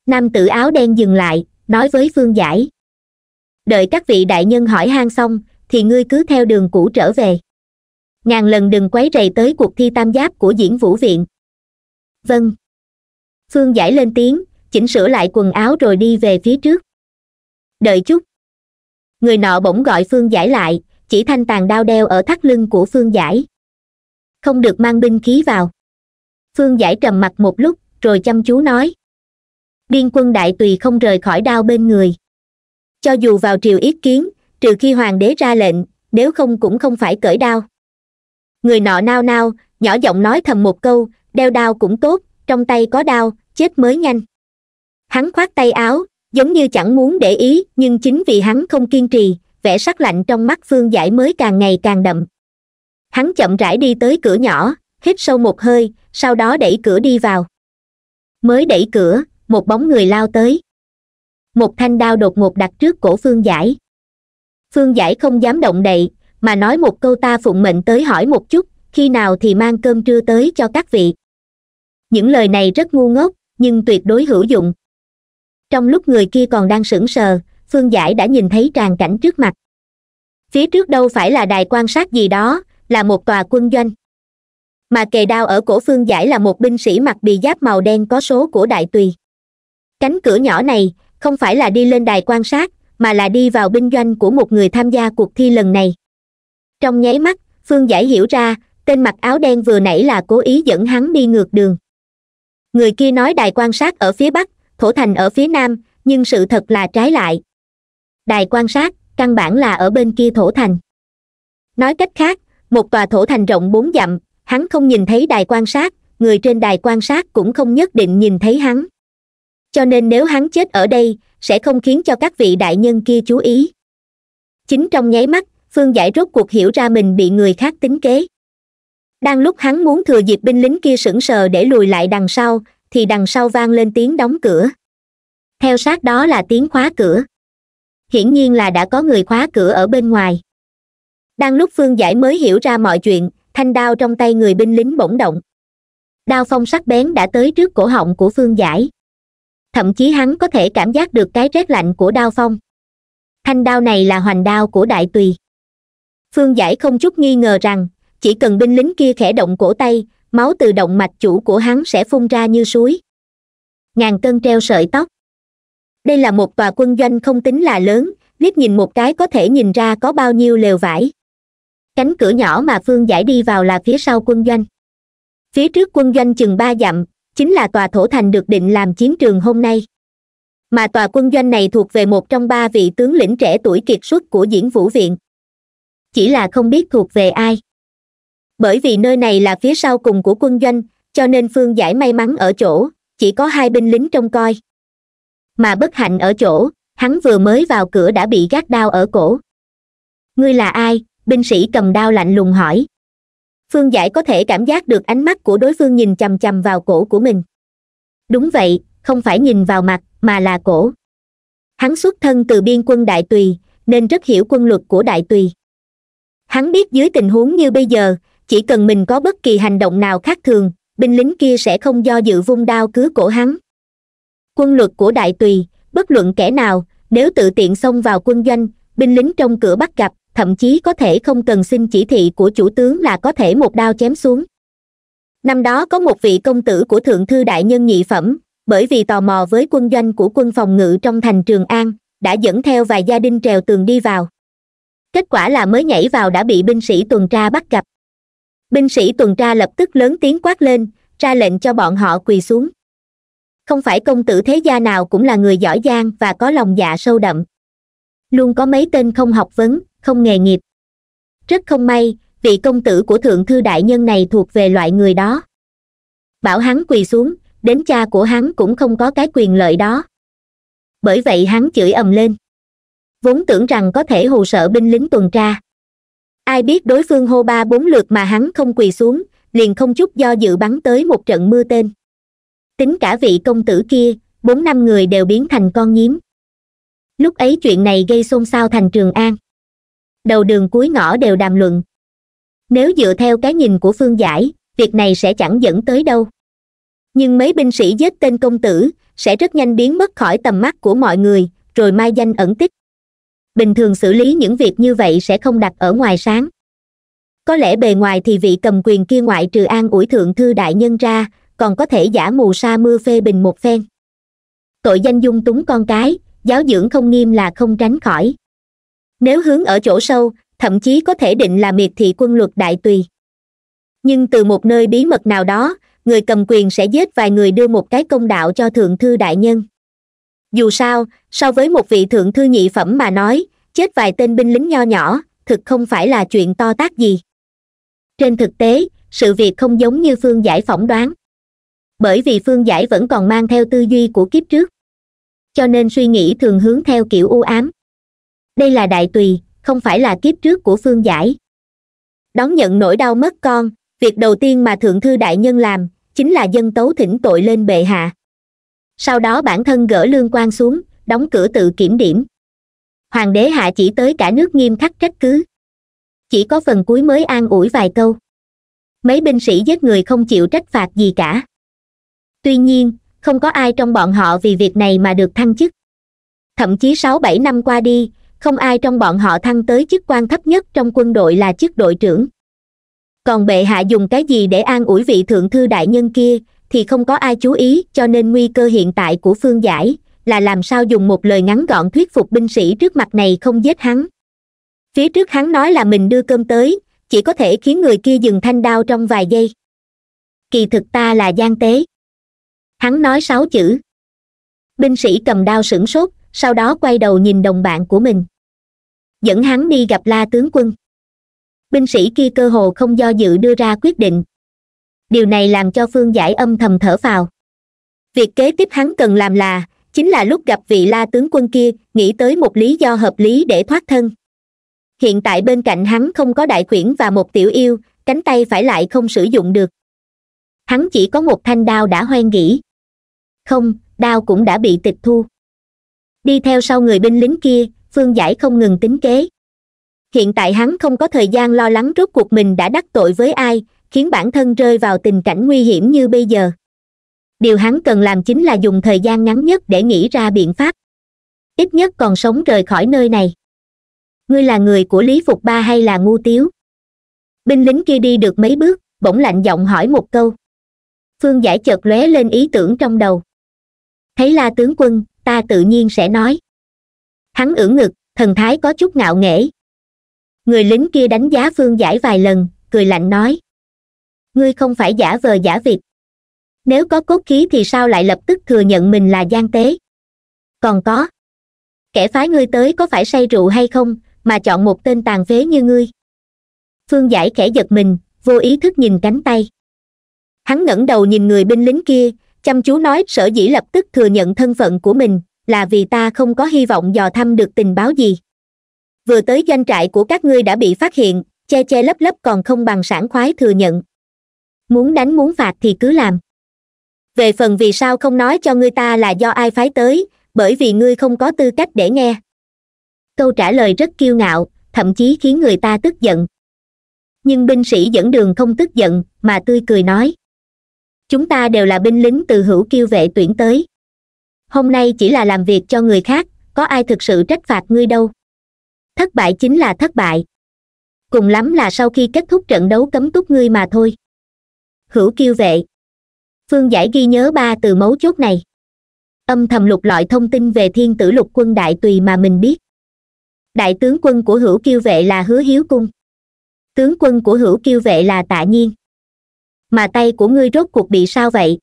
Nam tử áo đen dừng lại, nói với Phương Giải. Đợi các vị đại nhân hỏi han xong, thì ngươi cứ theo đường cũ trở về. Ngàn lần đừng quấy rầy tới cuộc thi tam giáp của Diễn Vũ Viện. Vâng. Phương Giải lên tiếng, chỉnh sửa lại quần áo rồi đi về phía trước. Đợi chút. Người nọ bỗng gọi Phương Giải lại, chỉ thanh tàn đao đeo ở thắt lưng của Phương Giải. Không được mang binh khí vào. Phương Giải trầm mặt một lúc, rồi chăm chú nói. Biên quân Đại Tùy không rời khỏi đao bên người. Cho dù vào triều yết kiến, trừ khi hoàng đế ra lệnh, nếu không cũng không phải cởi đao. Người nọ nao nao, nhỏ giọng nói thầm một câu, đeo đao cũng tốt, trong tay có đao, chết mới nhanh. Hắn khoát tay áo, giống như chẳng muốn để ý, nhưng chính vì hắn không kiên trì, vẻ sắc lạnh trong mắt Phương Giải mới càng ngày càng đậm. Hắn chậm rãi đi tới cửa nhỏ, hít sâu một hơi, sau đó đẩy cửa đi vào. Mới đẩy cửa, một bóng người lao tới. Một thanh đao đột ngột đặt trước cổ Phương Giải. Phương Giải không dám động đậy, mà nói một câu ta phụng mệnh tới hỏi một chút, khi nào thì mang cơm trưa tới cho các vị. Những lời này rất ngu ngốc, nhưng tuyệt đối hữu dụng. Trong lúc người kia còn đang sững sờ, Phương Giải đã nhìn thấy tràng cảnh trước mặt. Phía trước đâu phải là đài quan sát gì đó, là một tòa quân doanh. Mà kề đao ở cổ Phương Giải là một binh sĩ mặc bì giáp màu đen có số của Đại Tùy. Cánh cửa nhỏ này không phải là đi lên đài quan sát, mà là đi vào binh doanh của một người tham gia cuộc thi lần này. Trong nháy mắt, Phương Giải hiểu ra, tên mặc áo đen vừa nãy là cố ý dẫn hắn đi ngược đường. Người kia nói đài quan sát ở phía bắc, thổ thành ở phía nam, nhưng sự thật là trái lại. Đài quan sát, căn bản là ở bên kia thổ thành. Nói cách khác, một tòa thổ thành rộng 4 dặm, hắn không nhìn thấy đài quan sát, người trên đài quan sát cũng không nhất định nhìn thấy hắn. Cho nên nếu hắn chết ở đây, sẽ không khiến cho các vị đại nhân kia chú ý. Chính trong nháy mắt, Phương Giải rốt cuộc hiểu ra mình bị người khác tính kế. Đang lúc hắn muốn thừa dịp binh lính kia sững sờ để lùi lại đằng sau, thì đằng sau vang lên tiếng đóng cửa. Theo sát đó là tiếng khóa cửa. Hiển nhiên là đã có người khóa cửa ở bên ngoài. Đang lúc Phương Giải mới hiểu ra mọi chuyện, thanh đao trong tay người binh lính bỗng động. Đao phong sắc bén đã tới trước cổ họng của Phương Giải. Thậm chí hắn có thể cảm giác được cái rét lạnh của đao phong. Thanh đao này là hoành đao của Đại Tùy. Phương Giải không chút nghi ngờ rằng, chỉ cần binh lính kia khẽ động cổ tay, máu từ động mạch chủ của hắn sẽ phun ra như suối. Ngàn cân treo sợi tóc. Đây là một tòa quân doanh không tính là lớn, liếc nhìn một cái có thể nhìn ra có bao nhiêu lều vải. Cánh cửa nhỏ mà Phương Giải đi vào là phía sau quân doanh. Phía trước quân doanh chừng 3 dặm, chính là tòa thổ thành được định làm chiến trường hôm nay. Mà tòa quân doanh này thuộc về một trong 3 vị tướng lĩnh trẻ tuổi kiệt xuất của Diễn Vũ Viện. Chỉ là không biết thuộc về ai. Bởi vì nơi này là phía sau cùng của quân doanh, cho nên Phương Giải may mắn ở chỗ, chỉ có 2 binh lính trông coi. Mà bất hạnh ở chỗ, hắn vừa mới vào cửa đã bị gác đao ở cổ. Ngươi là ai? Binh sĩ cầm đao lạnh lùng hỏi. Phương Giải có thể cảm giác được ánh mắt của đối phương nhìn chằm chằm vào cổ của mình. Đúng vậy, không phải nhìn vào mặt, mà là cổ. Hắn xuất thân từ biên quân Đại Tùy, nên rất hiểu quân luật của Đại Tùy. Hắn biết dưới tình huống như bây giờ, chỉ cần mình có bất kỳ hành động nào khác thường, binh lính kia sẽ không do dự vung đao cứa cổ hắn. Quân luật của Đại Tùy, bất luận kẻ nào, nếu tự tiện xông vào quân doanh, binh lính trong cửa bắt gặp, thậm chí có thể không cần xin chỉ thị của chủ tướng là có thể một đao chém xuống. Năm đó có một vị công tử của Thượng Thư Đại Nhân nhị phẩm, bởi vì tò mò với quân doanh của quân phòng ngự trong thành Trường An, đã dẫn theo vài gia đình trèo tường đi vào. Kết quả là mới nhảy vào đã bị binh sĩ tuần tra bắt gặp. Binh sĩ tuần tra lập tức lớn tiếng quát lên, ra lệnh cho bọn họ quỳ xuống. Không phải công tử thế gia nào cũng là người giỏi giang và có lòng dạ sâu đậm. Luôn có mấy tên không học vấn, không nghề nghiệp. Rất không may, vị công tử của Thượng Thư Đại Nhân này thuộc về loại người đó. Bảo hắn quỳ xuống, đến cha của hắn cũng không có cái quyền lợi đó. Bởi vậy hắn chửi ầm lên. Vốn tưởng rằng có thể hù sợ binh lính tuần tra. Ai biết đối phương hô 3-4 lượt mà hắn không quỳ xuống, liền không chút do dự bắn tới một trận mưa tên. Tính cả vị công tử kia, 4-5 người đều biến thành con nhím. Lúc ấy chuyện này gây xôn xao thành Trường An. Đầu đường cuối ngõ đều đàm luận. Nếu dựa theo cái nhìn của Phương Giải, việc này sẽ chẳng dẫn tới đâu. Nhưng mấy binh sĩ giết tên công tử sẽ rất nhanh biến mất khỏi tầm mắt của mọi người, rồi mai danh ẩn tích. Bình thường xử lý những việc như vậy sẽ không đặt ở ngoài sáng. Có lẽ bề ngoài thì vị cầm quyền kia ngoại trừ an ủi Thượng Thư Đại Nhân ra, còn có thể giả mù sa mưa phê bình một phen. Tội danh dung túng con cái, giáo dưỡng không nghiêm là không tránh khỏi. Nếu hướng ở chỗ sâu, thậm chí có thể định là miệt thị quân luật Đại Tùy. Nhưng từ một nơi bí mật nào đó, người cầm quyền sẽ giết vài người đưa một cái công đạo cho Thượng Thư Đại Nhân. Dù sao, so với một vị Thượng Thư nhị phẩm mà nói, chết vài tên binh lính nho nhỏ, thực không phải là chuyện to tát gì. Trên thực tế, sự việc không giống như Phương Giải phỏng đoán. Bởi vì Phương Giải vẫn còn mang theo tư duy của kiếp trước. Cho nên suy nghĩ thường hướng theo kiểu u ám. Đây là Đại Tùy, không phải là kiếp trước của Phương Giải. Đón nhận nỗi đau mất con, việc đầu tiên mà Thượng Thư Đại Nhân làm, chính là dâng tấu thỉnh tội lên bệ hạ. Sau đó bản thân gỡ lương quan xuống, đóng cửa tự kiểm điểm. Hoàng đế hạ chỉ tới cả nước nghiêm khắc trách cứ. Chỉ có phần cuối mới an ủi vài câu. Mấy binh sĩ giết người không chịu trách phạt gì cả. Tuy nhiên, không có ai trong bọn họ vì việc này mà được thăng chức. Thậm chí 6-7 năm qua đi, không ai trong bọn họ thăng tới chức quan thấp nhất trong quân đội là chức đội trưởng. Còn bệ hạ dùng cái gì để an ủi vị Thượng Thư Đại Nhân kia thì không có ai chú ý, cho nên nguy cơ hiện tại của Phương Giải là làm sao dùng một lời ngắn gọn thuyết phục binh sĩ trước mặt này không giết hắn. Phía trước hắn nói là mình đưa cơm tới, chỉ có thể khiến người kia dừng thanh đao trong vài giây. Kỳ thực ta là gian tế. Hắn nói 6 chữ. Binh sĩ cầm đao sửng sốt, sau đó quay đầu nhìn đồng bạn của mình. Dẫn hắn đi gặp La tướng quân. Binh sĩ kia cơ hồ không do dự đưa ra quyết định. Điều này làm cho Phương Giải âm thầm thở phào. Việc kế tiếp hắn cần làm là, chính là lúc gặp vị La tướng quân kia, nghĩ tới một lý do hợp lý để thoát thân. Hiện tại bên cạnh hắn không có đại khuyển và một tiểu yêu, cánh tay phải lại không sử dụng được. Hắn chỉ có một thanh đao đã hoen gỉ. Không, đao cũng đã bị tịch thu. Đi theo sau người binh lính kia, Phương Giải không ngừng tính kế. Hiện tại hắn không có thời gian lo lắng rốt cuộc mình đã đắc tội với ai, khiến bản thân rơi vào tình cảnh nguy hiểm như bây giờ. Điều hắn cần làm chính là dùng thời gian ngắn nhất để nghĩ ra biện pháp, ít nhất còn sống rời khỏi nơi này. Ngươi là người của Lý Phục Ba hay là Ngưu Tiếu? Binh lính kia đi được mấy bước, bỗng lạnh giọng hỏi một câu. Phương Giải chợt lóe lên ý tưởng trong đầu. Thấy La tướng quân, ta tự nhiên sẽ nói. Hắn ưỡn ngực, thần thái có chút ngạo nghễ. Người lính kia đánh giá Phương Giải vài lần, cười lạnh nói. Ngươi không phải giả vờ giả vịt. Nếu có cốt khí thì sao lại lập tức thừa nhận mình là gian tế? Còn có, kẻ phái ngươi tới có phải say rượu hay không, mà chọn một tên tàn phế như ngươi? Phương Giải khẽ giật mình, vô ý thức nhìn cánh tay. Hắn ngẩng đầu nhìn người binh lính kia, chăm chú nói sở dĩ lập tức thừa nhận thân phận của mình là vì ta không có hy vọng dò thăm được tình báo gì. Vừa tới doanh trại của các ngươi đã bị phát hiện, che che lấp lấp còn không bằng sảng khoái thừa nhận. Muốn đánh muốn phạt thì cứ làm. Về phần vì sao không nói cho ngươi ta là do ai phái tới, bởi vì ngươi không có tư cách để nghe. Câu trả lời rất kiêu ngạo, thậm chí khiến người ta tức giận. Nhưng binh sĩ dẫn đường không tức giận, mà tươi cười nói. Chúng ta đều là binh lính từ Hữu Kiêu Vệ tuyển tới. Hôm nay chỉ là làm việc cho người khác, có ai thực sự trách phạt ngươi đâu. Thất bại chính là thất bại. Cùng lắm là sau khi kết thúc trận đấu cấm túc ngươi mà thôi. Hữu Kiêu Vệ. Phương Giải ghi nhớ ba từ mấu chốt này. Âm thầm lục lọi thông tin về Thiên Tử Lục Quân Đại Tùy mà mình biết. Đại tướng quân của Hữu Kiêu Vệ là Hứa Hiếu Cung. Tướng quân của Hữu Kiêu Vệ là Tạ Nhiên. Mà tay của ngươi rốt cuộc bị sao vậy?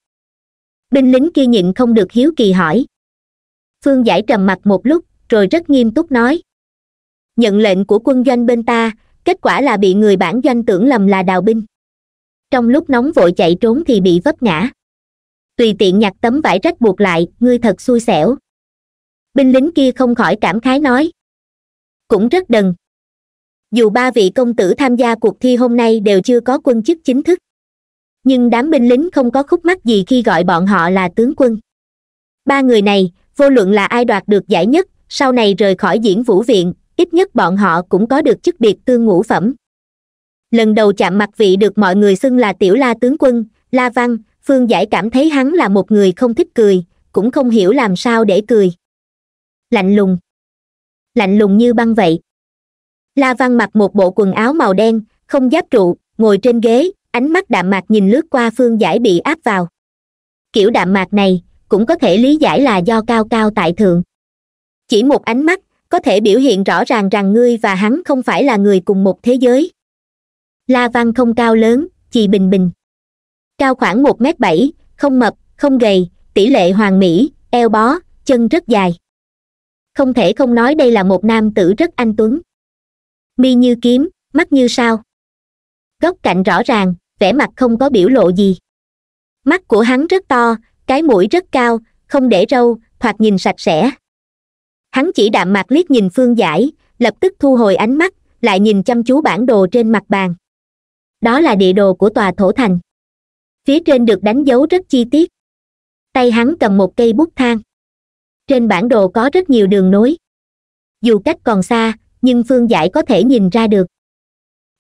Binh lính kia nhịn không được hiếu kỳ hỏi. Phương Giải trầm mặt một lúc, rồi rất nghiêm túc nói. Nhận lệnh của quân doanh bên ta, kết quả là bị người bản doanh tưởng lầm là đào binh. Trong lúc nóng vội chạy trốn thì bị vấp ngã. Tùy tiện nhặt tấm vải rách buộc lại, ngươi thật xui xẻo. Binh lính kia không khỏi cảm khái nói. Cũng rất đần. Dù ba vị công tử tham gia cuộc thi hôm nay đều chưa có quân chức chính thức. Nhưng đám binh lính không có khúc mắc gì khi gọi bọn họ là tướng quân. Ba người này, vô luận là ai đoạt được giải nhất, sau này rời khỏi Diễn Vũ Viện, ít nhất bọn họ cũng có được chức biệt tương ngũ phẩm. Lần đầu chạm mặt vị được mọi người xưng là Tiểu La tướng quân, La Văn, Phương Giải cảm thấy hắn là một người không thích cười, cũng không hiểu làm sao để cười. Lạnh lùng như băng vậy. La Văn mặc một bộ quần áo màu đen, không giáp trụ, ngồi trên ghế, ánh mắt đạm mạc nhìn lướt qua Phương Giải bị áp vào. Kiểu đạm mạc này, cũng có thể lý giải là do cao cao tại thượng. Chỉ một ánh mắt, có thể biểu hiện rõ ràng rằng ngươi và hắn không phải là người cùng một thế giới. La Văn không cao lớn, chỉ bình bình. Cao khoảng 1m7, không mập, không gầy, tỷ lệ hoàn mỹ, eo bó, chân rất dài. Không thể không nói đây là một nam tử rất anh tuấn. Mi như kiếm, mắt như sao. Góc cạnh rõ ràng, vẻ mặt không có biểu lộ gì. Mắt của hắn rất to, cái mũi rất cao, không để râu, thoạt nhìn sạch sẽ. Hắn chỉ đạm mạc liếc nhìn Phương Giải, lập tức thu hồi ánh mắt, lại nhìn chăm chú bản đồ trên mặt bàn. Đó là địa đồ của tòa thổ thành. Phía trên được đánh dấu rất chi tiết. Tay hắn cầm một cây bút thang. Trên bản đồ có rất nhiều đường nối. Dù cách còn xa, nhưng Phương Giải có thể nhìn ra được.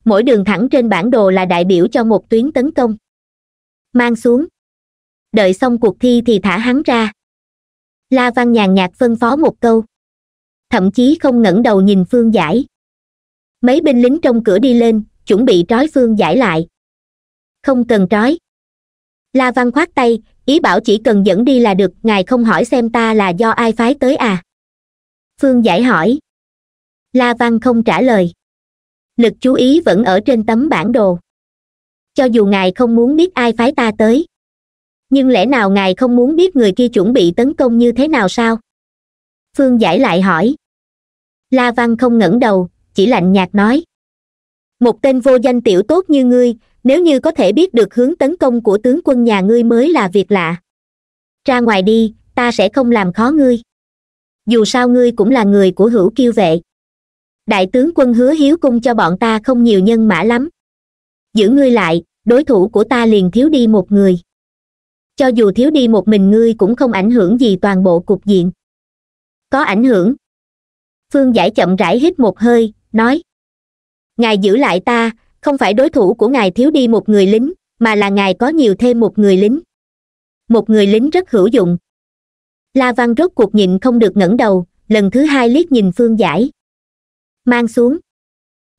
Mỗi đường thẳng trên bản đồ là đại biểu cho một tuyến tấn công. Mang xuống. Đợi xong cuộc thi thì thả hắn ra. La Văn nhàn nhạt phân phó một câu. Thậm chí không ngẩng đầu nhìn Phương Giải. Mấy binh lính trong cửa đi lên, chuẩn bị trói Phương Giải lại. Không cần trói. La Văn khoát tay, ý bảo chỉ cần dẫn đi là được, ngài không hỏi xem ta là do ai phái tới à? Phương Giải hỏi. La Văn không trả lời. Lực chú ý vẫn ở trên tấm bản đồ. Cho dù ngài không muốn biết ai phái ta tới, nhưng lẽ nào ngài không muốn biết người kia chuẩn bị tấn công như thế nào sao? Phương Giải lại hỏi. La Văn không ngẩng đầu, chỉ lạnh nhạt nói. Một tên vô danh tiểu tốt như ngươi, nếu như có thể biết được hướng tấn công của tướng quân nhà ngươi mới là việc lạ. Ra ngoài đi, ta sẽ không làm khó ngươi. Dù sao ngươi cũng là người của Hữu Kiêu Vệ. Đại tướng quân Hứa Hiếu Cung cho bọn ta không nhiều nhân mã lắm. Giữ ngươi lại, đối thủ của ta liền thiếu đi một người. Cho dù thiếu đi một mình ngươi cũng không ảnh hưởng gì toàn bộ cục diện. Có ảnh hưởng. Phương Giải chậm rãi hít một hơi, nói. Ngài giữ lại ta, không phải đối thủ của ngài thiếu đi một người lính, mà là ngài có nhiều thêm một người lính. Một người lính rất hữu dụng. La Văn rốt cuộc nhịn không được ngẩng đầu, lần thứ hai liếc nhìn Phương Giải. Mang xuống.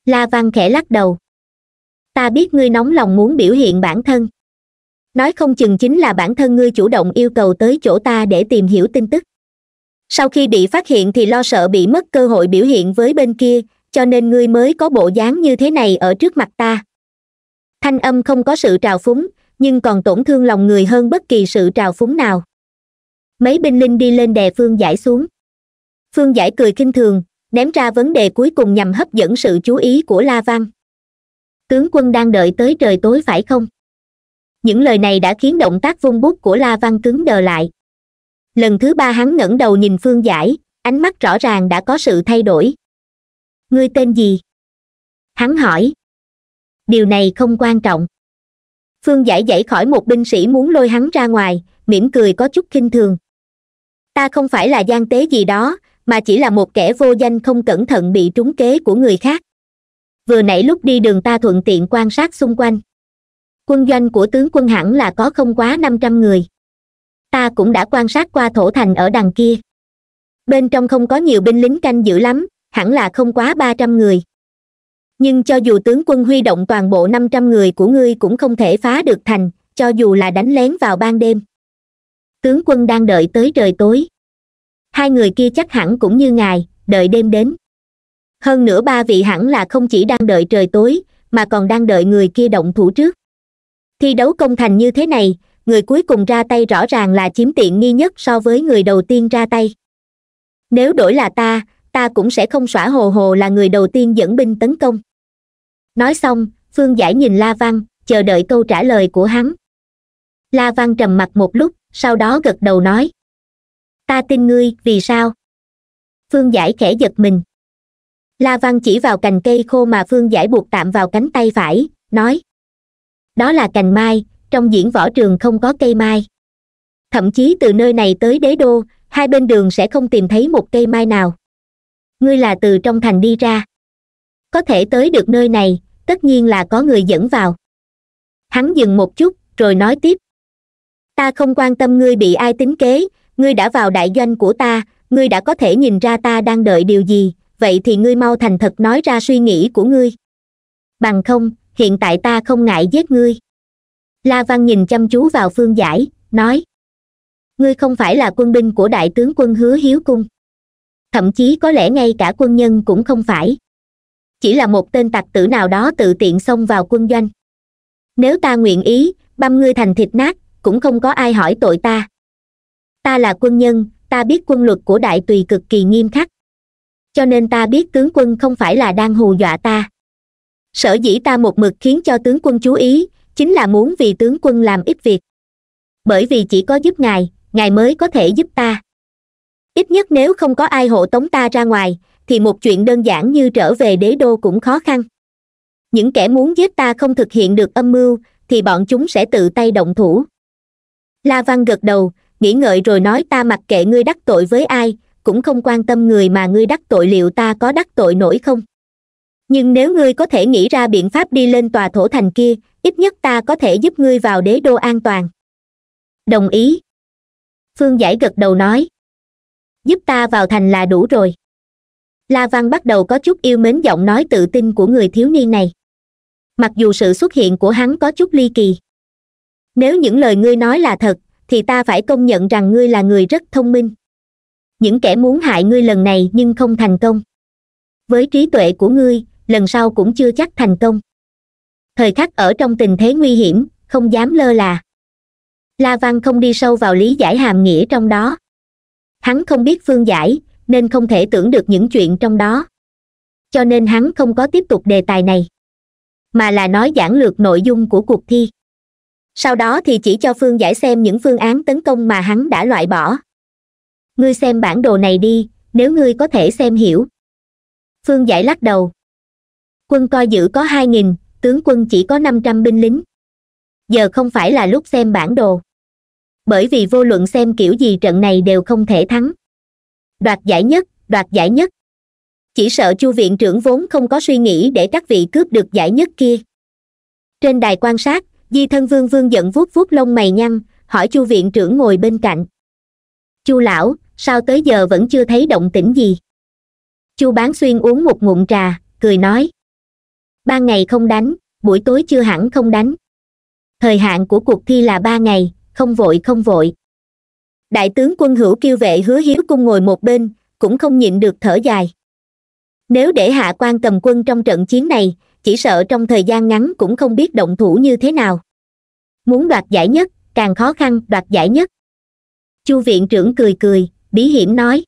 La Văn khẽ lắc đầu. Ta biết ngươi nóng lòng muốn biểu hiện bản thân. Nói không chừng chính là bản thân ngươi chủ động yêu cầu tới chỗ ta để tìm hiểu tin tức. Sau khi bị phát hiện thì lo sợ bị mất cơ hội biểu hiện với bên kia, cho nên ngươi mới có bộ dáng như thế này ở trước mặt ta. Thanh âm không có sự trào phúng, nhưng còn tổn thương lòng người hơn bất kỳ sự trào phúng nào. Mấy binh linh đi lên đè Phương Giải xuống. Phương Giải cười khinh thường, ném ra vấn đề cuối cùng nhằm hấp dẫn sự chú ý của La Văn. Tướng quân đang đợi tới trời tối phải không? Những lời này đã khiến động tác vung bút của La Văn cứng đờ lại. Lần thứ ba hắn ngẩng đầu nhìn Phương Giải, ánh mắt rõ ràng đã có sự thay đổi. Ngươi tên gì? Hắn hỏi. Điều này không quan trọng. Phương Giải giãy khỏi một binh sĩ muốn lôi hắn ra ngoài, mỉm cười có chút khinh thường. Ta không phải là gian tế gì đó, mà chỉ là một kẻ vô danh không cẩn thận bị trúng kế của người khác. Vừa nãy lúc đi đường ta thuận tiện quan sát xung quanh. Quân doanh của tướng quân hẳn là có không quá 500 người. Ta cũng đã quan sát qua thổ thành ở đằng kia. Bên trong không có nhiều binh lính canh giữ lắm, hẳn là không quá 300 người. Nhưng cho dù tướng quân huy động toàn bộ 500 người của ngươi cũng không thể phá được thành, cho dù là đánh lén vào ban đêm. Tướng quân đang đợi tới trời tối. Hai người kia chắc hẳn cũng như ngài, đợi đêm đến. Hơn nữa ba vị hẳn là không chỉ đang đợi trời tối, mà còn đang đợi người kia động thủ trước. Thi đấu công thành như thế này, người cuối cùng ra tay rõ ràng là chiếm tiện nghi nhất so với người đầu tiên ra tay. Nếu đổi là ta, ta cũng sẽ không xõa hồ hồ là người đầu tiên dẫn binh tấn công. Nói xong, Phương Giải nhìn La Văn, chờ đợi câu trả lời của hắn. La Văn trầm mặt một lúc, sau đó gật đầu nói. Ta tin ngươi, vì sao? Phương Giải khẽ giật mình. La Văn chỉ vào cành cây khô mà Phương Giải buộc tạm vào cánh tay phải, nói. Đó là cành mai, trong diễn võ trường không có cây mai. Thậm chí từ nơi này tới đế đô, hai bên đường sẽ không tìm thấy một cây mai nào. Ngươi là từ trong thành đi ra. Có thể tới được nơi này, tất nhiên là có người dẫn vào. Hắn dừng một chút, rồi nói tiếp. Ta không quan tâm ngươi bị ai tính kế, ngươi đã vào đại doanh của ta, ngươi đã có thể nhìn ra ta đang đợi điều gì, vậy thì ngươi mau thành thật nói ra suy nghĩ của ngươi. Bằng không, hiện tại ta không ngại giết ngươi. La Văn nhìn chăm chú vào Phương Giải, nói. Ngươi không phải là quân binh của đại tướng quân Hứa Hiếu Cung. Thậm chí có lẽ ngay cả quân nhân cũng không phải. Chỉ là một tên tặc tử nào đó tự tiện xông vào quân doanh. Nếu ta nguyện ý, băm ngươi thành thịt nát, cũng không có ai hỏi tội ta. Ta là quân nhân, ta biết quân luật của Đại Tùy cực kỳ nghiêm khắc. Cho nên ta biết tướng quân không phải là đang hù dọa ta. Sở dĩ ta một mực khiến cho tướng quân chú ý, chính là muốn vì tướng quân làm ít việc. Bởi vì chỉ có giúp ngài mới có thể giúp ta. Ít nhất nếu không có ai hộ tống ta ra ngoài, thì một chuyện đơn giản như trở về đế đô cũng khó khăn. Những kẻ muốn giết ta không thực hiện được âm mưu, thì bọn chúng sẽ tự tay động thủ. La Văn gật đầu, nghĩ ngợi rồi nói ta mặc kệ ngươi đắc tội với ai, cũng không quan tâm người mà ngươi đắc tội liệu ta có đắc tội nổi không. Nhưng nếu ngươi có thể nghĩ ra biện pháp đi lên tòa thổ thành kia, ít nhất ta có thể giúp ngươi vào đế đô an toàn. Đồng ý. Phương Giải gật đầu nói. Giúp ta vào thành là đủ rồi. La Văn bắt đầu có chút yêu mến giọng nói tự tin của người thiếu niên này. Mặc dù sự xuất hiện của hắn có chút ly kỳ. Nếu những lời ngươi nói là thật, thì ta phải công nhận rằng ngươi là người rất thông minh. Những kẻ muốn hại ngươi lần này nhưng không thành công. Với trí tuệ của ngươi, lần sau cũng chưa chắc thành công. Thời khắc ở trong tình thế nguy hiểm, không dám lơ là. La Văn không đi sâu vào lý giải hàm nghĩa trong đó. Hắn không biết Phương Giải, nên không thể tưởng được những chuyện trong đó. Cho nên hắn không có tiếp tục đề tài này, mà là nói giản lược nội dung của cuộc thi. Sau đó thì chỉ cho Phương Giải xem những phương án tấn công mà hắn đã loại bỏ. Ngươi xem bản đồ này đi, nếu ngươi có thể xem hiểu. Phương Giải lắc đầu. Quân coi giữ có 2.000, tướng quân chỉ có 500 binh lính. Giờ không phải là lúc xem bản đồ. Bởi vì vô luận xem kiểu gì trận này đều không thể thắng. Đoạt giải nhất. Chỉ sợ Chu viện trưởng vốn không có suy nghĩ để các vị cướp được giải nhất kia. Trên đài quan sát, Di Thân Vương Vương Dận vuốt vuốt lông mày nhăn, hỏi Chu viện trưởng ngồi bên cạnh. Chu lão, sao tới giờ vẫn chưa thấy động tĩnh gì? Chu Bán Xuyên uống một ngụm trà, cười nói. Ban ngày không đánh, buổi tối chưa hẳn không đánh. Thời hạn của cuộc thi là 3 ngày, không vội không vội. Đại tướng quân Hữu Kiêu Vệ Hứa Hiếu Cung ngồi một bên, cũng không nhịn được thở dài. Nếu để hạ quan cầm quân trong trận chiến này, chỉ sợ trong thời gian ngắn cũng không biết động thủ như thế nào. Muốn đoạt giải nhất, càng khó khăn đoạt giải nhất. Chu viện trưởng cười cười, bí hiểm nói.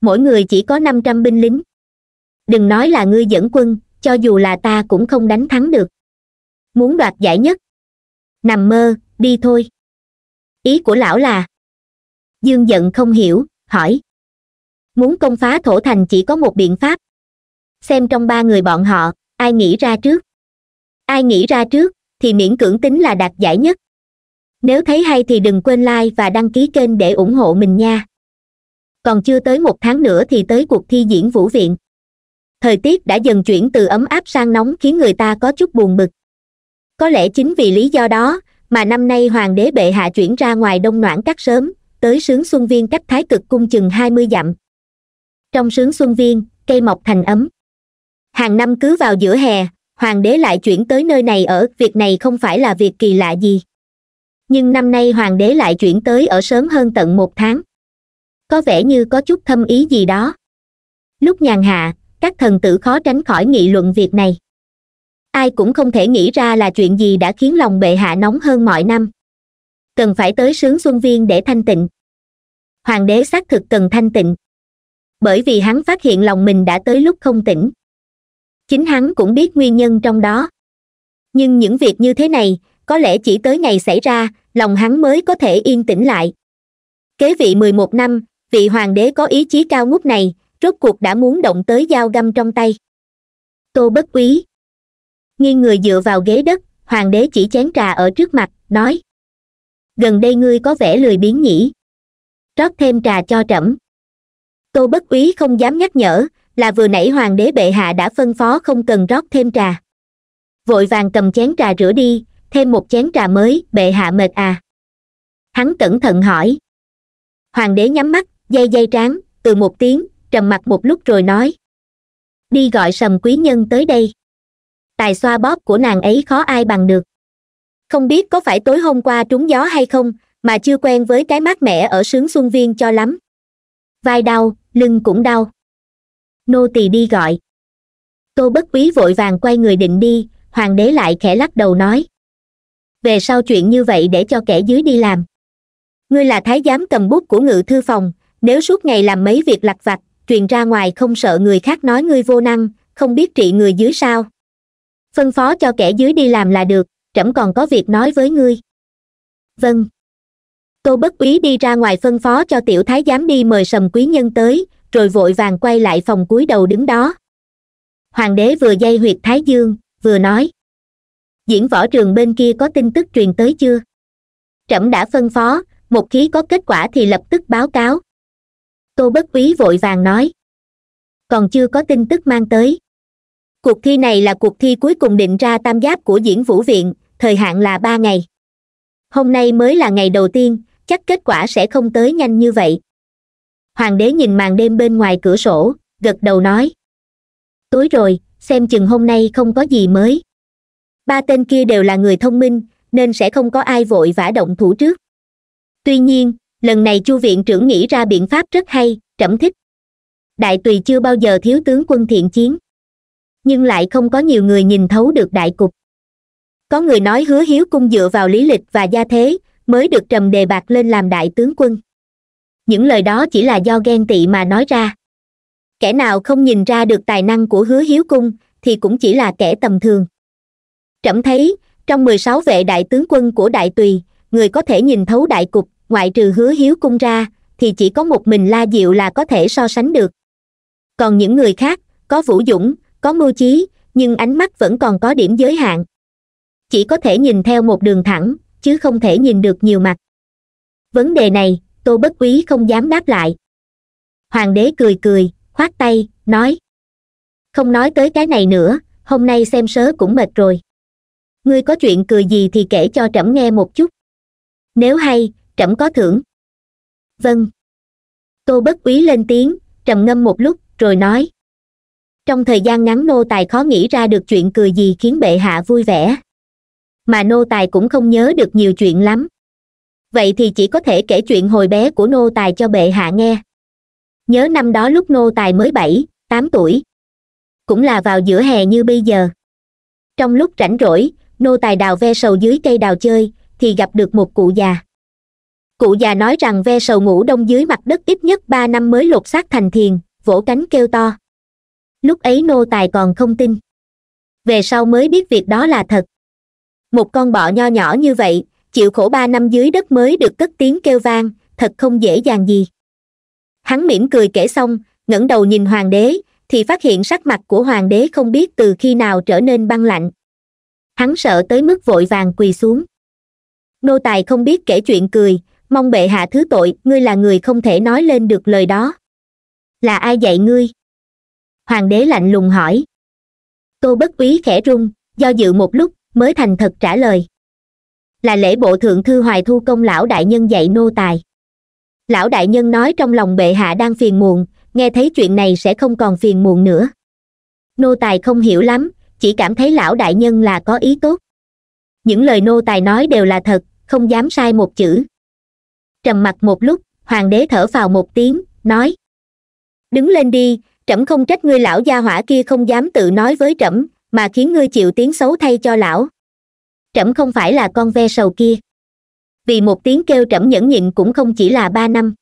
Mỗi người chỉ có 500 binh lính. Đừng nói là ngươi dẫn quân, cho dù là ta cũng không đánh thắng được. Muốn đoạt giải nhất? Nằm mơ, đi thôi. Ý của lão là? Dương Dận không hiểu, hỏi. Muốn công phá thổ thành chỉ có một biện pháp. Xem trong 3 người bọn họ, ai nghĩ ra trước. Ai nghĩ ra trước, thì miễn cưỡng tính là đạt giải nhất. Nếu thấy hay thì đừng quên like và đăng ký kênh để ủng hộ mình nha. Còn chưa tới 1 tháng nữa thì tới cuộc thi Diễn Vũ Viện. Thời tiết đã dần chuyển từ ấm áp sang nóng khiến người ta có chút buồn bực. Có lẽ chính vì lý do đó mà năm nay Hoàng đế bệ hạ chuyển ra ngoài Đông Noãn Các sớm, tới Sướng Xuân Viên cách Thái Cực Cung chừng 20 dặm. Trong Sướng Xuân Viên, cây mọc thành ấm. Hàng năm cứ vào giữa hè, Hoàng đế lại chuyển tới nơi này ở, việc này không phải là việc kỳ lạ gì. Nhưng năm nay Hoàng đế lại chuyển tới ở sớm hơn tận 1 tháng. Có vẻ như có chút thâm ý gì đó. Lúc nhàn hạ, các thần tử khó tránh khỏi nghị luận việc này. Ai cũng không thể nghĩ ra là chuyện gì đã khiến lòng bệ hạ nóng hơn mọi năm. Cần phải tới Sướng Xuân Viên để thanh tịnh. Hoàng đế xác thực cần thanh tịnh. Bởi vì hắn phát hiện lòng mình đã tới lúc không tỉnh. Chính hắn cũng biết nguyên nhân trong đó. Nhưng những việc như thế này, có lẽ chỉ tới ngày xảy ra, lòng hắn mới có thể yên tĩnh lại. Kế vị 11 năm, vị hoàng đế có ý chí cao ngút này, rốt cuộc đã muốn động tới dao găm trong tay. Tô Bất Úy nghiêng người dựa vào ghế đất, hoàng đế chỉ chén trà ở trước mặt, nói. Gần đây ngươi có vẻ lười biếng nhỉ. Rót thêm trà cho trẫm. Tô Bất Úy không dám nhắc nhở, là vừa nãy hoàng đế bệ hạ đã phân phó không cần rót thêm trà. Vội vàng cầm chén trà rửa đi, thêm một chén trà mới, bệ hạ mệt à. Hắn cẩn thận hỏi. Hoàng đế nhắm mắt, day trán, từ một tiếng, trầm mặt một lúc rồi nói. Đi gọi Sầm quý nhân tới đây. Tài xoa bóp của nàng ấy khó ai bằng được. Không biết có phải tối hôm qua trúng gió hay không, mà chưa quen với cái mát mẻ ở Sướng Xuân Viên cho lắm. Vai đau, lưng cũng đau. Nô tỳ đi gọi. Tô Bất Úy vội vàng quay người định đi, hoàng đế lại khẽ lắc đầu nói. Về sau chuyện như vậy để cho kẻ dưới đi làm. Ngươi là thái giám cầm bút của ngự thư phòng, nếu suốt ngày làm mấy việc lặt vặt, truyền ra ngoài không sợ người khác nói ngươi vô năng, không biết trị người dưới sao. Phân phó cho kẻ dưới đi làm là được, trẫm còn có việc nói với ngươi. Vâng. Tô Bất Úy đi ra ngoài phân phó cho tiểu thái giám đi mời Sầm quý nhân tới, rồi vội vàng quay lại phòng cúi đầu đứng đó. Hoàng đế vừa day huyệt thái dương, vừa nói. Diễn võ trường bên kia có tin tức truyền tới chưa? Trẫm đã phân phó, một khi có kết quả thì lập tức báo cáo. Tô Bất Úy vội vàng nói. Còn chưa có tin tức mang tới. Cuộc thi này là cuộc thi cuối cùng định ra tam giáp của Diễn Vũ Viện, thời hạn là 3 ngày. Hôm nay mới là ngày đầu tiên, chắc kết quả sẽ không tới nhanh như vậy. Hoàng đế nhìn màn đêm bên ngoài cửa sổ, gật đầu nói. Tối rồi, xem chừng hôm nay không có gì mới. 3 tên kia đều là người thông minh, nên sẽ không có ai vội vã động thủ trước. Tuy nhiên, lần này Chu viện trưởng nghĩ ra biện pháp rất hay, trẫm thích. Đại Tùy chưa bao giờ thiếu tướng quân thiện chiến. Nhưng lại không có nhiều người nhìn thấu được đại cục. Có người nói Hứa Hiếu Cung dựa vào lý lịch và gia thế mới được trầm đề bạt lên làm đại tướng quân. Những lời đó chỉ là do ghen tị mà nói ra. Kẻ nào không nhìn ra được tài năng của Hứa Hiếu Cung thì cũng chỉ là kẻ tầm thường. Trẫm thấy, trong 16 vệ đại tướng quân của Đại Tùy, người có thể nhìn thấu đại cục, ngoại trừ Hứa Hiếu Cung ra, thì chỉ có một mình La Diệu là có thể so sánh được. Còn những người khác, có vũ dũng, có mưu trí, nhưng ánh mắt vẫn còn có điểm giới hạn. Chỉ có thể nhìn theo một đường thẳng, chứ không thể nhìn được nhiều mặt. Vấn đề này, Tô Bất Úy không dám đáp lại. Hoàng đế cười cười, khoát tay, nói. Không nói tới cái này nữa, hôm nay xem sớ cũng mệt rồi. ngươi có chuyện cười gì thì kể cho trẫm nghe một chút. Nếu hay, trẫm có thưởng. Vâng. Tô Bất Úy lên tiếng, trầm ngâm một lúc, rồi nói. Trong thời gian ngắn nô tài khó nghĩ ra được chuyện cười gì khiến bệ hạ vui vẻ. Mà nô tài cũng không nhớ được nhiều chuyện lắm. Vậy thì chỉ có thể kể chuyện hồi bé của nô tài cho bệ hạ nghe. Nhớ năm đó lúc nô tài mới 7, 8 tuổi. Cũng là vào giữa hè như bây giờ. Trong lúc rảnh rỗi, nô tài đào ve sầu dưới cây đào chơi, thì gặp được một cụ già. Cụ già nói rằng ve sầu ngủ đông dưới mặt đất ít nhất 3 năm mới lột xác thành thiền, vỗ cánh kêu to. Lúc ấy nô tài còn không tin. Về sau mới biết việc đó là thật. Một con bọ nho nhỏ như vậy, chịu khổ 3 năm dưới đất mới được cất tiếng kêu vang, thật không dễ dàng gì. Hắn mỉm cười kể xong, ngẩng đầu nhìn hoàng đế, thì phát hiện sắc mặt của hoàng đế không biết từ khi nào trở nên băng lạnh. Hắn sợ tới mức vội vàng quỳ xuống. Nô tài không biết kể chuyện cười, mong bệ hạ thứ tội, ngươi là người không thể nói lên được lời đó. Là ai dạy ngươi? Hoàng đế lạnh lùng hỏi. Tô Bất Úy khẽ run, do dự một lúc, mới thành thật trả lời. Là lễ bộ thượng thư Hoài Thu công lão đại nhân dạy nô tài. Lão đại nhân nói trong lòng bệ hạ đang phiền muộn, nghe thấy chuyện này sẽ không còn phiền muộn nữa. Nô tài không hiểu lắm, chỉ cảm thấy lão đại nhân là có ý tốt. Những lời nô tài nói đều là thật, không dám sai một chữ. Trầm mặc một lúc, hoàng đế thở phào một tiếng, nói. Đứng lên đi, trẫm không trách ngươi, lão gia hỏa kia không dám tự nói với trẫm, mà khiến ngươi chịu tiếng xấu thay cho lão. Trẫm không phải là con ve sầu kia. Vì một tiếng kêu trẫm nhẫn nhịn cũng không chỉ là 3 năm,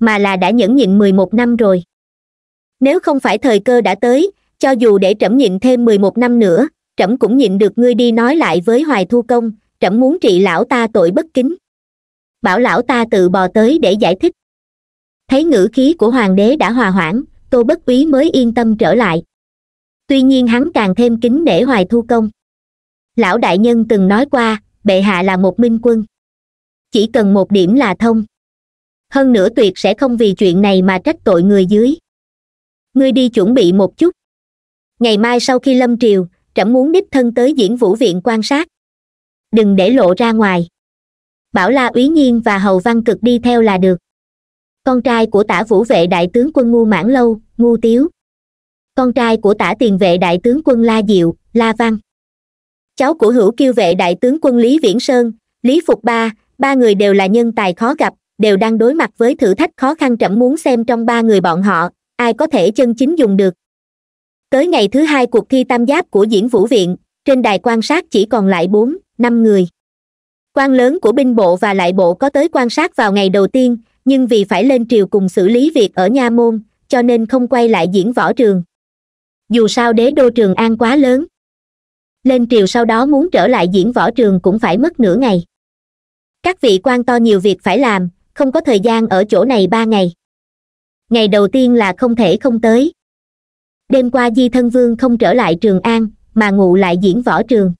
mà là đã nhẫn nhịn 11 năm rồi. Nếu không phải thời cơ đã tới, cho dù để trẫm nhịn thêm 11 năm nữa, trẫm cũng nhịn được. Ngươi đi nói lại với Hoài Thu công, trẫm muốn trị lão ta tội bất kính. Bảo lão ta tự bò tới để giải thích. Thấy ngữ khí của hoàng đế đã hòa hoãn, Tô Bất Úy mới yên tâm trở lại. Tuy nhiên hắn càng thêm kính nể Hoài Thu công. Lão đại nhân từng nói qua, bệ hạ là một minh quân. Chỉ cần một điểm là thông. Hơn nữa tuyệt sẽ không vì chuyện này mà trách tội người dưới. Ngươi đi chuẩn bị một chút. Ngày mai sau khi lâm triều, trẫm muốn đích thân tới Diễn Vũ Viện quan sát. Đừng để lộ ra ngoài. Bảo La Úy Nhiên và Hầu Văn Cực đi theo là được. Con trai của Tả Vũ vệ đại tướng quân Ngu Mãn Lâu, Ngưu Tiếu. Con trai của Tả Tiền vệ đại tướng quân La Diệu, La Văn. Cháu của Hữu Kiêu vệ đại tướng quân Lý Viễn Sơn, Lý Phục Ba, 3 người đều là nhân tài khó gặp, đều đang đối mặt với thử thách khó khăn. Trẫm muốn xem trong 3 người bọn họ, ai có thể chân chính dùng được. Tới ngày thứ 2 cuộc thi tam giáp của Diễn Vũ Viện, trên đài quan sát chỉ còn lại 4, 5 người. Quan lớn của binh bộ và lại bộ có tới quan sát vào ngày đầu tiên, nhưng vì phải lên triều cùng xử lý việc ở Nha Môn, cho nên không quay lại diễn võ trường. Dù sao đế đô Trường An quá lớn. Lên triều sau đó muốn trở lại diễn võ trường cũng phải mất nửa ngày. Các vị quan to nhiều việc phải làm, không có thời gian ở chỗ này 3 ngày. Ngày đầu tiên là không thể không tới. Đêm qua Di Thân Vương không trở lại Trường An, mà ngụ lại diễn võ trường.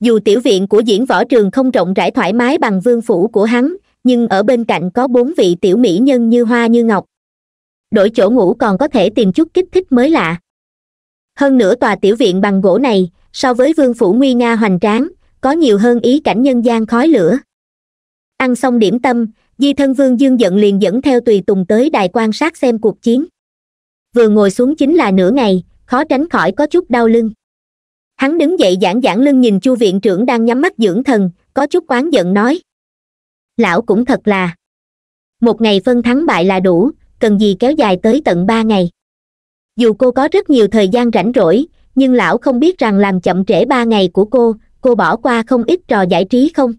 Dù tiểu viện của diễn võ trường không rộng rãi thoải mái bằng vương phủ của hắn, nhưng ở bên cạnh có 4 vị tiểu mỹ nhân như hoa như ngọc. Đổi chỗ ngủ còn có thể tìm chút kích thích mới lạ. Hơn nữa tòa tiểu viện bằng gỗ này, so với vương phủ nguy nga hoành tráng, có nhiều hơn ý cảnh nhân gian khói lửa. Ăn xong điểm tâm, Di Thân Vương Dương Dận liền dẫn theo tùy tùng tới đài quan sát xem cuộc chiến. Vừa ngồi xuống chính là nửa ngày, khó tránh khỏi có chút đau lưng. Hắn đứng dậy giãn lưng nhìn Chu viện trưởng đang nhắm mắt dưỡng thần, có chút oán giận nói. Lão cũng thật là. Một ngày phân thắng bại là đủ, cần gì kéo dài tới tận 3 ngày. Dù cô có rất nhiều thời gian rảnh rỗi, nhưng lão không biết rằng làm chậm trễ 3 ngày của cô bỏ qua không ít trò giải trí không?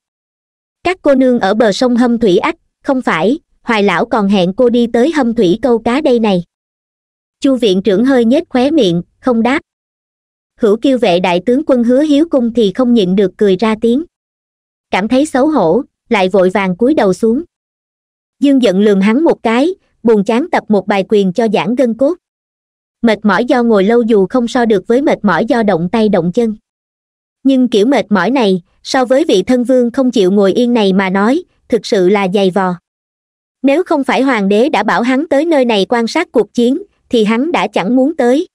Các cô nương ở bờ sông Hâm Thủy ắt, không phải, Hoài lão còn hẹn cô đi tới Hâm Thủy câu cá đây này. Chu viện trưởng hơi nhếch khóe miệng, không đáp. Hữu Kiêu vệ đại tướng quân Hứa Hiếu Cung thì không nhịn được cười ra tiếng. Cảm thấy xấu hổ, lại vội vàng cúi đầu xuống. Dương Dận lườm hắn một cái, buồn chán tập một bài quyền cho giãn gân cốt. Mệt mỏi do ngồi lâu dù không so được với mệt mỏi do động tay động chân. Nhưng kiểu mệt mỏi này, so với vị thân vương không chịu ngồi yên này mà nói, thực sự là dày vò. Nếu không phải hoàng đế đã bảo hắn tới nơi này quan sát cuộc chiến, thì hắn đã chẳng muốn tới.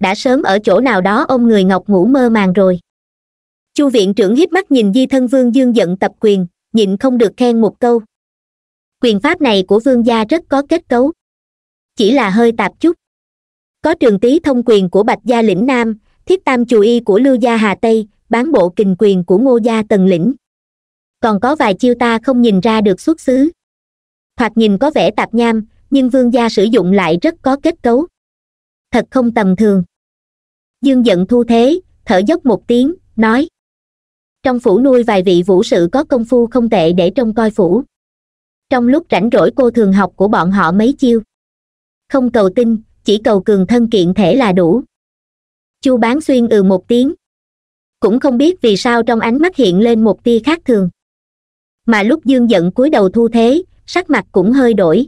Đã sớm ở chỗ nào đó ôm người ngọc ngủ mơ màng rồi. Chu viện trưởng híp mắt nhìn di thân vương Dương Dận tập quyền, nhịn không được khen một câu. Quyền pháp này của vương gia rất có kết cấu, chỉ là hơi tạp chút. Có trường tí thông quyền của Bạch gia lĩnh Nam, thiết tam chù y của Lưu gia Hà Tây, bán bộ kình quyền của Ngô gia Tần lĩnh. Còn có vài chiêu ta không nhìn ra được xuất xứ. Thoạt nhìn có vẻ tạp nham, nhưng vương gia sử dụng lại rất có kết cấu. Thật không tầm thường. Dương Dận thu thế, thở dốc một tiếng, nói. Trong phủ nuôi vài vị vũ sự có công phu không tệ để trông coi phủ. Trong lúc rảnh rỗi cô thường học của bọn họ mấy chiêu. Không cầu tinh, chỉ cầu cường thân kiện thể là đủ. Chu Bán Xuyên ừ một tiếng. Cũng không biết vì sao trong ánh mắt hiện lên một tia khác thường. Mà lúc Dương Dận cúi đầu thu thế, sắc mặt cũng hơi đổi.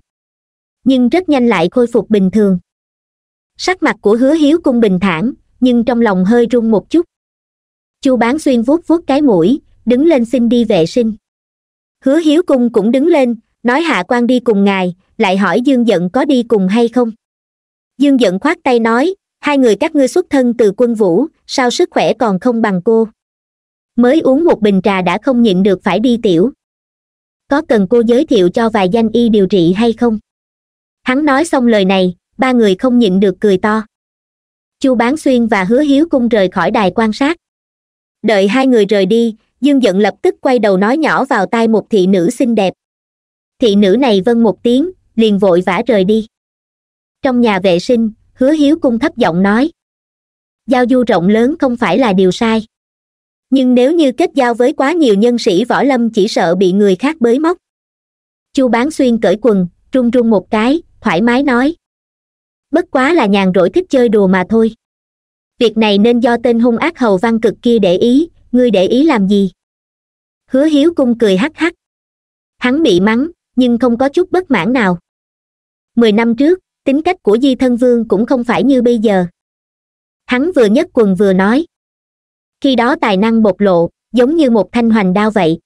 Nhưng rất nhanh lại khôi phục bình thường. Sắc mặt của Hứa Hiếu Cung bình thản, nhưng trong lòng hơi run một chút. Chu Bán Xuyên vuốt vuốt cái mũi, đứng lên xin đi vệ sinh. Hứa Hiếu Cung cũng đứng lên, nói hạ quan đi cùng ngài, lại hỏi Dương Dận có đi cùng hay không. Dương Dận khoát tay nói, hai người các ngươi xuất thân từ quân vũ, sao sức khỏe còn không bằng cô. Mới uống một bình trà đã không nhịn được phải đi tiểu. Có cần cô giới thiệu cho vài danh y điều trị hay không? Hắn nói xong lời này, ba người không nhịn được cười to. Chu Bán Xuyên và Hứa Hiếu Cung rời khỏi đài quan sát. Đợi hai người rời đi, Dương Dận lập tức quay đầu nói nhỏ vào tai một thị nữ xinh đẹp. Thị nữ này vâng một tiếng, liền vội vã rời đi. Trong nhà vệ sinh, Hứa Hiếu Cung thấp giọng nói. Giao du rộng lớn không phải là điều sai. Nhưng nếu như kết giao với quá nhiều nhân sĩ võ lâm chỉ sợ bị người khác bới móc. Chu Bán Xuyên cởi quần, run run một cái, thoải mái nói. Bất quá là nhàn rỗi thích chơi đùa mà thôi. Việc này nên do tên hung ác Hầu Văn Cực kia để ý, ngươi để ý làm gì? Hứa Hiếu Cung cười hắc hắc. Hắn bị mắng, nhưng không có chút bất mãn nào. 10 năm trước, tính cách của Di Thân Vương cũng không phải như bây giờ. Hắn vừa nhấc quần vừa nói. Khi đó tài năng bộc lộ, giống như một thanh hoành đao vậy.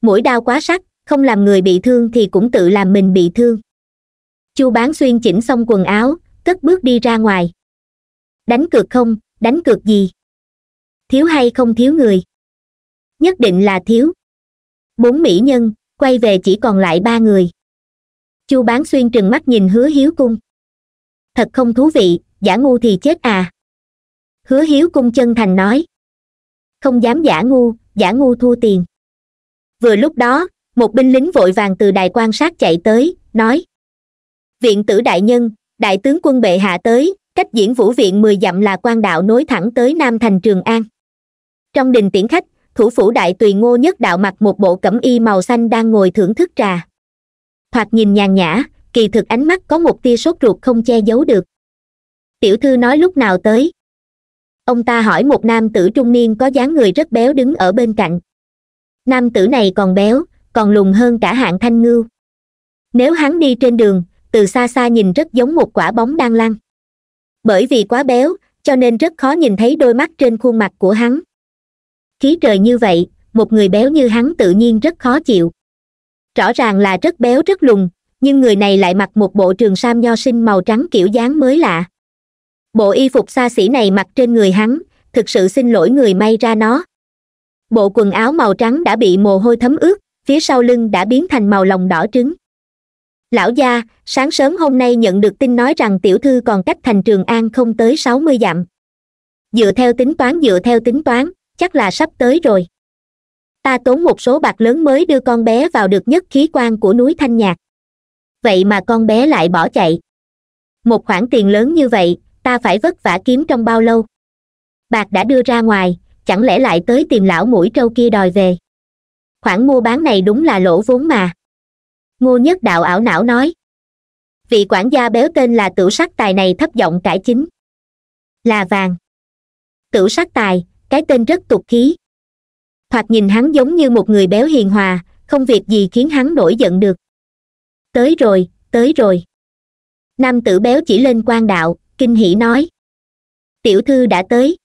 Mũi đao quá sắc, không làm người bị thương thì cũng tự làm mình bị thương. Chu Bán Xuyên chỉnh xong quần áo, cất bước đi ra ngoài. Đánh cược không, đánh cược gì? Thiếu hay không thiếu người? Nhất định là thiếu. 4 mỹ nhân, quay về chỉ còn lại 3 người. Chu Bán Xuyên trừng mắt nhìn Hứa Hiếu Cung. Thật không thú vị, giả ngu thì chết à. Hứa Hiếu Cung chân thành nói. Không dám giả ngu thua tiền. Vừa lúc đó, một binh lính vội vàng từ đài quan sát chạy tới, nói. Viện tử đại nhân, đại tướng quân bệ hạ tới, cách Diễn Vũ Viện 10 dặm là quan đạo nối thẳng tới Nam thành Trường An. Trong đình tiễn khách, thủ phủ Đại Tùy Ngô Nhất Đạo mặc một bộ cẩm y màu xanh đang ngồi thưởng thức trà. Thoạt nhìn nhàn nhã, kỳ thực ánh mắt có một tia sốt ruột không che giấu được. Tiểu thư nói lúc nào tới? Ông ta hỏi một nam tử trung niên có dáng người rất béo đứng ở bên cạnh. Nam tử này còn béo, còn lùn hơn cả Hạng Thanh Ngưu. Nếu hắn đi trên đường, từ xa xa nhìn rất giống một quả bóng đang lăn. Bởi vì quá béo, cho nên rất khó nhìn thấy đôi mắt trên khuôn mặt của hắn. Khí trời như vậy, một người béo như hắn tự nhiên rất khó chịu. Rõ ràng là rất béo rất lùn, nhưng người này lại mặc một bộ trường sam nho sinh màu trắng kiểu dáng mới lạ. Bộ y phục xa xỉ này mặc trên người hắn, thực sự xin lỗi người may ra nó. Bộ quần áo màu trắng đã bị mồ hôi thấm ướt, phía sau lưng đã biến thành màu lòng đỏ trứng. Lão gia, sáng sớm hôm nay nhận được tin nói rằng tiểu thư còn cách thành Trường An không tới 60 dặm. Dựa theo tính toán, chắc là sắp tới rồi. Ta tốn một số bạc lớn mới đưa con bé vào được nhất khí quan của núi Thanh Nhạc. Vậy mà con bé lại bỏ chạy. Một khoản tiền lớn như vậy, ta phải vất vả kiếm trong bao lâu? Bạc đã đưa ra ngoài, chẳng lẽ lại tới tìm lão mũi trâu kia đòi về? Khoản mua bán này đúng là lỗ vốn mà. Ngô Nhất Đạo ảo não nói. Vị quản gia béo tên là Tửu Sắc Tài này thấp giọng cải chính. Là vàng. Tửu Sắc Tài, cái tên rất tục khí. Thoạt nhìn hắn giống như một người béo hiền hòa, không việc gì khiến hắn nổi giận được. Tới rồi. Nam tử béo chỉ lên quan đạo, kinh hỉ nói. Tiểu thư đã tới.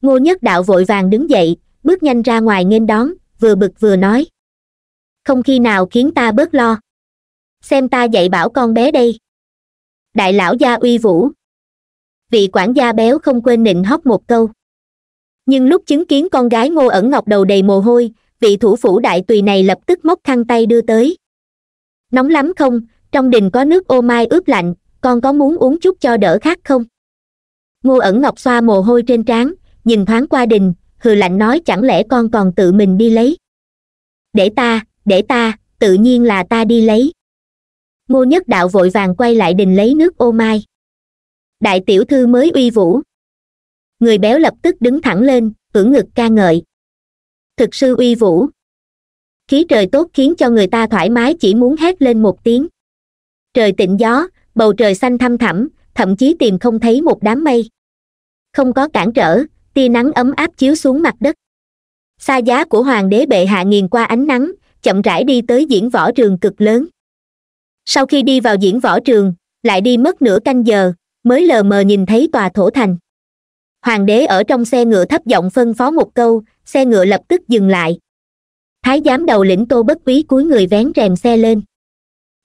Ngô Nhất Đạo vội vàng đứng dậy, bước nhanh ra ngoài nghênh đón, vừa bực vừa nói. Không khi nào khiến ta bớt lo. Xem ta dạy bảo con bé đây. Đại lão gia uy vũ. Vị quản gia béo không quên nịnh hót một câu. nhưng lúc chứng kiến con gái Ngô Ẩn Ngọc đầu đầy mồ hôi, vị thủ phủ đại tùy này lập tức móc khăn tay đưa tới. Nóng lắm không? Trong đình có nước ô mai ướp lạnh, con có muốn uống chút cho đỡ khát không? Ngô Ẩn Ngọc xoa mồ hôi trên trán, nhìn thoáng qua đình, hừ lạnh nói, chẳng lẽ con còn tự mình đi lấy? Để ta, tự nhiên là ta đi lấy. Ngô Nhất Đạo vội vàng quay lại đình lấy nước ô mai. Đại tiểu thư mới uy vũ. Người béo lập tức đứng thẳng lên, ưỡn ngực ca ngợi. Thực sự uy vũ. Khí trời tốt khiến cho người ta thoải mái chỉ muốn hét lên một tiếng. Trời tịnh gió, bầu trời xanh thăm thẳm, thậm chí tìm không thấy một đám mây. Không có cản trở, tia nắng ấm áp chiếu xuống mặt đất. Xa giá của hoàng đế bệ hạ nghiền qua ánh nắng, chậm rãi đi tới diễn võ trường cực lớn. Sau khi đi vào diễn võ trường, lại đi mất nửa canh giờ, mới lờ mờ nhìn thấy tòa thổ thành. Hoàng đế ở trong xe ngựa thấp giọng phân phó một câu, xe ngựa lập tức dừng lại. Thái giám đầu lĩnh Tô Bất Úy cúi người vén rèm xe lên.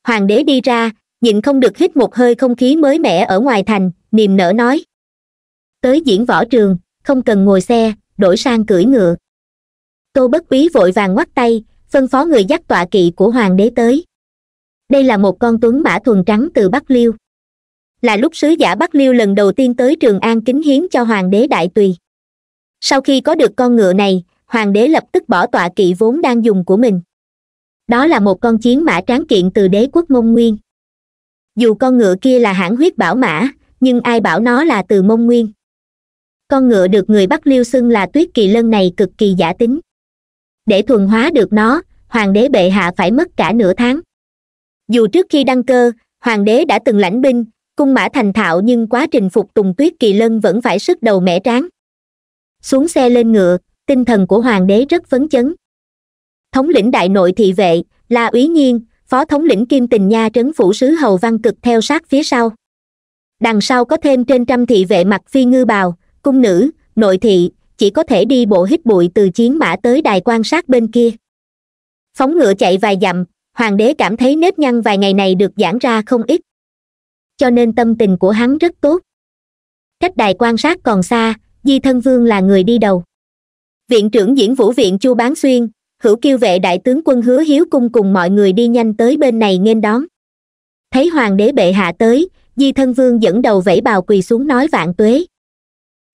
Hoàng đế đi ra, nhịn không được hít một hơi không khí mới mẻ ở ngoài thành, niềm nở nói. Tới diễn võ trường, không cần ngồi xe, đổi sang cưỡi ngựa. Tô Bất Úy vội vàng ngoắc tay, phân phó người dắt tọa kỵ của hoàng đế tới. Đây là một con tuấn mã thuần trắng từ Bắc Liêu. Là lúc sứ giả Bắc Liêu lần đầu tiên tới Trường An kính hiến cho hoàng đế Đại Tùy. Sau khi có được con ngựa này, hoàng đế lập tức bỏ tọa kỵ vốn đang dùng của mình. Đó là một con chiến mã tráng kiện từ đế quốc Mông Nguyên. Dù con ngựa kia là hãn huyết bảo mã, nhưng ai bảo nó là từ Mông Nguyên. Con ngựa được người Bắc Liêu xưng là Tuyết Kỳ Lân này cực kỳ giả tính. Để thuần hóa được nó, hoàng đế bệ hạ phải mất cả nửa tháng. Dù trước khi đăng cơ, hoàng đế đã từng lãnh binh, cung mã thành thạo, nhưng quá trình phục tùng Tuyết Kỳ Lân vẫn phải sức đầu mẻ trán. Xuống xe lên ngựa, tinh thần của hoàng đế rất phấn chấn. Thống lĩnh đại nội thị vệ, La Úy Nhiên, phó thống lĩnh Kim Tình Nha trấn phủ sứ Hầu Văn Cực theo sát phía sau. Đằng sau có thêm trên trăm thị vệ mặc phi ngư bào, cung nữ, nội thị, chỉ có thể đi bộ hít bụi từ chiến mã tới đài quan sát bên kia. Phóng ngựa chạy vài dặm, hoàng đế cảm thấy nếp nhăn vài ngày này được giãn ra không ít. Cho nên tâm tình của hắn rất tốt. Cách đài quan sát còn xa, Di Thân Vương là người đi đầu. Viện trưởng Diễn Vũ Viện Chu Bán Xuyên, Hữu Kiêu Vệ Đại tướng quân Hứa Hiếu Cung cùng mọi người đi nhanh tới bên này nghênh đón. Thấy hoàng đế bệ hạ tới, Di Thân Vương dẫn đầu vẫy bào quỳ xuống nói vạn tuế.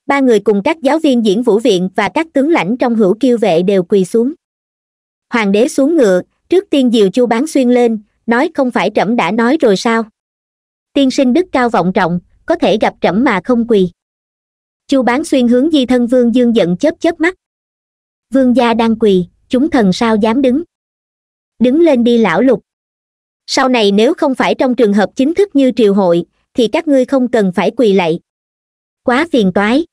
Ba người cùng các giáo viên Diễn Vũ Viện và các tướng lãnh trong Hữu Kiêu Vệ đều quỳ xuống. Hoàng đế xuống ngựa, trước tiên dìu Chu Bán Xuyên lên, nói không phải trẫm đã nói rồi sao? Tiên sinh đức cao vọng trọng, có thể gặp trẫm mà không quỳ. Chu Bán Xuyên hướng Di Thân Vương Dương Dận chớp mắt. Vương gia đang quỳ, chúng thần sao dám đứng. Đứng lên đi lão lục. Sau này nếu không phải trong trường hợp chính thức như triều hội, thì các ngươi không cần phải quỳ lạy. Quá phiền toái.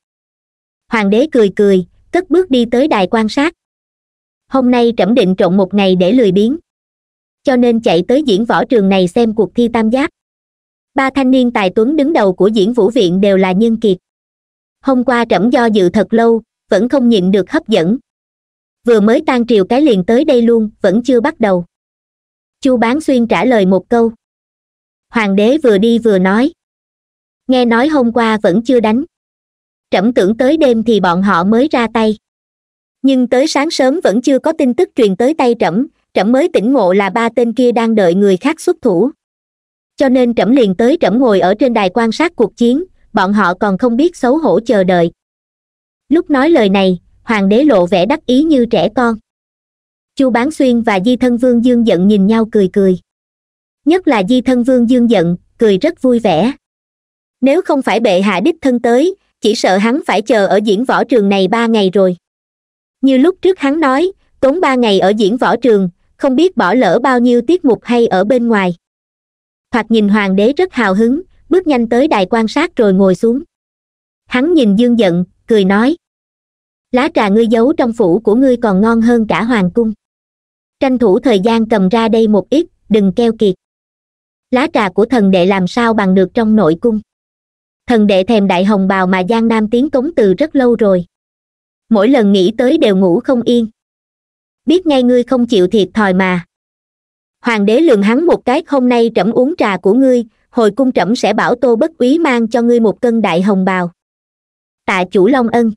Hoàng đế cười, cất bước đi tới đài quan sát. Hôm nay trẫm định trộn một ngày để lười biếng, cho nên chạy tới diễn võ trường này xem cuộc thi tam giáp. Ba thanh niên tài tuấn đứng đầu của Diễn Vũ Viện đều là nhân kiệt. Hôm qua trẫm do dự thật lâu, vẫn không nhịn được hấp dẫn. Vừa mới tan triều cái liền tới đây luôn, vẫn chưa bắt đầu. Chu Bán Xuyên trả lời một câu. Hoàng đế vừa đi vừa nói. Nghe nói hôm qua vẫn chưa đánh. Trẫm tưởng tới đêm thì bọn họ mới ra tay. Nhưng tới sáng sớm vẫn chưa có tin tức truyền tới tay trẫm, trẫm mới tỉnh ngộ là ba tên kia đang đợi người khác xuất thủ. Cho nên trẫm liền tới, trẫm ngồi ở trên đài quan sát cuộc chiến, bọn họ còn không biết xấu hổ chờ đợi. Lúc nói lời này, hoàng đế lộ vẻ đắc ý như trẻ con. Chu Bán Xuyên và Di Thân Vương Dương Dận nhìn nhau cười. Nhất là Di Thân Vương Dương Dận, cười rất vui vẻ. Nếu không phải bệ hạ đích thân tới, chỉ sợ hắn phải chờ ở diễn võ trường này 3 ngày rồi. Như lúc trước hắn nói, tốn 3 ngày ở diễn võ trường, không biết bỏ lỡ bao nhiêu tiết mục hay ở bên ngoài. Thoạt nhìn hoàng đế rất hào hứng, bước nhanh tới đài quan sát rồi ngồi xuống. Hắn nhìn Dương Dận, cười nói. Lá trà ngươi giấu trong phủ của ngươi còn ngon hơn cả hoàng cung. Tranh thủ thời gian cầm ra đây một ít, đừng keo kiệt. Lá trà của thần đệ làm sao bằng được trong nội cung. Thần đệ thèm đại hồng bào mà Giang Nam tiến cống từ rất lâu rồi. Mỗi lần nghĩ tới đều ngủ không yên. Biết ngay ngươi không chịu thiệt thòi mà. Hoàng đế lườm hắn một cái, hôm nay trẫm uống trà của ngươi, hồi cung trẫm sẽ bảo Tô Bất Úy mang cho ngươi một cân đại hồng bào. Tạ chủ long ân.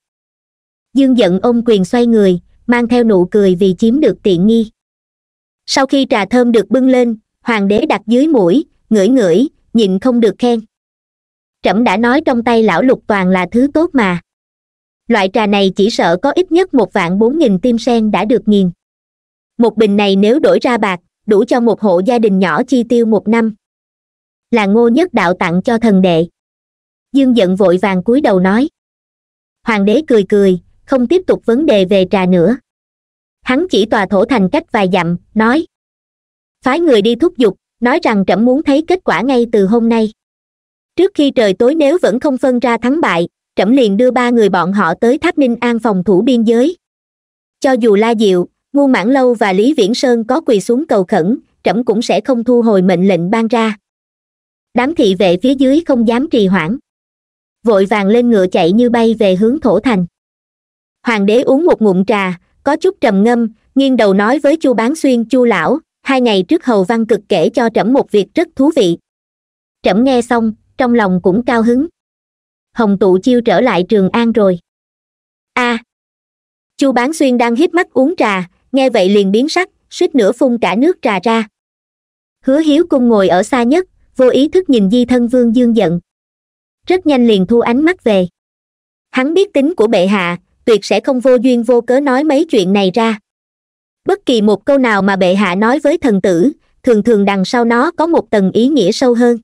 Dương Dận ôm quyền xoay người, mang theo nụ cười vì chiếm được tiện nghi. Sau khi trà thơm được bưng lên, hoàng đế đặt dưới mũi, ngửi ngửi, nhịn không được khen. Trẫm đã nói trong tay lão lục toàn là thứ tốt mà. Loại trà này chỉ sợ có ít nhất 14000 tim sen đã được nghiền. Một bình này nếu đổi ra bạc, đủ cho một hộ gia đình nhỏ chi tiêu một năm. Là Ngô Nhất Đạo tặng cho thần đệ. Dương Dận vội vàng cúi đầu nói. Hoàng đế cười cười, không tiếp tục vấn đề về trà nữa. Hắn chỉ tòa thổ thành cách vài dặm, nói. Phái người đi thúc giục, nói rằng trẫm muốn thấy kết quả ngay từ hôm nay. Trước khi trời tối nếu vẫn không phân ra thắng bại, trẫm liền đưa 3 người bọn họ tới Tháp Ninh An phòng thủ biên giới. Cho dù La Diệu, Ngưu Mãn Lâu và Lý Viễn Sơn có quỳ xuống cầu khẩn, trẫm cũng sẽ không thu hồi mệnh lệnh ban ra. Đám thị vệ phía dưới không dám trì hoãn, vội vàng lên ngựa chạy như bay về hướng thổ thành. Hoàng đế uống một ngụm trà, có chút trầm ngâm, nghiêng đầu nói với Chu Bán Xuyên, Chu lão, 2 ngày trước Hầu Văn Cực kể cho trẫm một việc rất thú vị. Trẫm nghe xong, trong lòng cũng cao hứng. Hồng Tụ Chiêu trở lại Trường An rồi. À, Chu Bán Xuyên đang híp mắt uống trà, nghe vậy liền biến sắc, suýt nữa phun cả nước trà ra. Hứa Hiếu Cung ngồi ở xa nhất, vô ý thức nhìn di thân vương Dương Dận. Rất nhanh liền thu ánh mắt về. Hắn biết tính của bệ hạ, tuyệt sẽ không vô duyên vô cớ nói mấy chuyện này ra. Bất kỳ một câu nào mà bệ hạ nói với thần tử, thường thường đằng sau nó có một tầng ý nghĩa sâu hơn.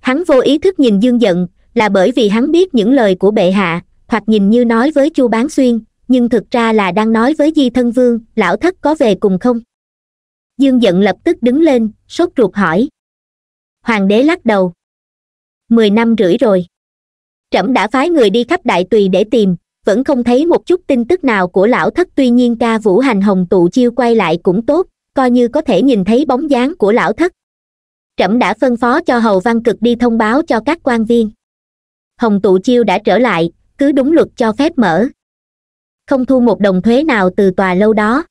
Hắn vô ý thức nhìn Dương Dận, là bởi vì hắn biết những lời của bệ hạ, thoạt nhìn như nói với Chu Bán Xuyên, nhưng thực ra là đang nói với di thân vương, lão thất có về cùng không? Dương Dận lập tức đứng lên, sốt ruột hỏi. Hoàng đế lắc đầu. 10 năm rưỡi rồi. Trẫm đã phái người đi khắp Đại Tùy để tìm, vẫn không thấy một chút tin tức nào của lão thất. Tuy nhiên ca Vũ Hành Hồng Tụ Chiêu quay lại cũng tốt, coi như có thể nhìn thấy bóng dáng của lão thất. Trẫm đã phân phó cho Hầu Văn Cực đi thông báo cho các quan viên. Hồng Tụ Chiêu đã trở lại, cứ đúng luật cho phép mở. Không thu một đồng thuế nào từ tòa lâu đó.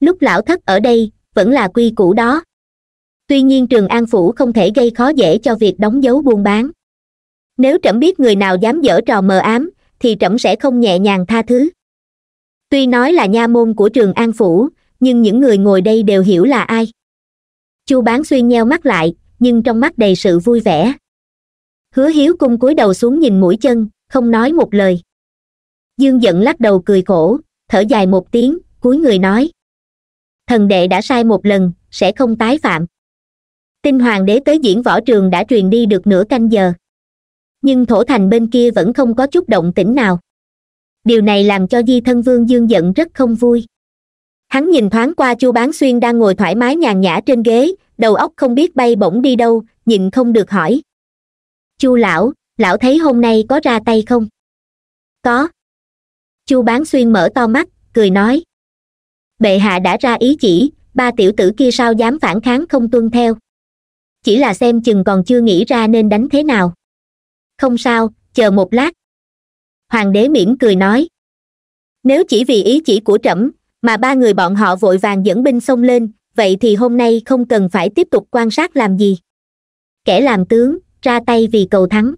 Lúc lão thất ở đây, vẫn là quy củ đó. Tuy nhiên Trường An Phủ không thể gây khó dễ cho việc đóng dấu buôn bán. Nếu trẫm biết người nào dám giở trò mờ ám, thì trẫm sẽ không nhẹ nhàng tha thứ. Tuy nói là nha môn của Trường An Phủ, nhưng những người ngồi đây đều hiểu là ai. Chu Bán Xuyên nheo mắt lại, nhưng trong mắt đầy sự vui vẻ. Hứa Hiếu Cung cúi đầu xuống nhìn mũi chân, không nói một lời. Dương Dận lắc đầu cười khổ, thở dài một tiếng, cúi người nói. Thần đệ đã sai một lần, sẽ không tái phạm. Tin hoàng đế tới diễn võ trường đã truyền đi được nửa canh giờ. Nhưng thổ thành bên kia vẫn không có chút động tĩnh nào. Điều này làm cho di thân vương Dương Dận rất không vui. Hắn nhìn thoáng qua Chu Bán Xuyên đang ngồi thoải mái nhàn nhã trên ghế, đầu óc không biết bay bổng đi đâu, nhịn không được hỏi. Chu lão thấy hôm nay có ra tay không? Có. Chu Bán Xuyên mở to mắt, cười nói. Bệ hạ đã ra ý chỉ, 3 tiểu tử kia sao dám phản kháng không tuân theo. Chỉ là xem chừng còn chưa nghĩ ra nên đánh thế nào. Không sao, chờ một lát. Hoàng đế mỉm cười nói. Nếu chỉ vì ý chỉ của trẫm mà 3 người bọn họ vội vàng dẫn binh xông lên, vậy thì hôm nay không cần phải tiếp tục quan sát làm gì. Kẻ làm tướng, ra tay vì cầu thắng.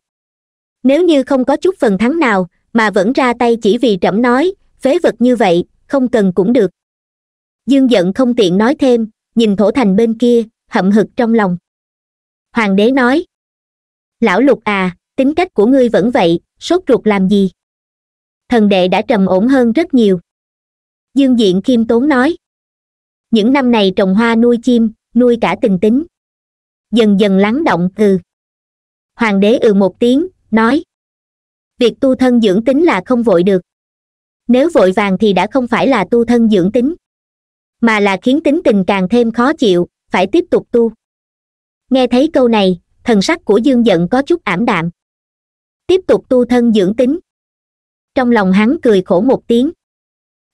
Nếu như không có chút phần thắng nào, mà vẫn ra tay chỉ vì trẫm nói, phế vật như vậy, không cần cũng được. Dương Dận không tiện nói thêm, nhìn thổ thành bên kia, hậm hực trong lòng. Hoàng đế nói. Lão lục à, tính cách của ngươi vẫn vậy, sốt ruột làm gì? Thần đệ đã trầm ổn hơn rất nhiều. Dương Diện khiêm tốn nói. Những năm này trồng hoa nuôi chim, nuôi cả tình tính. Dần dần lắng động từ. Hoàng đế ừ một tiếng, nói. Việc tu thân dưỡng tính là không vội được. Nếu vội vàng thì đã không phải là tu thân dưỡng tính, mà là khiến tính tình càng thêm khó chịu, phải tiếp tục tu. Nghe thấy câu này, thần sắc của Dương Dận có chút ảm đạm. Tiếp tục tu thân dưỡng tính. Trong lòng hắn cười khổ một tiếng.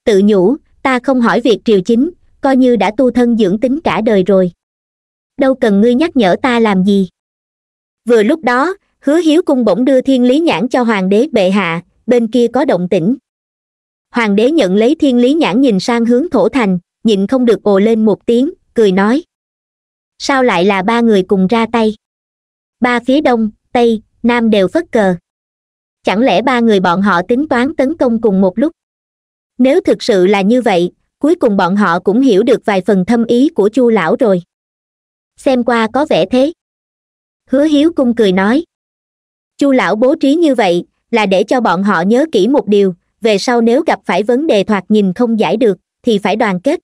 Tự nhủ, ta không hỏi việc triều chính, coi như đã tu thân dưỡng tính cả đời rồi. Đâu cần ngươi nhắc nhở ta làm gì. Vừa lúc đó, Hứa Hiếu Cung bỗng đưa thiên lý nhãn cho hoàng đế. Bệ hạ, bên kia có động tĩnh. Hoàng đế nhận lấy thiên lý nhãn nhìn sang hướng thổ thành, nhịn không được ồ lên một tiếng, cười nói. Sao lại là 3 người cùng ra tay? 4 phía đông, tây, nam đều phất cờ. chẳng lẽ ba người bọn họ tính toán tấn công cùng một lúc? Nếu thực sự là như vậy, cuối cùng bọn họ cũng hiểu được vài phần thâm ý của Chu lão rồi. Xem qua có vẻ thế. Hứa Hiếu Cung cười nói. Chu lão bố trí như vậy là để cho bọn họ nhớ kỹ một điều, về sau nếu gặp phải vấn đề thoạt nhìn không giải được, thì phải đoàn kết.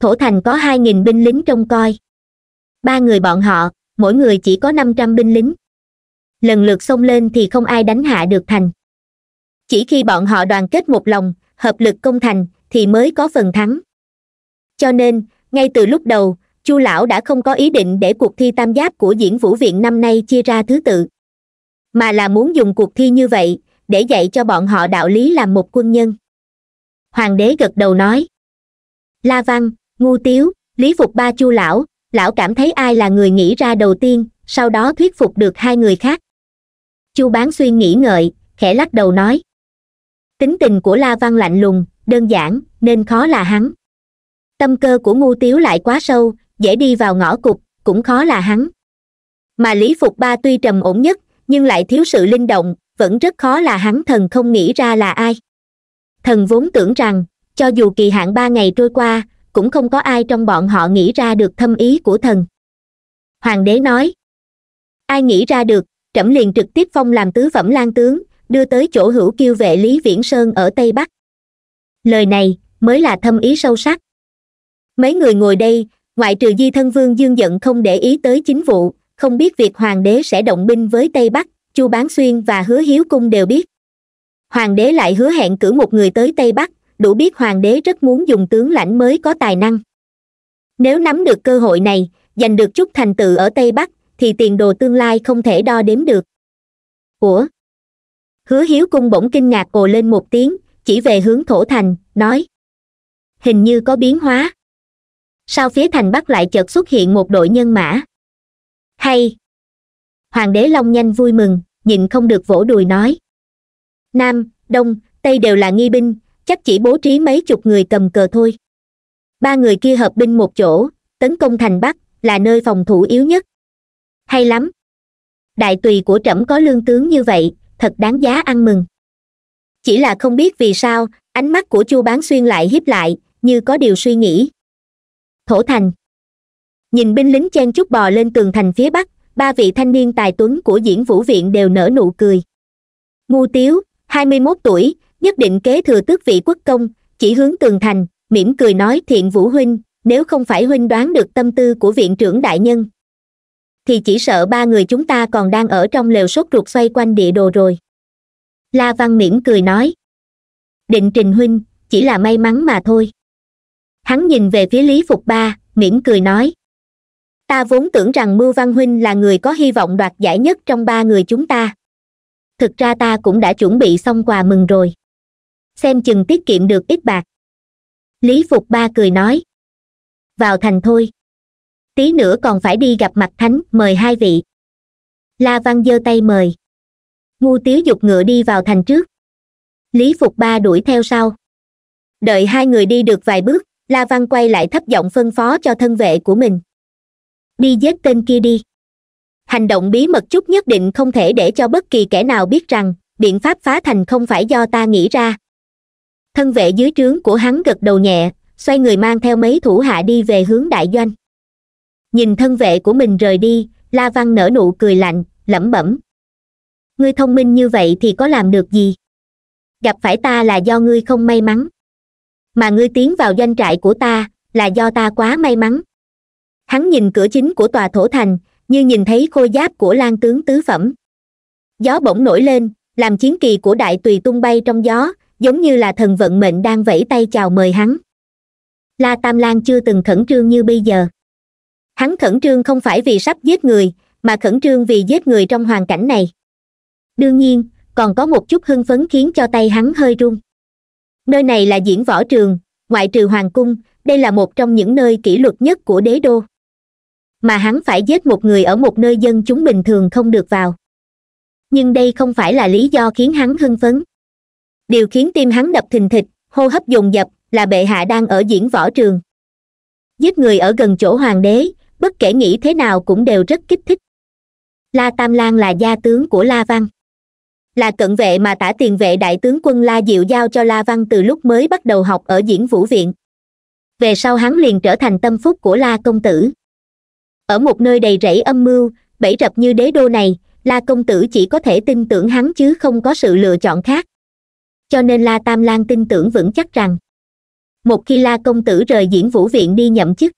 Thổ Thành có 2.000 binh lính trông coi. Ba người bọn họ, mỗi người chỉ có 500 binh lính. Lần lượt xông lên thì không ai đánh hạ được thành. Chỉ khi bọn họ đoàn kết một lòng, hợp lực công thành, thì mới có phần thắng. Cho nên, ngay từ lúc đầu, Chu lão đã không có ý định để cuộc thi tam giáp của Diễn Vũ Viện năm nay chia ra thứ tự. Mà là muốn dùng cuộc thi như vậy, để dạy cho bọn họ đạo lý làm một quân nhân. Hoàng đế gật đầu nói. La Văn, Ngưu Tiếu, Lý Phục Ba, Chu lão cảm thấy ai là người nghĩ ra đầu tiên, sau đó thuyết phục được hai người khác. Chu Bán Xuyên nghĩ ngợi, khẽ lắc đầu nói. Tính tình của La Văn lạnh lùng, đơn giản, nên khó là hắn. Tâm cơ của Ngưu Tiếu lại quá sâu, dễ đi vào ngõ cụt, cũng khó là hắn. Mà Lý Phục Ba tuy trầm ổn nhất, nhưng lại thiếu sự linh động, vẫn rất khó là hắn. Thần không nghĩ ra là ai. Thần vốn tưởng rằng, cho dù kỳ hạn 3 ngày trôi qua, cũng không có ai trong bọn họ nghĩ ra được thâm ý của thần. Hoàng đế nói. Ai nghĩ ra được, trẫm liền trực tiếp phong làm tứ phẩm lang tướng, đưa tới chỗ Hữu Kiêu Vệ Lý Viễn Sơn ở Tây Bắc. Lời này mới là thâm ý sâu sắc. Mấy người ngồi đây, ngoại trừ Di Thân Vương Dương Dận không để ý tới chính vụ, không biết việc hoàng đế sẽ động binh với Tây Bắc, Chu Bán Xuyên và Hứa Hiếu Cung đều biết. Hoàng đế lại hứa hẹn cử một người tới Tây Bắc, đủ biết hoàng đế rất muốn dùng tướng lãnh mới có tài năng. Nếu nắm được cơ hội này, giành được chút thành tựu ở Tây Bắc, thì tiền đồ tương lai không thể đo đếm được. Ủa? Hứa Hiếu Cung bỗng kinh ngạc ồ lên một tiếng, chỉ về hướng Thổ Thành, nói. Hình như có biến hóa. Sao phía thành Bắc lại chợt xuất hiện một đội nhân mã? Hay! Hoàng đế Long Nhanh vui mừng, nhịn không được vỗ đùi nói. Nam, Đông, Tây đều là nghi binh, chắc chỉ bố trí mấy chục người cầm cờ thôi. Ba người kia hợp binh một chỗ, tấn công thành Bắc, là nơi phòng thủ yếu nhất. Hay lắm! Đại Tùy của trẫm có lương tướng như vậy, thật đáng giá ăn mừng. Chỉ là không biết vì sao, ánh mắt của Chu Bán Xuyên lại híp lại, như có điều suy nghĩ. Thổ Thành. Nhìn binh lính chen chúc bò lên tường thành phía Bắc, ba vị thanh niên tài tuấn của Diễn Vũ Viện đều nở nụ cười. Ngưu Tiếu, 21 tuổi, nhất định kế thừa tước vị quốc công, chỉ hướng tường thành, mỉm cười nói. Thiện Vũ huynh, nếu không phải huynh đoán được tâm tư của viện trưởng đại nhân, thì chỉ sợ ba người chúng ta còn đang ở trong lều sốt ruột xoay quanh địa đồ rồi. La Văn mỉm cười nói. Định Trình huynh, chỉ là may mắn mà thôi. Hắn nhìn về phía Lý Phục Ba, mỉm cười nói. Ta vốn tưởng rằng Mưu Văn huynh là người có hy vọng đoạt giải nhất trong ba người chúng ta. Thực ra ta cũng đã chuẩn bị xong quà mừng rồi. Xem chừng tiết kiệm được ít bạc. Lý Phục Ba cười nói. Vào thành thôi. Tí nữa còn phải đi gặp mặt thánh, mời hai vị. La Văn giơ tay mời. Ngưu Tiếu giục ngựa đi vào thành trước. Lý Phục Ba đuổi theo sau. Đợi hai người đi được vài bước, La Văn quay lại thấp giọng phân phó cho thân vệ của mình. Đi giết tên kia đi. Hành động bí mật chút, nhất định không thể để cho bất kỳ kẻ nào biết rằng biện pháp phá thành không phải do ta nghĩ ra. Thân vệ dưới trướng của hắn gật đầu nhẹ, xoay người mang theo mấy thủ hạ đi về hướng đại doanh. Nhìn thân vệ của mình rời đi, La Văn nở nụ cười lạnh, lẩm bẩm. Ngươi thông minh như vậy thì có làm được gì? Gặp phải ta là do ngươi không may mắn. Mà ngươi tiến vào doanh trại của ta là do ta quá may mắn. Hắn nhìn cửa chính của tòa Thổ Thành, như nhìn thấy khôi giáp của lang tướng tứ phẩm. Gió bỗng nổi lên, làm chiến kỳ của Đại Tùy tung bay trong gió, giống như là thần vận mệnh đang vẫy tay chào mời hắn. La Tam Lang chưa từng khẩn trương như bây giờ. Hắn khẩn trương không phải vì sắp giết người, mà khẩn trương vì giết người trong hoàn cảnh này. Đương nhiên, còn có một chút hưng phấn khiến cho tay hắn hơi run. Nơi này là diễn võ trường, ngoại trừ hoàng cung, đây là một trong những nơi kỷ luật nhất của đế đô. Mà hắn phải giết một người ở một nơi dân chúng bình thường không được vào. Nhưng đây không phải là lý do khiến hắn hưng phấn. Điều khiến tim hắn đập thình thịch, hô hấp dồn dập là bệ hạ đang ở diễn võ trường. Giết người ở gần chỗ hoàng đế, bất kể nghĩ thế nào cũng đều rất kích thích. La Tam Lang là gia tướng của La Văn. là cận vệ mà Tả tiền vệ đại tướng quân La Diệu giao cho La Văn từ lúc mới bắt đầu học ở Diễn Vũ Viện. Về sau hắn liền trở thành tâm phúc của La công tử. Ở một nơi đầy rẫy âm mưu, bẫy rập như đế đô này, La công tử chỉ có thể tin tưởng hắn chứ không có sự lựa chọn khác. Cho nên La Tam Lang tin tưởng vững chắc rằng một khi La công tử rời Diễn Vũ Viện đi nhậm chức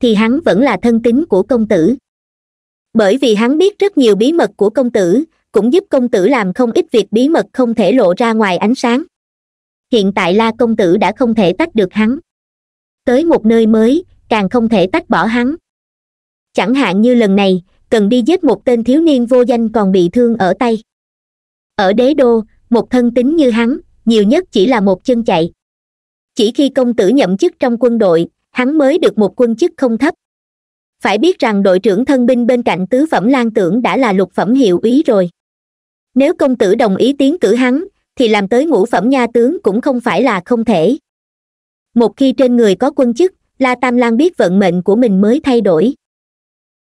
thì hắn vẫn là thân tín của công tử. Bởi vì hắn biết rất nhiều bí mật của công tử, cũng giúp công tử làm không ít việc bí mật không thể lộ ra ngoài ánh sáng. Hiện tại La công tử đã không thể tách được hắn. Tới một nơi mới, càng không thể tách bỏ hắn. Chẳng hạn như lần này, cần đi giết một tên thiếu niên vô danh còn bị thương ở tay. Ở đế đô, một thân tín như hắn, nhiều nhất chỉ là một chân chạy. Chỉ khi công tử nhậm chức trong quân đội, hắn mới được một quân chức không thấp. Phải biết rằng đội trưởng thân binh bên cạnh tứ phẩm lang tưởng đã là lục phẩm hiệu úy rồi. Nếu công tử đồng ý tiến cử hắn, thì làm tới ngũ phẩm nha tướng cũng không phải là không thể. Một khi trên người có quân chức, La Tam Lang biết vận mệnh của mình mới thay đổi.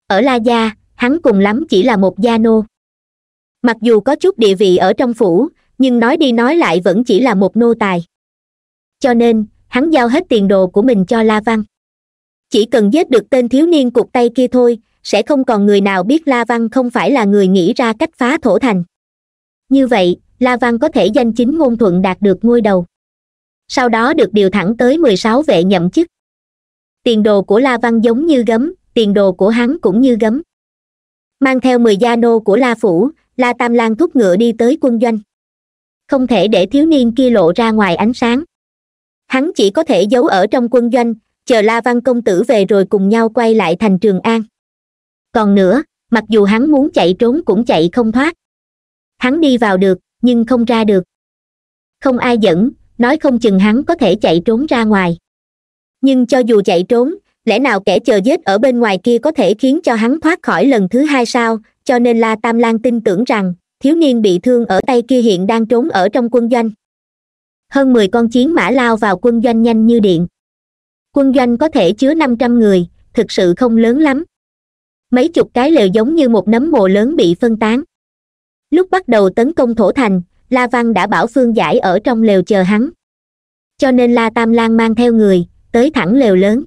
Ở La gia, hắn cùng lắm chỉ là một gia nô. Mặc dù có chút địa vị ở trong phủ, nhưng nói đi nói lại vẫn chỉ là một nô tài. Cho nên, hắn giao hết tiền đồ của mình cho La Văn. Chỉ cần giết được tên thiếu niên cụt tay kia thôi, sẽ không còn người nào biết La Văn không phải là người nghĩ ra cách phá thổ thành. Như vậy, La Văn có thể danh chính ngôn thuận đạt được ngôi đầu. Sau đó được điều thẳng tới 16 vệ nhậm chức. Tiền đồ của La Văn giống như gấm, tiền đồ của hắn cũng như gấm. Mang theo 10 gia nô của La phủ, La Tam Lang thúc ngựa đi tới quân doanh. Không thể để thiếu niên kia lộ ra ngoài ánh sáng. Hắn chỉ có thể giấu ở trong quân doanh, chờ La Văn công tử về rồi cùng nhau quay lại thành Trường An. Còn nữa, mặc dù hắn muốn chạy trốn cũng chạy không thoát. Hắn đi vào được, nhưng không ra được. Không ai dẫn, nói không chừng hắn có thể chạy trốn ra ngoài. Nhưng cho dù chạy trốn, lẽ nào kẻ chờ giết ở bên ngoài kia có thể khiến cho hắn thoát khỏi lần thứ hai sao? Cho nên La Tam Lang tin tưởng rằng, thiếu niên bị thương ở tay kia hiện đang trốn ở trong quân doanh. Hơn 10 con chiến mã lao vào quân doanh nhanh như điện. Quân doanh có thể chứa 500 người, thực sự không lớn lắm. Mấy chục cái lều giống như một nấm mồ lớn bị phân tán. Lúc bắt đầu tấn công thổ thành, La Văn đã bảo Phương Giải ở trong lều chờ hắn. Cho nên La Tam Lang mang theo người, tới thẳng lều lớn.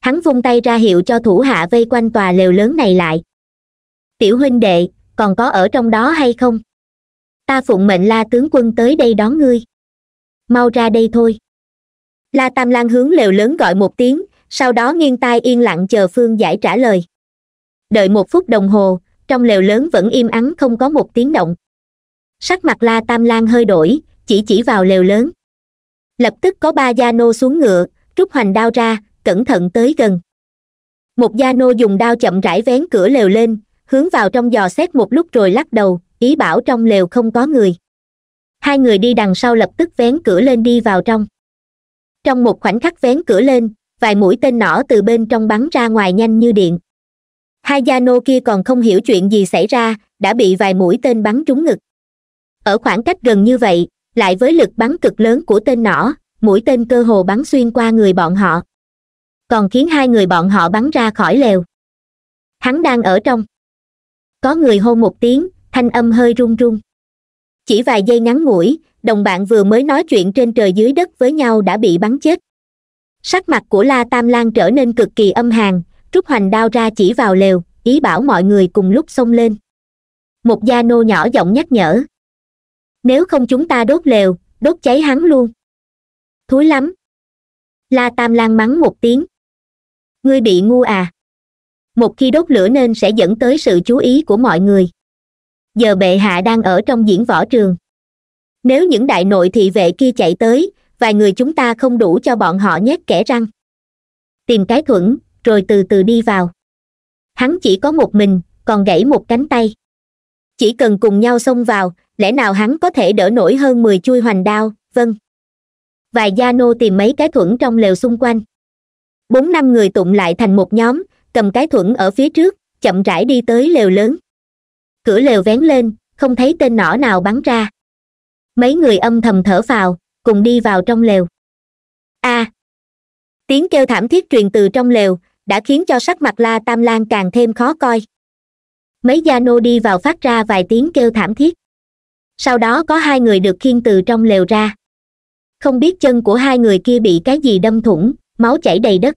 Hắn vung tay ra hiệu cho thủ hạ vây quanh tòa lều lớn này lại. Tiểu huynh đệ, còn có ở trong đó hay không? Ta phụng mệnh La tướng quân tới đây đón ngươi. Mau ra đây thôi. La Tam Lang hướng lều lớn gọi một tiếng, sau đó nghiêng tai yên lặng chờ Phương Giải trả lời. Đợi một phút đồng hồ, trong lều lớn vẫn im ắng không có một tiếng động. Sắc mặt La Tam Lang hơi đổi, chỉ vào lều lớn. Lập tức có 3 gia nô xuống ngựa, rút hoành đao ra, cẩn thận tới gần. Một gia nô dùng đao chậm rãi vén cửa lều lên, hướng vào trong dò xét một lúc rồi lắc đầu, ý bảo trong lều không có người. 2 người đi đằng sau lập tức vén cửa lên đi vào trong. Trong một khoảnh khắc vén cửa lên, vài mũi tên nỏ từ bên trong bắn ra ngoài nhanh như điện. 2 gia nô kia còn không hiểu chuyện gì xảy ra, đã bị vài mũi tên bắn trúng ngực. Ở khoảng cách gần như vậy, lại với lực bắn cực lớn của tên nỏ, mũi tên cơ hồ bắn xuyên qua người bọn họ. Còn khiến 2 người bọn họ bắn ra khỏi lều. Hắn đang ở trong. Có người hô một tiếng, thanh âm hơi run run. Chỉ vài giây ngắn ngủi, đồng bạn vừa mới nói chuyện trên trời dưới đất với nhau đã bị bắn chết. Sắc mặt của La Tam Lang trở nên cực kỳ âm hàn, rút hoành đao ra chỉ vào lều, ý bảo mọi người cùng lúc xông lên. Một gia nô nhỏ giọng nhắc nhở. Nếu không chúng ta đốt lều, đốt cháy hắn luôn. Thúi lắm. La Tam Lang mắng một tiếng. Ngươi bị ngu à? Một khi đốt lửa nên sẽ dẫn tới sự chú ý của mọi người. Giờ bệ hạ đang ở trong diễn võ trường. Nếu những đại nội thị vệ kia chạy tới, vài người chúng ta không đủ cho bọn họ nhét kẽ răng. Tìm cái thuẫn, rồi từ từ đi vào. Hắn chỉ có một mình, còn gãy một cánh tay. Chỉ cần cùng nhau xông vào, lẽ nào hắn có thể đỡ nổi hơn 10 chuôi hoành đao, vâng. Vài gia nô tìm mấy cái thuẫn trong lều xung quanh. 4-5 người tụng lại thành một nhóm, cầm cái thuẫn ở phía trước, chậm rãi đi tới lều lớn. Cửa lều vén lên, không thấy tên nỏ nào bắn ra. Mấy người âm thầm thở phào, cùng đi vào trong lều. A! Tiếng kêu thảm thiết truyền từ trong lều, đã khiến cho sắc mặt La Tam Lang càng thêm khó coi. Mấy gia nô đi vào phát ra vài tiếng kêu thảm thiết. sau đó có hai người được khiêng từ trong lều ra. Không biết chân của hai người kia bị cái gì đâm thủng, máu chảy đầy đất.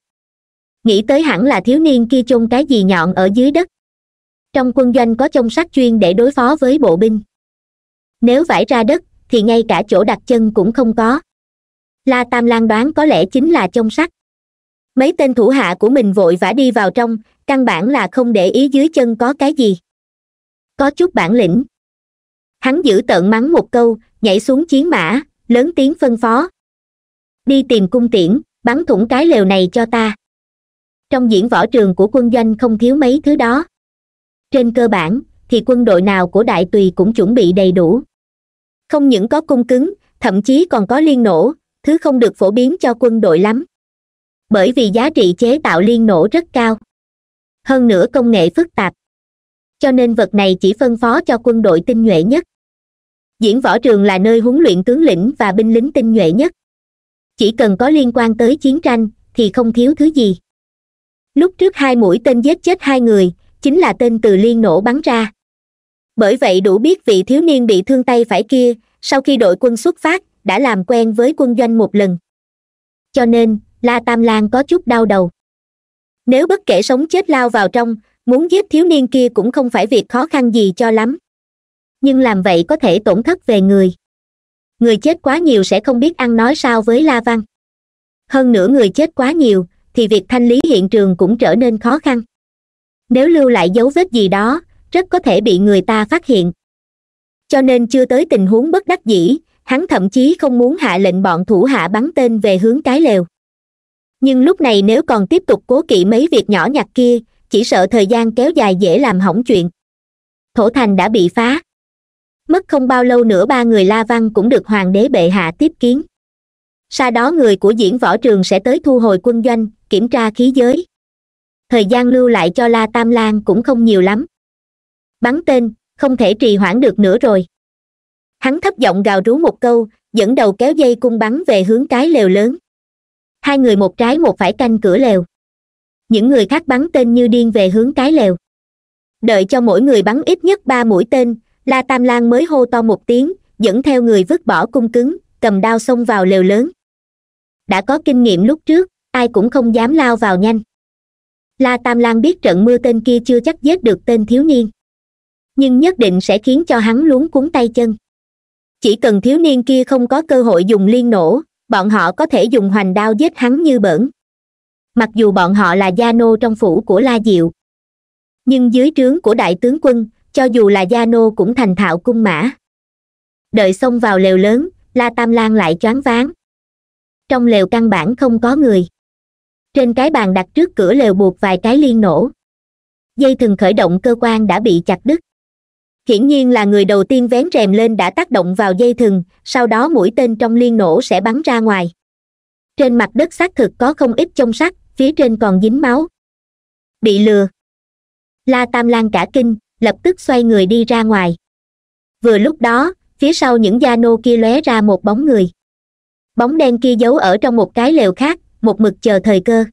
Nghĩ tới hẳn là thiếu niên kia chôn cái gì nhọn ở dưới đất. Trong quân doanh có chông sắt chuyên để đối phó với bộ binh. Nếu vải ra đất, thì ngay cả chỗ đặt chân cũng không có. La Tam Lang đoán có lẽ chính là chông sắt. Mấy tên thủ hạ của mình vội vã đi vào trong, căn bản là không để ý dưới chân có cái gì. Có chút bản lĩnh. Hắn giữ tợn mắng một câu, nhảy xuống chiến mã, lớn tiếng phân phó. Đi tìm cung tiễn, bắn thủng cái lều này cho ta. Trong diễn võ trường của quân doanh không thiếu mấy thứ đó. Trên cơ bản, thì quân đội nào của Đại Tùy cũng chuẩn bị đầy đủ. Không những có cung cứng, thậm chí còn có liên nổ, thứ không được phổ biến cho quân đội lắm. Bởi vì giá trị chế tạo liên nổ rất cao. Hơn nữa công nghệ phức tạp. Cho nên vật này chỉ phân phó cho quân đội tinh nhuệ nhất. Diễn võ trường là nơi huấn luyện tướng lĩnh và binh lính tinh nhuệ nhất. Chỉ cần có liên quan tới chiến tranh, thì không thiếu thứ gì. Lúc trước hai mũi tên giết chết hai người, chính là tên từ liên nổ bắn ra. Bởi vậy đủ biết vị thiếu niên bị thương tay phải kia, sau khi đội quân xuất phát, đã làm quen với quân doanh một lần. Cho nên, La Tam Lang có chút đau đầu. Nếu bất kể sống chết lao vào trong, muốn giết thiếu niên kia cũng không phải việc khó khăn gì cho lắm. Nhưng làm vậy có thể tổn thất về người. Người chết quá nhiều sẽ không biết ăn nói sao với La Văn. Hơn nữa người chết quá nhiều, thì việc thanh lý hiện trường cũng trở nên khó khăn. Nếu lưu lại dấu vết gì đó, rất có thể bị người ta phát hiện. Cho nên chưa tới tình huống bất đắc dĩ, hắn thậm chí không muốn hạ lệnh bọn thủ hạ bắn tên về hướng cái lều. Nhưng lúc này nếu còn tiếp tục cố kỵ mấy việc nhỏ nhặt kia, chỉ sợ thời gian kéo dài dễ làm hỏng chuyện. Thổ thành đã bị phá. Mất không bao lâu nữa ba người La Văn cũng được hoàng đế bệ hạ tiếp kiến. Sau đó người của diễn võ trường sẽ tới thu hồi quân doanh, kiểm tra khí giới. Thời gian lưu lại cho La Tam Lang cũng không nhiều lắm. Bắn tên, không thể trì hoãn được nữa rồi. Hắn thấp giọng gào rú một câu, dẫn đầu kéo dây cung bắn về hướng cái lều lớn. Hai người một trái một phải canh cửa lều. Những người khác bắn tên như điên về hướng cái lều. Đợi cho mỗi người bắn ít nhất 3 mũi tên, La Tam Lang mới hô to một tiếng, dẫn theo người vứt bỏ cung cứng, cầm đao xông vào lều lớn. Đã có kinh nghiệm lúc trước, ai cũng không dám lao vào nhanh. La Tam Lang biết trận mưa tên kia chưa chắc giết được tên thiếu niên. Nhưng nhất định sẽ khiến cho hắn luống cuống tay chân. Chỉ cần thiếu niên kia không có cơ hội dùng liên nổ, bọn họ có thể dùng hoành đao giết hắn như bỡn. Mặc dù bọn họ là gia nô trong phủ của La Diệu, nhưng dưới trướng của đại tướng quân, cho dù là gia nô cũng thành thạo cung mã. Đợi xông vào lều lớn, La Tam Lang lại choáng váng. Trong lều căn bản không có người. Trên cái bàn đặt trước cửa lều buộc vài cái liên nổ. Dây thừng khởi động cơ quan đã bị chặt đứt. Hiển nhiên là người đầu tiên vén rèm lên đã tác động vào dây thừng, sau đó mũi tên trong liên nổ sẽ bắn ra ngoài. Trên mặt đất xác thực có không ít chông sắt, phía trên còn dính máu. Bị lừa. La Tam Lang cả kinh, lập tức xoay người đi ra ngoài. Vừa lúc đó, phía sau những gia nô kia lóe ra một bóng người. Bóng đen kia giấu ở trong một cái lều khác, một mực chờ thời cơ.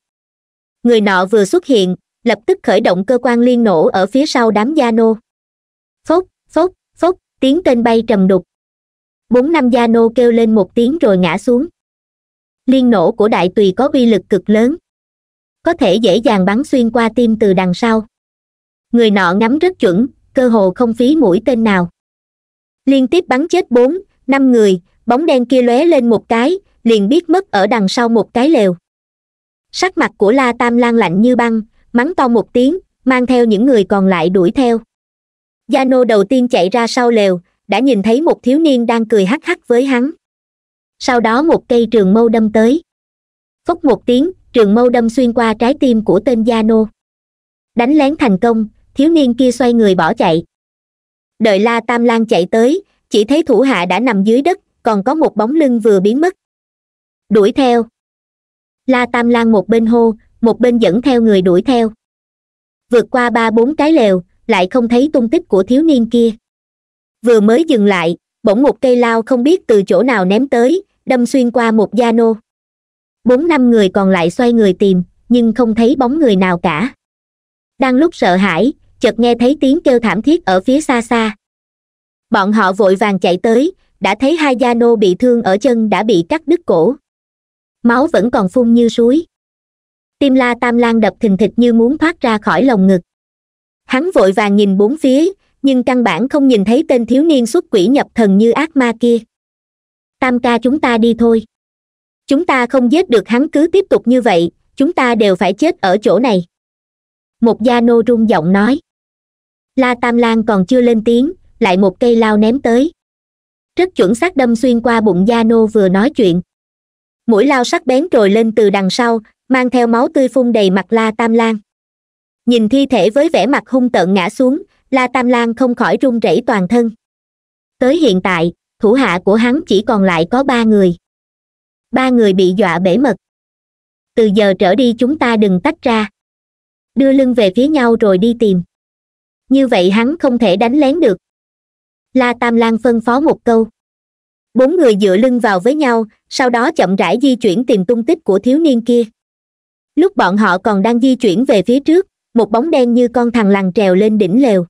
Người nọ vừa xuất hiện, lập tức khởi động cơ quan liên nổ ở phía sau đám gia nô. Phốc, phốc, phốc, tiếng tên bay trầm đục. 4-5 gia nô kêu lên một tiếng rồi ngã xuống. Liên nổ của Đại Tùy có uy lực cực lớn. Có thể dễ dàng bắn xuyên qua tim từ đằng sau. Người nọ ngắm rất chuẩn, cơ hồ không phí mũi tên nào. Liên tiếp bắn chết 4-5 người, bóng đen kia lóe lên một cái, liền biết mất ở đằng sau một cái lều. Sắc mặt của La Tam Lang lạnh như băng, mắng to một tiếng, mang theo những người còn lại đuổi theo. Gia nô đầu tiên chạy ra sau lều, đã nhìn thấy một thiếu niên đang cười hắc hắc với hắn. Sau đó một cây trường mâu đâm tới. Phốc một tiếng, trường mâu đâm xuyên qua trái tim của tên gia nô. Đánh lén thành công, thiếu niên kia xoay người bỏ chạy. Đợi La Tam Lang chạy tới, chỉ thấy thủ hạ đã nằm dưới đất, còn có một bóng lưng vừa biến mất. Đuổi theo. La Tam Lang một bên hô, một bên dẫn theo người đuổi theo. Vượt qua 3-4 cái lều, lại không thấy tung tích của thiếu niên kia. Vừa mới dừng lại, bỗng một cây lao không biết từ chỗ nào ném tới, đâm xuyên qua một gia nô. 4-5 người còn lại xoay người tìm, nhưng không thấy bóng người nào cả. Đang lúc sợ hãi, chợt nghe thấy tiếng kêu thảm thiết ở phía xa xa. Bọn họ vội vàng chạy tới, đã thấy hai gia nô bị thương ở chân đã bị cắt đứt cổ. Máu vẫn còn phun như suối. Tim La Tam Lang đập thình thịch như muốn thoát ra khỏi lồng ngực. Hắn vội vàng nhìn bốn phía, nhưng căn bản không nhìn thấy tên thiếu niên xuất quỷ nhập thần như ác ma kia. Tam ca, chúng ta đi thôi. Chúng ta không giết được hắn cứ tiếp tục như vậy, chúng ta đều phải chết ở chỗ này. Một gia nô run giọng nói. La Tam Lang còn chưa lên tiếng, lại một cây lao ném tới. Rất chuẩn xác đâm xuyên qua bụng gia nô vừa nói chuyện. Mũi lao sắc bén trồi lên từ đằng sau, mang theo máu tươi phun đầy mặt La Tam Lang. Nhìn thi thể với vẻ mặt hung tợn ngã xuống, La Tam Lang không khỏi run rẩy toàn thân. Tới hiện tại, thủ hạ của hắn chỉ còn lại có ba người. Ba người bị dọa bể mật. Từ giờ trở đi chúng ta đừng tách ra. Đưa lưng về phía nhau rồi đi tìm. Như vậy hắn không thể đánh lén được. La Tam Lang phân phó một câu. Bốn người dựa lưng vào với nhau, sau đó chậm rãi di chuyển tìm tung tích của thiếu niên kia. Lúc bọn họ còn đang di chuyển về phía trước, một bóng đen như con thằn lằn trèo lên đỉnh lều.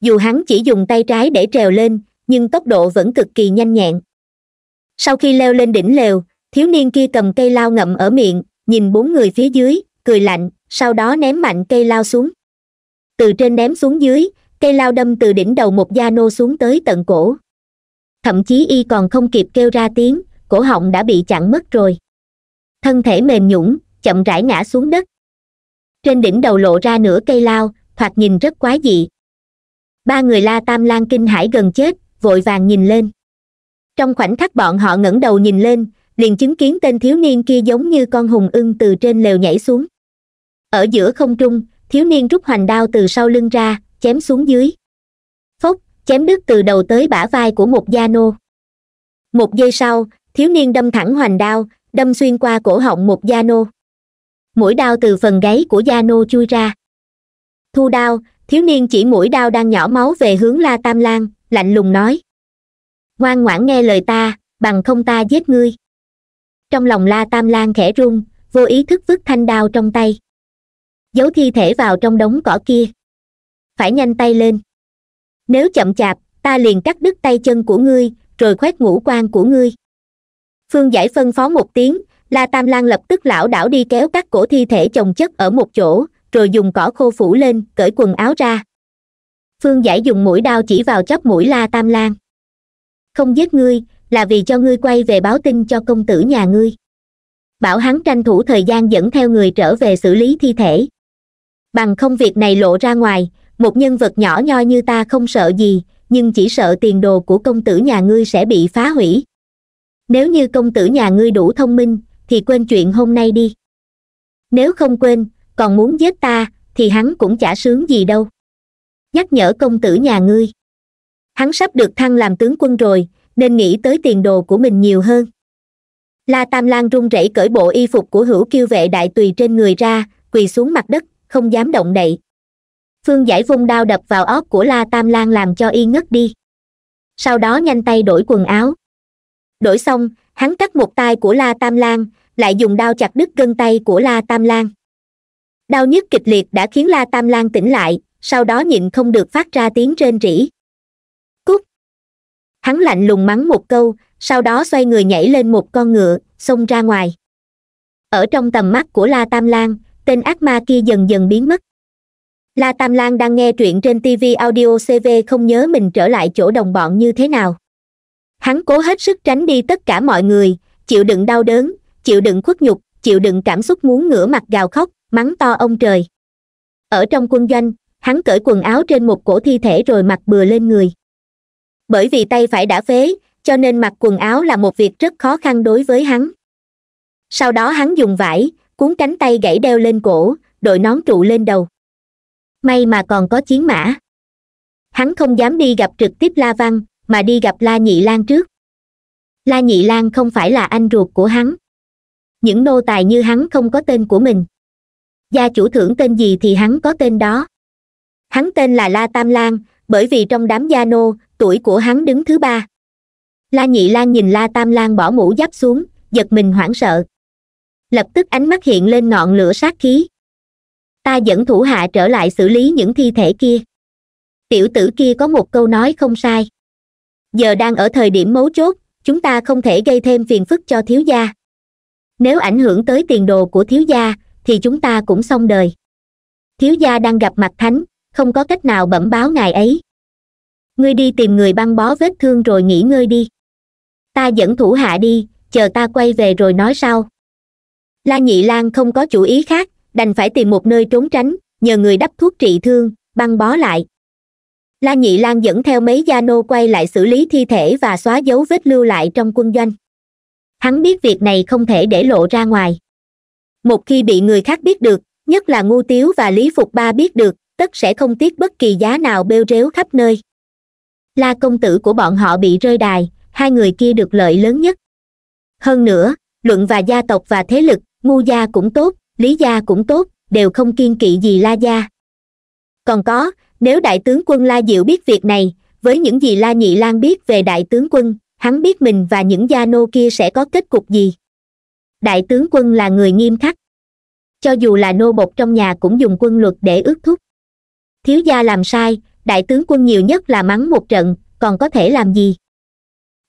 Dù hắn chỉ dùng tay trái để trèo lên, nhưng tốc độ vẫn cực kỳ nhanh nhẹn. Sau khi leo lên đỉnh lều, thiếu niên kia cầm cây lao ngậm ở miệng, nhìn bốn người phía dưới, cười lạnh, sau đó ném mạnh cây lao xuống. Từ trên ném xuống dưới, cây lao đâm từ đỉnh đầu một gia nô xuống tới tận cổ. Thậm chí y còn không kịp kêu ra tiếng, cổ họng đã bị chặn mất rồi. Thân thể mềm nhũn, chậm rãi ngã xuống đất. Trên đỉnh đầu lộ ra nửa cây lao, thoạt nhìn rất quái dị. Ba người La Tam Lang kinh hãi gần chết, vội vàng nhìn lên. Trong khoảnh khắc bọn họ ngẩng đầu nhìn lên, liền chứng kiến tên thiếu niên kia giống như con hùng ưng từ trên lều nhảy xuống. Ở giữa không trung, thiếu niên rút hoành đao từ sau lưng ra, chém xuống dưới. Phốc, chém đứt từ đầu tới bả vai của một gia nô. Một giây sau, thiếu niên đâm thẳng hoành đao, đâm xuyên qua cổ họng một gia nô. Mũi đao từ phần gáy của gia nô chui ra. Thu đao, thiếu niên chỉ mũi đao đang nhỏ máu về hướng La Tam Lang, lạnh lùng nói. Ngoan ngoãn nghe lời ta, bằng không ta giết ngươi. Trong lòng La Tam Lang khẽ run, vô ý thức vứt thanh đao trong tay. Giấu thi thể vào trong đống cỏ kia. Phải nhanh tay lên. Nếu chậm chạp, ta liền cắt đứt tay chân của ngươi, rồi khoét ngũ quan của ngươi. Phương Giải phân phó một tiếng, La Tam Lang lập tức lảo đảo đi kéo các cổ thi thể chồng chất ở một chỗ, rồi dùng cỏ khô phủ lên, cởi quần áo ra. Phương Giải dùng mũi đao chỉ vào chóp mũi La Tam Lang. Không giết ngươi, là vì cho ngươi quay về báo tin cho công tử nhà ngươi. Bảo hắn tranh thủ thời gian dẫn theo người trở về xử lý thi thể. Bằng không việc này lộ ra ngoài, một nhân vật nhỏ nhoi như ta không sợ gì, nhưng chỉ sợ tiền đồ của công tử nhà ngươi sẽ bị phá hủy. Nếu như công tử nhà ngươi đủ thông minh, thì quên chuyện hôm nay đi. Nếu không quên, còn muốn giết ta, thì hắn cũng chả sướng gì đâu. Nhắc nhở công tử nhà ngươi. Hắn sắp được thăng làm tướng quân rồi, nên nghĩ tới tiền đồ của mình nhiều hơn. La Tam Lang run rẩy cởi bộ y phục của Hữu Kiêu vệ đại tùy trên người ra, quỳ xuống mặt đất, không dám động đậy. Phương Giải vung đao đập vào óc của La Tam Lang làm cho y ngất đi. Sau đó nhanh tay đổi quần áo. Đổi xong, hắn cắt một tay của La Tam Lang, lại dùng đao chặt đứt gân tay của La Tam Lang. Đau nhức kịch liệt đã khiến La Tam Lang tỉnh lại, sau đó nhịn không được phát ra tiếng rên rỉ. Cút! Hắn lạnh lùng mắng một câu, sau đó xoay người nhảy lên một con ngựa, xông ra ngoài. Ở trong tầm mắt của La Tam Lang, tên ác ma kia dần dần biến mất. La Tam Lang đang nghe truyện trên TV Audio CV không nhớ mình trở lại chỗ đồng bọn như thế nào. Hắn cố hết sức tránh đi tất cả mọi người, chịu đựng đau đớn, chịu đựng khuất nhục, chịu đựng cảm xúc muốn ngửa mặt gào khóc, mắng to ông trời. Ở trong quân doanh, hắn cởi quần áo trên một cổ thi thể rồi mặc bừa lên người. Bởi vì tay phải đã phế, cho nên mặc quần áo là một việc rất khó khăn đối với hắn. Sau đó hắn dùng vải, cuốn cánh tay gãy đeo lên cổ, đội nón trụ lên đầu. May mà còn có chiến mã. Hắn không dám đi gặp trực tiếp La Văn, mà đi gặp La Nhị Lan trước. La Nhị Lan không phải là anh ruột của hắn. Những nô tài như hắn không có tên của mình. Gia chủ thưởng tên gì thì hắn có tên đó. Hắn tên là La Tam Lang, bởi vì trong đám gia nô, tuổi của hắn đứng thứ ba. La Nhị Lan nhìn La Tam Lang bỏ mũ giáp xuống, giật mình hoảng sợ. Lập tức ánh mắt hiện lên ngọn lửa sát khí. Ta dẫn thủ hạ trở lại xử lý những thi thể kia. Tiểu tử kia có một câu nói không sai. giờ đang ở thời điểm mấu chốt, chúng ta không thể gây thêm phiền phức cho thiếu gia. Nếu ảnh hưởng tới tiền đồ của thiếu gia, thì chúng ta cũng xong đời. Thiếu gia đang gặp mặt thánh, không có cách nào bẩm báo ngài ấy. Ngươi đi tìm người băng bó vết thương rồi nghỉ ngơi đi. Ta dẫn thủ hạ đi, chờ ta quay về rồi nói sau. La Nhị Lan không có chủ ý khác, đành phải tìm một nơi trốn tránh, nhờ người đắp thuốc trị thương, băng bó lại. La Nhị Lan dẫn theo mấy gia nô quay lại xử lý thi thể và xóa dấu vết lưu lại trong quân doanh. Hắn biết việc này không thể để lộ ra ngoài. Một khi bị người khác biết được, nhất là Ngưu Tiếu và Lý Phục Ba biết được, tất sẽ không tiếc bất kỳ giá nào bêu rếu khắp nơi. La công tử của bọn họ bị rơi đài, hai người kia được lợi lớn nhất. Hơn nữa, luận và gia tộc và thế lực, Ngưu gia cũng tốt, Lý gia cũng tốt, đều không kiêng kỵ gì La gia. Còn có, nếu đại tướng quân La Diệu biết việc này, với những gì La Nhị Lan biết về đại tướng quân, hắn biết mình và những gia nô kia sẽ có kết cục gì. Đại tướng quân là người nghiêm khắc. Cho dù là nô bộc trong nhà cũng dùng quân luật để ước thúc. Thiếu gia làm sai, đại tướng quân nhiều nhất là mắng một trận, còn có thể làm gì.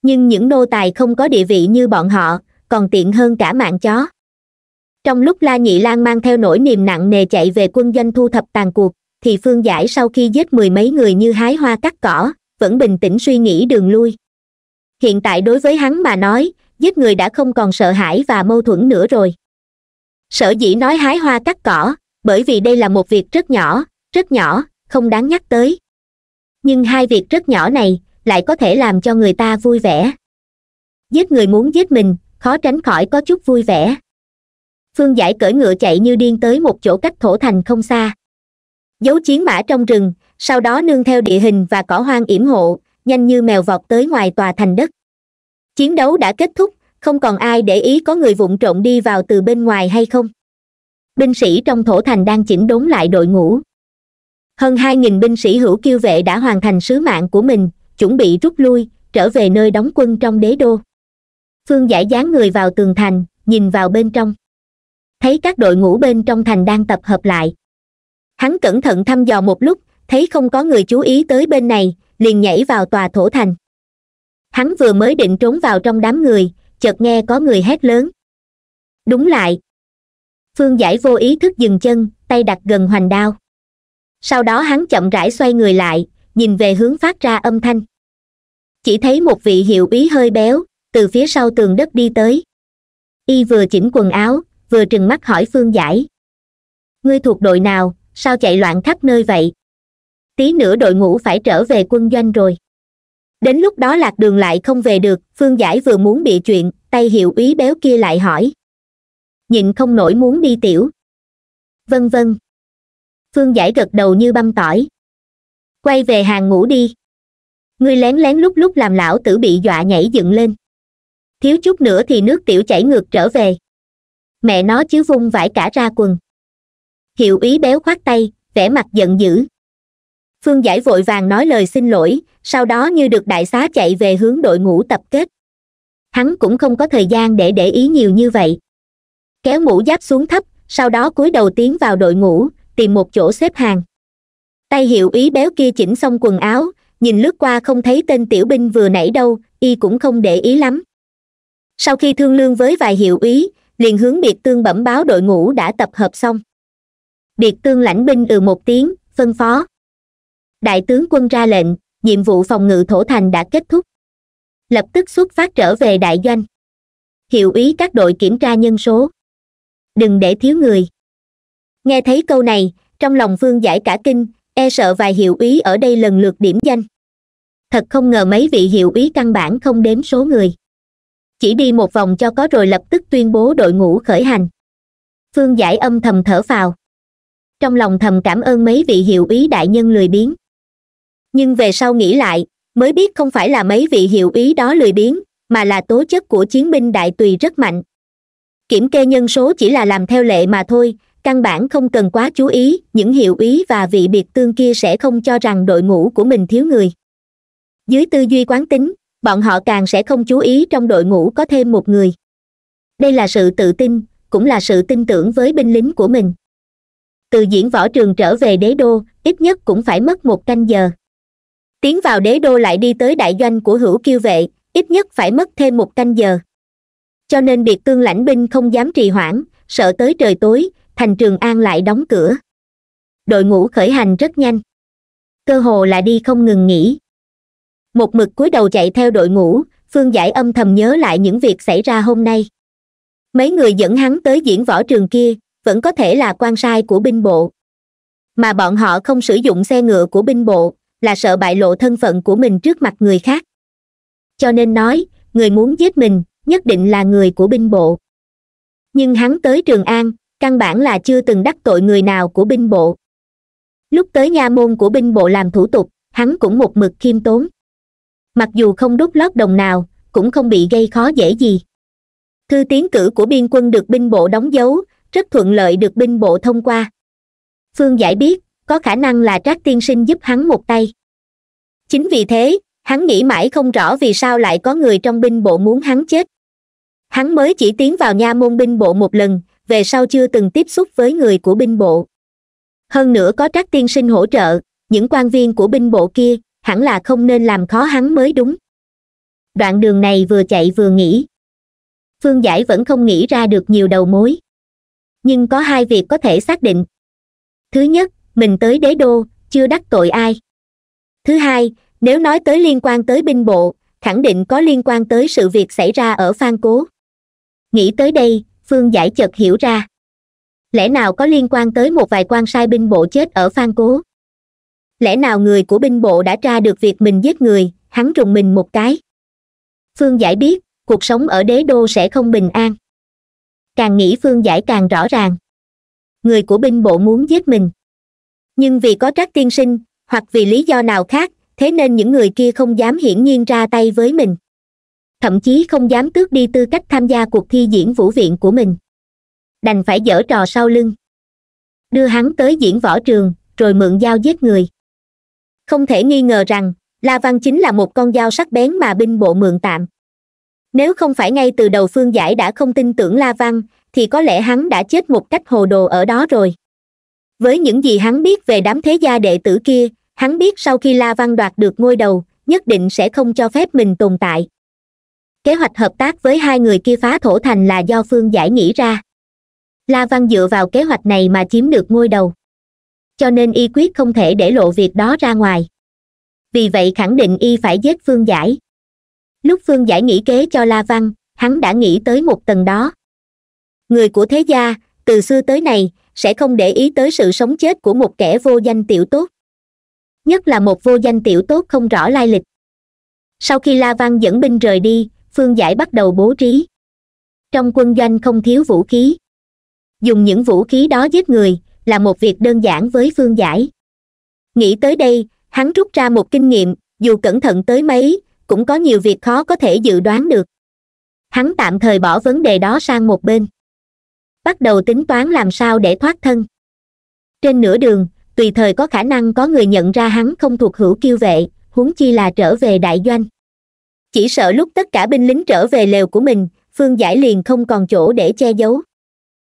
Nhưng những nô tài không có địa vị như bọn họ, còn tiện hơn cả mạng chó. Trong lúc La Nhị Lan mang theo nỗi niềm nặng nề chạy về quân doanh thu thập tàn cuộc, thì Phương Giải sau khi giết mười mấy người như hái hoa cắt cỏ, vẫn bình tĩnh suy nghĩ đường lui. Hiện tại đối với hắn mà nói, giết người đã không còn sợ hãi và mâu thuẫn nữa rồi. Sở dĩ nói hái hoa cắt cỏ, bởi vì đây là một việc rất nhỏ, không đáng nhắc tới. Nhưng hai việc rất nhỏ này lại có thể làm cho người ta vui vẻ. Giết người muốn giết mình, khó tránh khỏi có chút vui vẻ. Phương Giải cưỡi ngựa chạy như điên tới một chỗ cách Thổ Thành không xa. Giấu chiến mã trong rừng, sau đó nương theo địa hình và cỏ hoang yểm hộ, nhanh như mèo vọt tới ngoài tòa thành đất. Chiến đấu đã kết thúc, không còn ai để ý có người vụng trộn đi vào từ bên ngoài hay không. Binh sĩ trong Thổ Thành đang chỉnh đốn lại đội ngũ. Hơn 2.000 binh sĩ Hữu Kiêu Vệ đã hoàn thành sứ mạng của mình, chuẩn bị rút lui, trở về nơi đóng quân trong đế đô. Phương Giải dán người vào tường thành, nhìn vào bên trong. Thấy các đội ngũ bên trong thành đang tập hợp lại. Hắn cẩn thận thăm dò một lúc, thấy không có người chú ý tới bên này, liền nhảy vào tòa Thổ Thành. Hắn vừa mới định trốn vào trong đám người, chợt nghe có người hét lớn. Đúng lại. Phương Giải vô ý thức dừng chân, tay đặt gần hoành đao. Sau đó hắn chậm rãi xoay người lại, nhìn về hướng phát ra âm thanh. Chỉ thấy một vị hiệu úy hơi béo, từ phía sau tường đất đi tới. Y vừa chỉnh quần áo, vừa trừng mắt hỏi Phương Giải. Ngươi thuộc đội nào, sao chạy loạn khắp nơi vậy? Tí nữa đội ngũ phải trở về quân doanh rồi. Đến lúc đó lạc đường lại không về được. Phương Giải vừa muốn bịa chuyện, tay hiệu úy béo kia lại hỏi. Nhịn không nổi muốn đi tiểu. Vân vân. Phương Giải gật đầu như băm tỏi. Quay về hàng ngũ đi. Ngươi lén lén lúc lúc làm lão tử bị dọa nhảy dựng lên. Thiếu chút nữa thì nước tiểu chảy ngược trở về. Mẹ nó chứ, vung vải cả ra quần. Hiệu úy béo khoát tay, vẻ mặt giận dữ. Phương Giải vội vàng nói lời xin lỗi, sau đó như được đại xá chạy về hướng đội ngũ tập kết. Hắn cũng không có thời gian để ý nhiều như vậy. Kéo mũ giáp xuống thấp, sau đó cúi đầu tiến vào đội ngũ, tìm một chỗ xếp hàng. Tay hiệu úy béo kia chỉnh xong quần áo, nhìn lướt qua không thấy tên tiểu binh vừa nãy đâu, y cũng không để ý lắm. Sau khi thương lượng với vài hiệu úy, liền hướng biệt tương bẩm báo đội ngũ đã tập hợp xong. Biệt tương lãnh binh ừ một tiếng, phân phó. Đại tướng quân ra lệnh, nhiệm vụ phòng ngự Thổ Thành đã kết thúc. Lập tức xuất phát trở về đại doanh. Hiệu úy các đội kiểm tra nhân số. Đừng để thiếu người. Nghe thấy câu này, trong lòng Phương Giải cả kinh, e sợ vài hiệu úy ở đây lần lượt điểm danh. Thật không ngờ mấy vị hiệu úy căn bản không đếm số người. Chỉ đi một vòng cho có rồi lập tức tuyên bố đội ngũ khởi hành. Phương Giải âm thầm thở phào. Trong lòng thầm cảm ơn mấy vị hiệu úy đại nhân lười biếng. Nhưng về sau nghĩ lại, mới biết không phải là mấy vị hiệu úy đó lười biếng, mà là tố chất của chiến binh Đại Tùy rất mạnh. Kiểm kê nhân số chỉ là làm theo lệ mà thôi, căn bản không cần quá chú ý, những hiệu úy và vị biệt tương kia sẽ không cho rằng đội ngũ của mình thiếu người. Dưới tư duy quán tính, bọn họ càng sẽ không chú ý trong đội ngũ có thêm một người. Đây là sự tự tin, cũng là sự tin tưởng với binh lính của mình. Từ diễn võ trường trở về đế đô, ít nhất cũng phải mất một canh giờ. tiến vào đế đô lại đi tới đại doanh của Hữu Kiêu Vệ, ít nhất phải mất thêm một canh giờ. Cho nên biệt tương lãnh binh không dám trì hoãn, sợ tới trời tối, thành Trường An lại đóng cửa. Đội ngũ khởi hành rất nhanh, cơ hồ là đi không ngừng nghỉ. Một mực cúi đầu chạy theo đội ngũ, Phương Giải âm thầm nhớ lại những việc xảy ra hôm nay. Mấy người dẫn hắn tới diễn võ trường kia, vẫn có thể là quan sai của binh bộ. Mà bọn họ không sử dụng xe ngựa của binh bộ, là sợ bại lộ thân phận của mình trước mặt người khác. Cho nên nói, người muốn giết mình, nhất định là người của binh bộ. Nhưng hắn tới Trường An, căn bản là chưa từng đắc tội người nào của binh bộ. Lúc tới nha môn của binh bộ làm thủ tục, hắn cũng một mực khiêm tốn. Mặc dù không đút lót đồng nào, cũng không bị gây khó dễ gì. Thư tiến cử của biên quân được binh bộ đóng dấu, rất thuận lợi được binh bộ thông qua. Phương Giải biết, có khả năng là Trác tiên sinh giúp hắn một tay. Chính vì thế, hắn nghĩ mãi không rõ vì sao lại có người trong binh bộ muốn hắn chết. Hắn mới chỉ tiến vào nha môn binh bộ một lần, về sau chưa từng tiếp xúc với người của binh bộ. Hơn nữa có Trác tiên sinh hỗ trợ, những quan viên của binh bộ kia hẳn là không nên làm khó hắn mới đúng. Đoạn đường này vừa chạy vừa nghĩ. Phương Giải vẫn không nghĩ ra được nhiều đầu mối. Nhưng có hai việc có thể xác định. Thứ nhất, mình tới đế đô, chưa đắc tội ai. Thứ hai, nếu nói tới liên quan tới binh bộ, khẳng định có liên quan tới sự việc xảy ra ở Phan Cố. Nghĩ tới đây, Phương Giải chợt hiểu ra. Lẽ nào có liên quan tới một vài quan sai binh bộ chết ở Phan Cố? Lẽ nào người của binh bộ đã tra được việc mình giết người? Hắn rùng mình một cái. Phương Giải biết, cuộc sống ở đế đô sẽ không bình an. Càng nghĩ Phương Giải càng rõ ràng. Người của binh bộ muốn giết mình. Nhưng vì có Trác tiên sinh, hoặc vì lý do nào khác, thế nên những người kia không dám hiển nhiên ra tay với mình. Thậm chí không dám tước đi tư cách tham gia cuộc thi diễn vũ viện của mình. Đành phải giở trò sau lưng. Đưa hắn tới diễn võ trường, rồi mượn dao giết người. Không thể nghi ngờ rằng, La Văn chính là một con dao sắc bén mà binh bộ mượn tạm. Nếu không phải ngay từ đầu Phương Giải đã không tin tưởng La Văn, thì có lẽ hắn đã chết một cách hồ đồ ở đó rồi. Với những gì hắn biết về đám thế gia đệ tử kia, hắn biết sau khi La Văn đoạt được ngôi đầu, nhất định sẽ không cho phép mình tồn tại. Kế hoạch hợp tác với hai người kia phá thổ thành là do Phương Giải nghĩ ra. La Văn dựa vào kế hoạch này mà chiếm được ngôi đầu. Cho nên y quyết không thể để lộ việc đó ra ngoài. Vì vậy khẳng định y phải giết Phương Giải. Lúc Phương Giải nghĩ kế cho La Văn, hắn đã nghĩ tới một tầng đó. Người của thế gia, từ xưa tới nay, sẽ không để ý tới sự sống chết của một kẻ vô danh tiểu tốt. Nhất là một vô danh tiểu tốt không rõ lai lịch. Sau khi La Văn dẫn binh rời đi, Phương Giải bắt đầu bố trí. Trong quân doanh không thiếu vũ khí. Dùng những vũ khí đó giết người, là một việc đơn giản với Phương Giải. Nghĩ tới đây, hắn rút ra một kinh nghiệm, dù cẩn thận tới mấy, cũng có nhiều việc khó có thể dự đoán được. Hắn tạm thời bỏ vấn đề đó sang một bên. Bắt đầu tính toán làm sao để thoát thân. Trên nửa đường, tùy thời có khả năng có người nhận ra hắn không thuộc Hữu Kiêu Vệ, huống chi là trở về đại doanh. Chỉ sợ lúc tất cả binh lính trở về lều của mình, Phương Giải liền không còn chỗ để che giấu.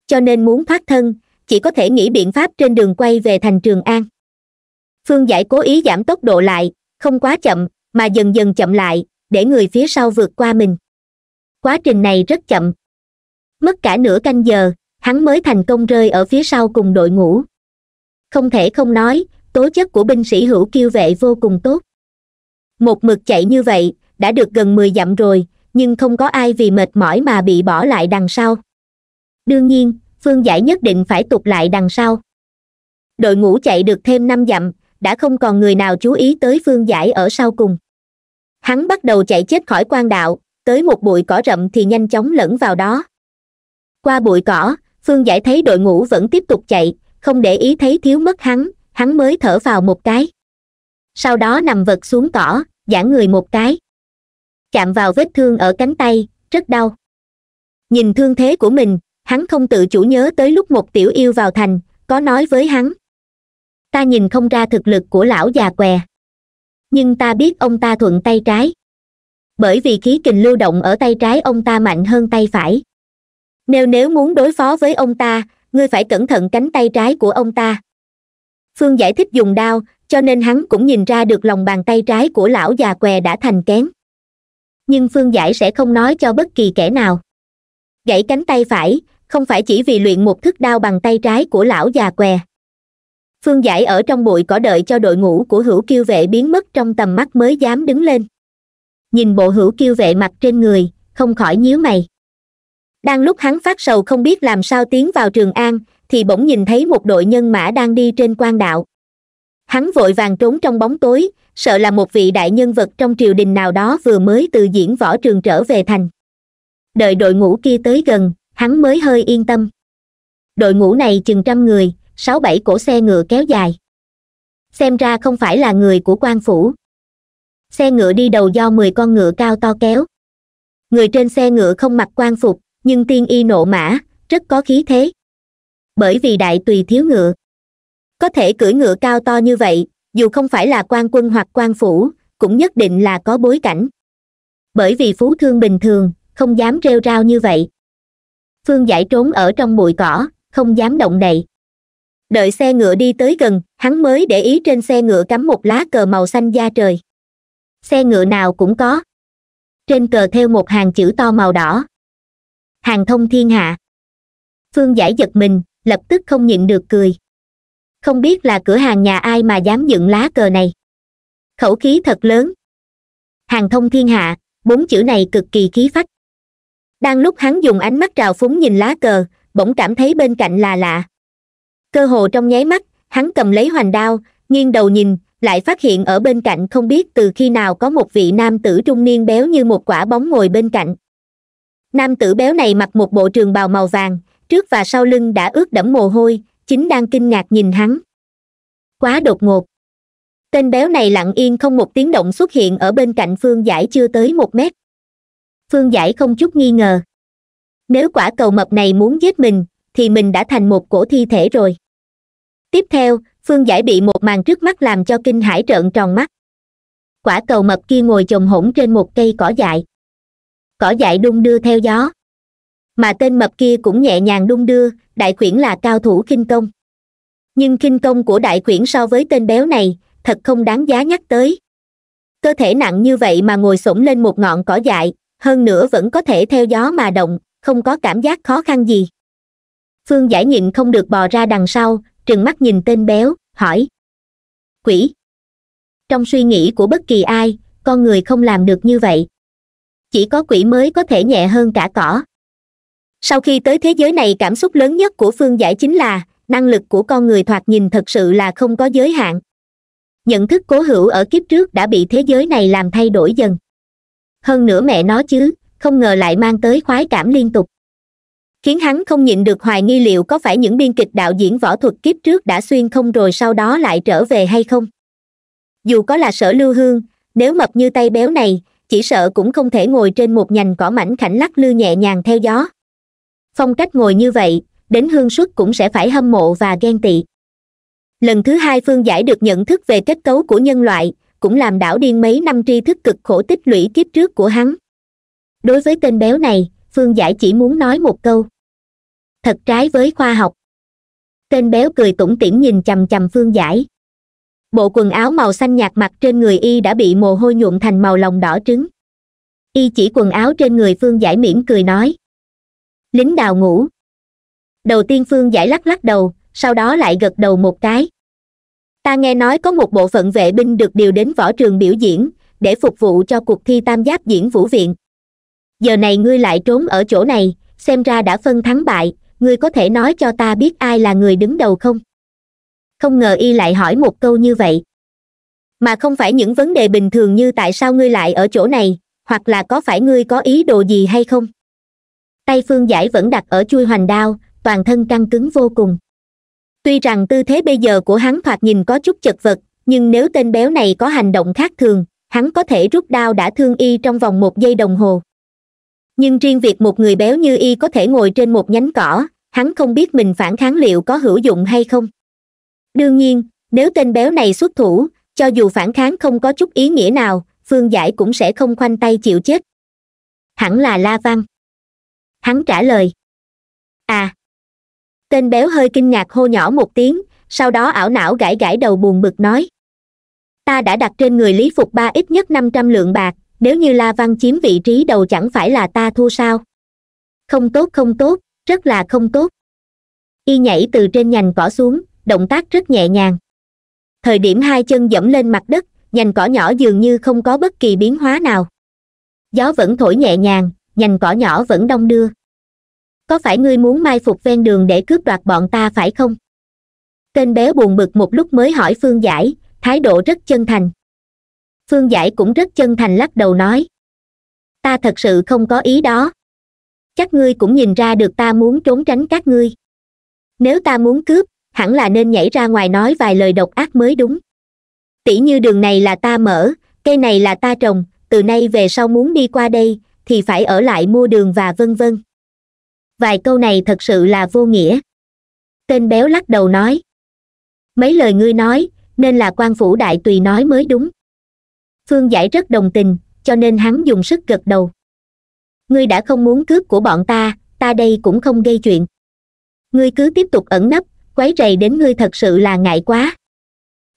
Cho nên muốn thoát thân, chỉ có thể nghĩ biện pháp trên đường quay về thành Trường An. Phương Giải cố ý giảm tốc độ lại, không quá chậm, mà dần dần chậm lại, để người phía sau vượt qua mình. Quá trình này rất chậm. Mất cả nửa canh giờ, hắn mới thành công rơi ở phía sau cùng đội ngũ. Không thể không nói, tố chất của binh sĩ Hữu Kiêu Vệ vô cùng tốt. Một mực chạy như vậy, đã được gần 10 dặm rồi, nhưng không có ai vì mệt mỏi mà bị bỏ lại đằng sau. Đương nhiên, Phương Giải nhất định phải tụt lại đằng sau. Đội ngũ chạy được thêm 5 dặm, đã không còn người nào chú ý tới Phương Giải ở sau cùng. Hắn bắt đầu chạy chết khỏi quan đạo, tới một bụi cỏ rậm thì nhanh chóng lẫn vào đó. Qua bụi cỏ, Phương Giải thấy đội ngũ vẫn tiếp tục chạy, không để ý thấy thiếu mất hắn, hắn mới thở vào một cái. Sau đó nằm vật xuống cỏ, giãn người một cái. Chạm vào vết thương ở cánh tay, rất đau. Nhìn thương thế của mình, hắn không tự chủ nhớ tới lúc một tiểu yêu vào thành, có nói với hắn. Ta nhìn không ra thực lực của lão già què. Nhưng ta biết ông ta thuận tay trái. Bởi vì khí kình lưu động ở tay trái ông ta mạnh hơn tay phải. Nếu muốn đối phó với ông ta, ngươi phải cẩn thận cánh tay trái của ông ta. Phương Giải thích dùng đao, cho nên hắn cũng nhìn ra được lòng bàn tay trái của lão già què đã thành kén. Nhưng Phương Giải sẽ không nói cho bất kỳ kẻ nào. Gãy cánh tay phải, không phải chỉ vì luyện một thức đao bằng tay trái của lão già què. Phương Giải ở trong bụi cỏ đợi cho đội ngũ của Hữu Kiêu Vệ biến mất trong tầm mắt mới dám đứng lên. Nhìn bộ Hữu Kiêu Vệ mặc trên người, không khỏi nhíu mày. Đang lúc hắn phát sầu không biết làm sao tiến vào Trường An, thì bỗng nhìn thấy một đội nhân mã đang đi trên quan đạo. Hắn vội vàng trốn trong bóng tối, sợ là một vị đại nhân vật trong triều đình nào đó vừa mới từ diễn võ trường trở về thành. Đợi đội ngũ kia tới gần, hắn mới hơi yên tâm. Đội ngũ này chừng 100 người, 6-7 cỗ xe ngựa kéo dài. Xem ra không phải là người của quan phủ. Xe ngựa đi đầu do 10 con ngựa cao to kéo. Người trên xe ngựa không mặc quan phục, nhưng tiên y nộ mã, rất có khí thế. Bởi vì Đại Tùy thiếu ngựa. Có thể cưỡi ngựa cao to như vậy, dù không phải là quan quân hoặc quan phủ, cũng nhất định là có bối cảnh. Bởi vì phú thương bình thường, không dám rêu rao như vậy. Phương Giải trốn ở trong bụi cỏ, không dám động đậy. Đợi xe ngựa đi tới gần, hắn mới để ý trên xe ngựa cắm một lá cờ màu xanh da trời. Xe ngựa nào cũng có. Trên cờ thêu một hàng chữ to màu đỏ. Hàng thông thiên hạ. Phương Giải giật mình, lập tức không nhịn được cười. Không biết là cửa hàng nhà ai mà dám dựng lá cờ này. Khẩu khí thật lớn. Hàng thông thiên hạ, 4 chữ này cực kỳ khí phách. Đang lúc hắn dùng ánh mắt trào phúng nhìn lá cờ, bỗng cảm thấy bên cạnh là lạ. Cơ hồ trong nháy mắt, hắn cầm lấy hoành đao, nghiêng đầu nhìn, lại phát hiện ở bên cạnh không biết từ khi nào có một vị nam tử trung niên béo như một quả bóng ngồi bên cạnh. Nam tử béo này mặc một bộ trường bào màu vàng, trước và sau lưng đã ướt đẫm mồ hôi, chính đang kinh ngạc nhìn hắn. Quá đột ngột. Tên béo này lặng yên không một tiếng động xuất hiện ở bên cạnh Phương Giải chưa tới 1 mét. Phương Giải không chút nghi ngờ. Nếu quả cầu mập này muốn giết mình, thì mình đã thành một cỗ thi thể rồi. Tiếp theo, Phương Giải bị một màn trước mắt làm cho kinh hãi trợn tròn mắt. Quả cầu mập kia ngồi chồm hổm trên một cây cỏ dại. Cỏ dại đung đưa theo gió. Mà tên mập kia cũng nhẹ nhàng đung đưa, đại khuyển là cao thủ khinh công. Nhưng khinh công của đại khuyển so với tên béo này, thật không đáng giá nhắc tới. Cơ thể nặng như vậy mà ngồi xổm lên một ngọn cỏ dại, hơn nữa vẫn có thể theo gió mà động, không có cảm giác khó khăn gì. Phương Giải nhịn không được bò ra đằng sau, trừng mắt nhìn tên béo, hỏi. Quỷ. Trong suy nghĩ của bất kỳ ai, con người không làm được như vậy. Chỉ có quỷ mới có thể nhẹ hơn cả cỏ. Sau khi tới thế giới này, cảm xúc lớn nhất của Phương Giải chính là năng lực của con người thoạt nhìn thật sự là không có giới hạn. Nhận thức cố hữu ở kiếp trước đã bị thế giới này làm thay đổi dần. Hơn nữa mẹ nó chứ, không ngờ lại mang tới khoái cảm liên tục. Khiến hắn không nhịn được hoài nghi liệu có phải những biên kịch đạo diễn võ thuật kiếp trước đã xuyên không rồi sau đó lại trở về hay không. Dù có là Sở Lưu Hương, nếu mập như tay béo này, chỉ sợ cũng không thể ngồi trên một nhành cỏ mảnh khảnh lắc lư nhẹ nhàng theo gió. Phong cách ngồi như vậy, đến Hương Suất cũng sẽ phải hâm mộ và ghen tị. Lần thứ hai Phương Giải được nhận thức về kết cấu của nhân loại, cũng làm đảo điên mấy năm tri thức cực khổ tích lũy kiếp trước của hắn. Đối với tên béo này, Phương Giải chỉ muốn nói một câu. Thật trái với khoa học. Tên béo cười tủm tỉm nhìn chằm chằm Phương Giải. Bộ quần áo màu xanh nhạt mặc trên người y đã bị mồ hôi nhuộm thành màu lòng đỏ trứng. Y chỉ quần áo trên người Phương Giải mỉm cười nói. Lính đào ngủ. Đầu tiên Phương Giải lắc lắc đầu, sau đó lại gật đầu một cái. Ta nghe nói có một bộ phận vệ binh được điều đến võ trường biểu diễn, để phục vụ cho cuộc thi tam giáp Diễn Vũ Viện. Giờ này ngươi lại trốn ở chỗ này, xem ra đã phân thắng bại, ngươi có thể nói cho ta biết ai là người đứng đầu không? Không ngờ y lại hỏi một câu như vậy. Mà không phải những vấn đề bình thường như tại sao ngươi lại ở chỗ này, hoặc là có phải ngươi có ý đồ gì hay không? Tay Phương Giải vẫn đặt ở chuôi hoành đao, toàn thân căng cứng vô cùng. Tuy rằng tư thế bây giờ của hắn thoạt nhìn có chút chật vật, nhưng nếu tên béo này có hành động khác thường, hắn có thể rút đao đã thương y trong vòng 1 giây đồng hồ. Nhưng riêng việc một người béo như y có thể ngồi trên một nhánh cỏ, hắn không biết mình phản kháng liệu có hữu dụng hay không. Đương nhiên, nếu tên béo này xuất thủ, cho dù phản kháng không có chút ý nghĩa nào, Phương Giải cũng sẽ không khoanh tay chịu chết. Hẳn là La Văn. Hắn trả lời. À. Tên béo hơi kinh ngạc hô nhỏ một tiếng, sau đó ảo não gãi gãi đầu buồn bực nói. ta đã đặt trên người Lý Phục Ba ít nhất 500 lượng bạc, nếu như La Văn chiếm vị trí đầu chẳng phải là ta thua sao? Không tốt, không tốt, rất là không tốt. Y nhảy từ trên nhành cỏ xuống, động tác rất nhẹ nhàng. Thời điểm hai chân dẫm lên mặt đất, nhành cỏ nhỏ dường như không có bất kỳ biến hóa nào. Gió vẫn thổi nhẹ nhàng, nhành cỏ nhỏ vẫn đong đưa. Có phải ngươi muốn mai phục ven đường để cướp đoạt bọn ta phải không? Tên béo buồn bực một lúc mới hỏi Phương Giải, thái độ rất chân thành. Phương Giải cũng rất chân thành lắc đầu nói: ta thật sự không có ý đó. Chắc ngươi cũng nhìn ra được ta muốn trốn tránh các ngươi. Nếu ta muốn cướp, hẳn là nên nhảy ra ngoài nói vài lời độc ác mới đúng. Tỉ như đường này là ta mở, cây này là ta trồng, từ nay về sau muốn đi qua đây thì phải ở lại mua đường và vân vân. Vài câu này thật sự là vô nghĩa. Tên béo lắc đầu nói: mấy lời ngươi nói nên là quan phủ Đại Tùy nói mới đúng. Phương Giải rất đồng tình, cho nên hắn dùng sức gật đầu. Ngươi đã không muốn cướp của bọn ta, ta đây cũng không gây chuyện. Ngươi cứ tiếp tục ẩn nấp, quấy rầy đến ngươi thật sự là ngại quá.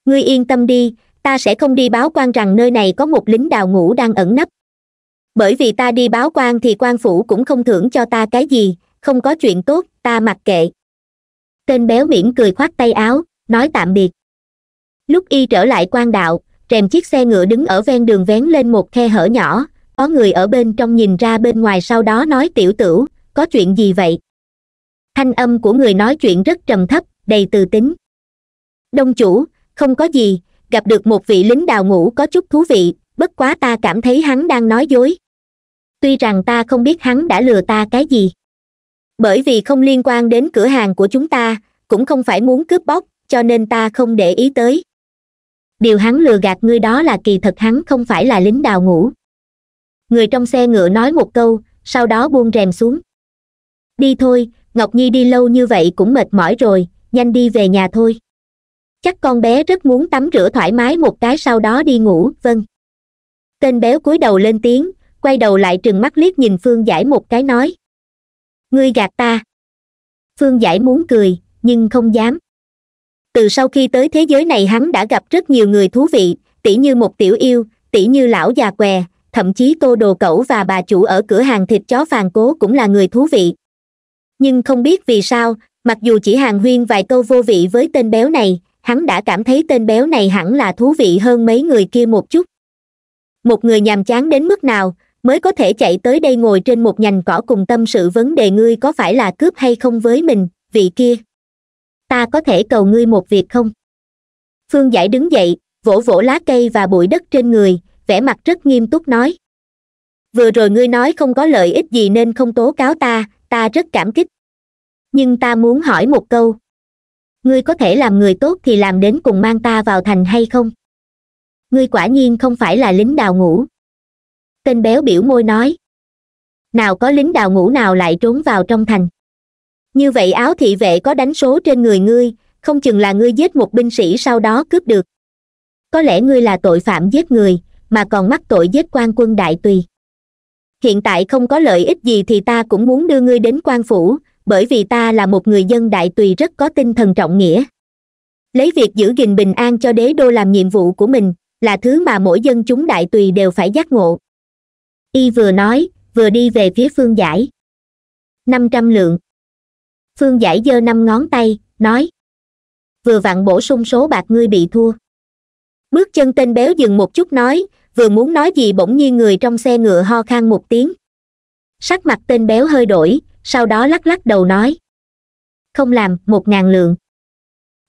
Ngươi yên tâm đi, ta sẽ không đi báo quan rằng nơi này có một lính đào ngũ đang ẩn nấp. Bởi vì ta đi báo quan thì quan phủ cũng không thưởng cho ta cái gì, không có chuyện tốt, ta mặc kệ. Tên béo mỉm cười khoát tay áo, nói tạm biệt. Lúc y trở lại quan đạo, rèm chiếc xe ngựa đứng ở ven đường vén lên một khe hở nhỏ, có người ở bên trong nhìn ra bên ngoài sau đó nói: tiểu tửu, có chuyện gì vậy? Thanh âm của người nói chuyện rất trầm thấp, đầy từ tính. Đông chủ, không có gì, gặp được một vị lính đào ngũ có chút thú vị, bất quá ta cảm thấy hắn đang nói dối. Tuy rằng ta không biết hắn đã lừa ta cái gì. Bởi vì không liên quan đến cửa hàng của chúng ta, cũng không phải muốn cướp bóc, cho nên ta không để ý tới. Điều hắn lừa gạt ngươi đó là kỳ thật hắn không phải là lính đào ngũ. Người trong xe ngựa nói một câu, sau đó buông rèm xuống. Đi thôi, Ngọc Nhi đi lâu như vậy cũng mệt mỏi rồi, nhanh đi về nhà thôi. Chắc con bé rất muốn tắm rửa thoải mái một cái sau đó đi ngủ, vâng. Tên béo cúi đầu lên tiếng, quay đầu lại trừng mắt liếc nhìn Phương Giải một cái nói: ngươi gạt ta. Phương Giải muốn cười, nhưng không dám. Từ sau khi tới thế giới này hắn đã gặp rất nhiều người thú vị, tỉ như một tiểu yêu, tỉ như lão già què, thậm chí Tô Đồ Cẩu và bà chủ ở cửa hàng thịt chó Phan Cố cũng là người thú vị. Nhưng không biết vì sao, mặc dù chỉ hàn huyên vài câu vô vị với tên béo này, hắn đã cảm thấy tên béo này hẳn là thú vị hơn mấy người kia một chút. Một người nhàm chán đến mức nào mới có thể chạy tới đây ngồi trên một nhành cỏ cùng tâm sự vấn đề ngươi có phải là cướp hay không với mình, vị kia. Ta có thể cầu ngươi một việc không? Phương Giải đứng dậy, vỗ vỗ lá cây và bụi đất trên người, vẻ mặt rất nghiêm túc nói: vừa rồi ngươi nói không có lợi ích gì nên không tố cáo ta, ta rất cảm kích. Nhưng ta muốn hỏi một câu. Ngươi có thể làm người tốt thì làm đến cùng mang ta vào thành hay không? Ngươi quả nhiên không phải là lính đào ngũ. Tên béo biểu môi nói: nào có lính đào ngũ nào lại trốn vào trong thành. Như vậy áo thị vệ có đánh số trên người ngươi, không chừng là ngươi giết một binh sĩ sau đó cướp được. Có lẽ ngươi là tội phạm giết người, mà còn mắc tội giết quan quân Đại Tùy. Hiện tại không có lợi ích gì thì ta cũng muốn đưa ngươi đến quan phủ, bởi vì ta là một người dân Đại Tùy rất có tinh thần trọng nghĩa. Lấy việc giữ gìn bình an cho đế đô làm nhiệm vụ của mình, là thứ mà mỗi dân chúng Đại Tùy đều phải giác ngộ. Y vừa nói, vừa đi về phía Phương Giải. 500 lượng. Phương Giải giơ 5 ngón tay, nói: vừa vặn bổ sung số bạc ngươi bị thua. Bước chân tên béo dừng một chút nói, vừa muốn nói gì bỗng nhiên người trong xe ngựa ho khan một tiếng. Sắc mặt tên béo hơi đổi, sau đó lắc đầu nói: không làm, 1000 lượng.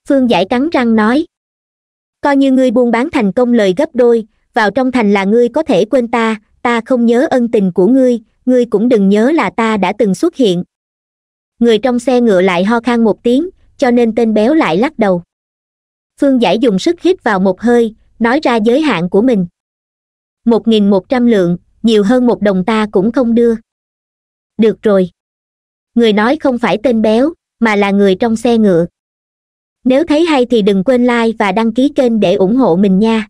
Phương Giải cắn răng nói: coi như ngươi buôn bán thành công lời gấp đôi, vào trong thành là ngươi có thể quên ta, ta không nhớ ân tình của ngươi, ngươi cũng đừng nhớ là ta đã từng xuất hiện. Người trong xe ngựa lại ho khan một tiếng, cho nên tên béo lại lắc đầu. Phương Giải dùng sức hít vào một hơi, nói ra giới hạn của mình. 1100 lượng, nhiều hơn 1 đồng ta cũng không đưa. Được rồi. Người nói không phải tên béo, mà là người trong xe ngựa. Nếu thấy hay thì đừng quên like và đăng ký kênh để ủng hộ mình nha.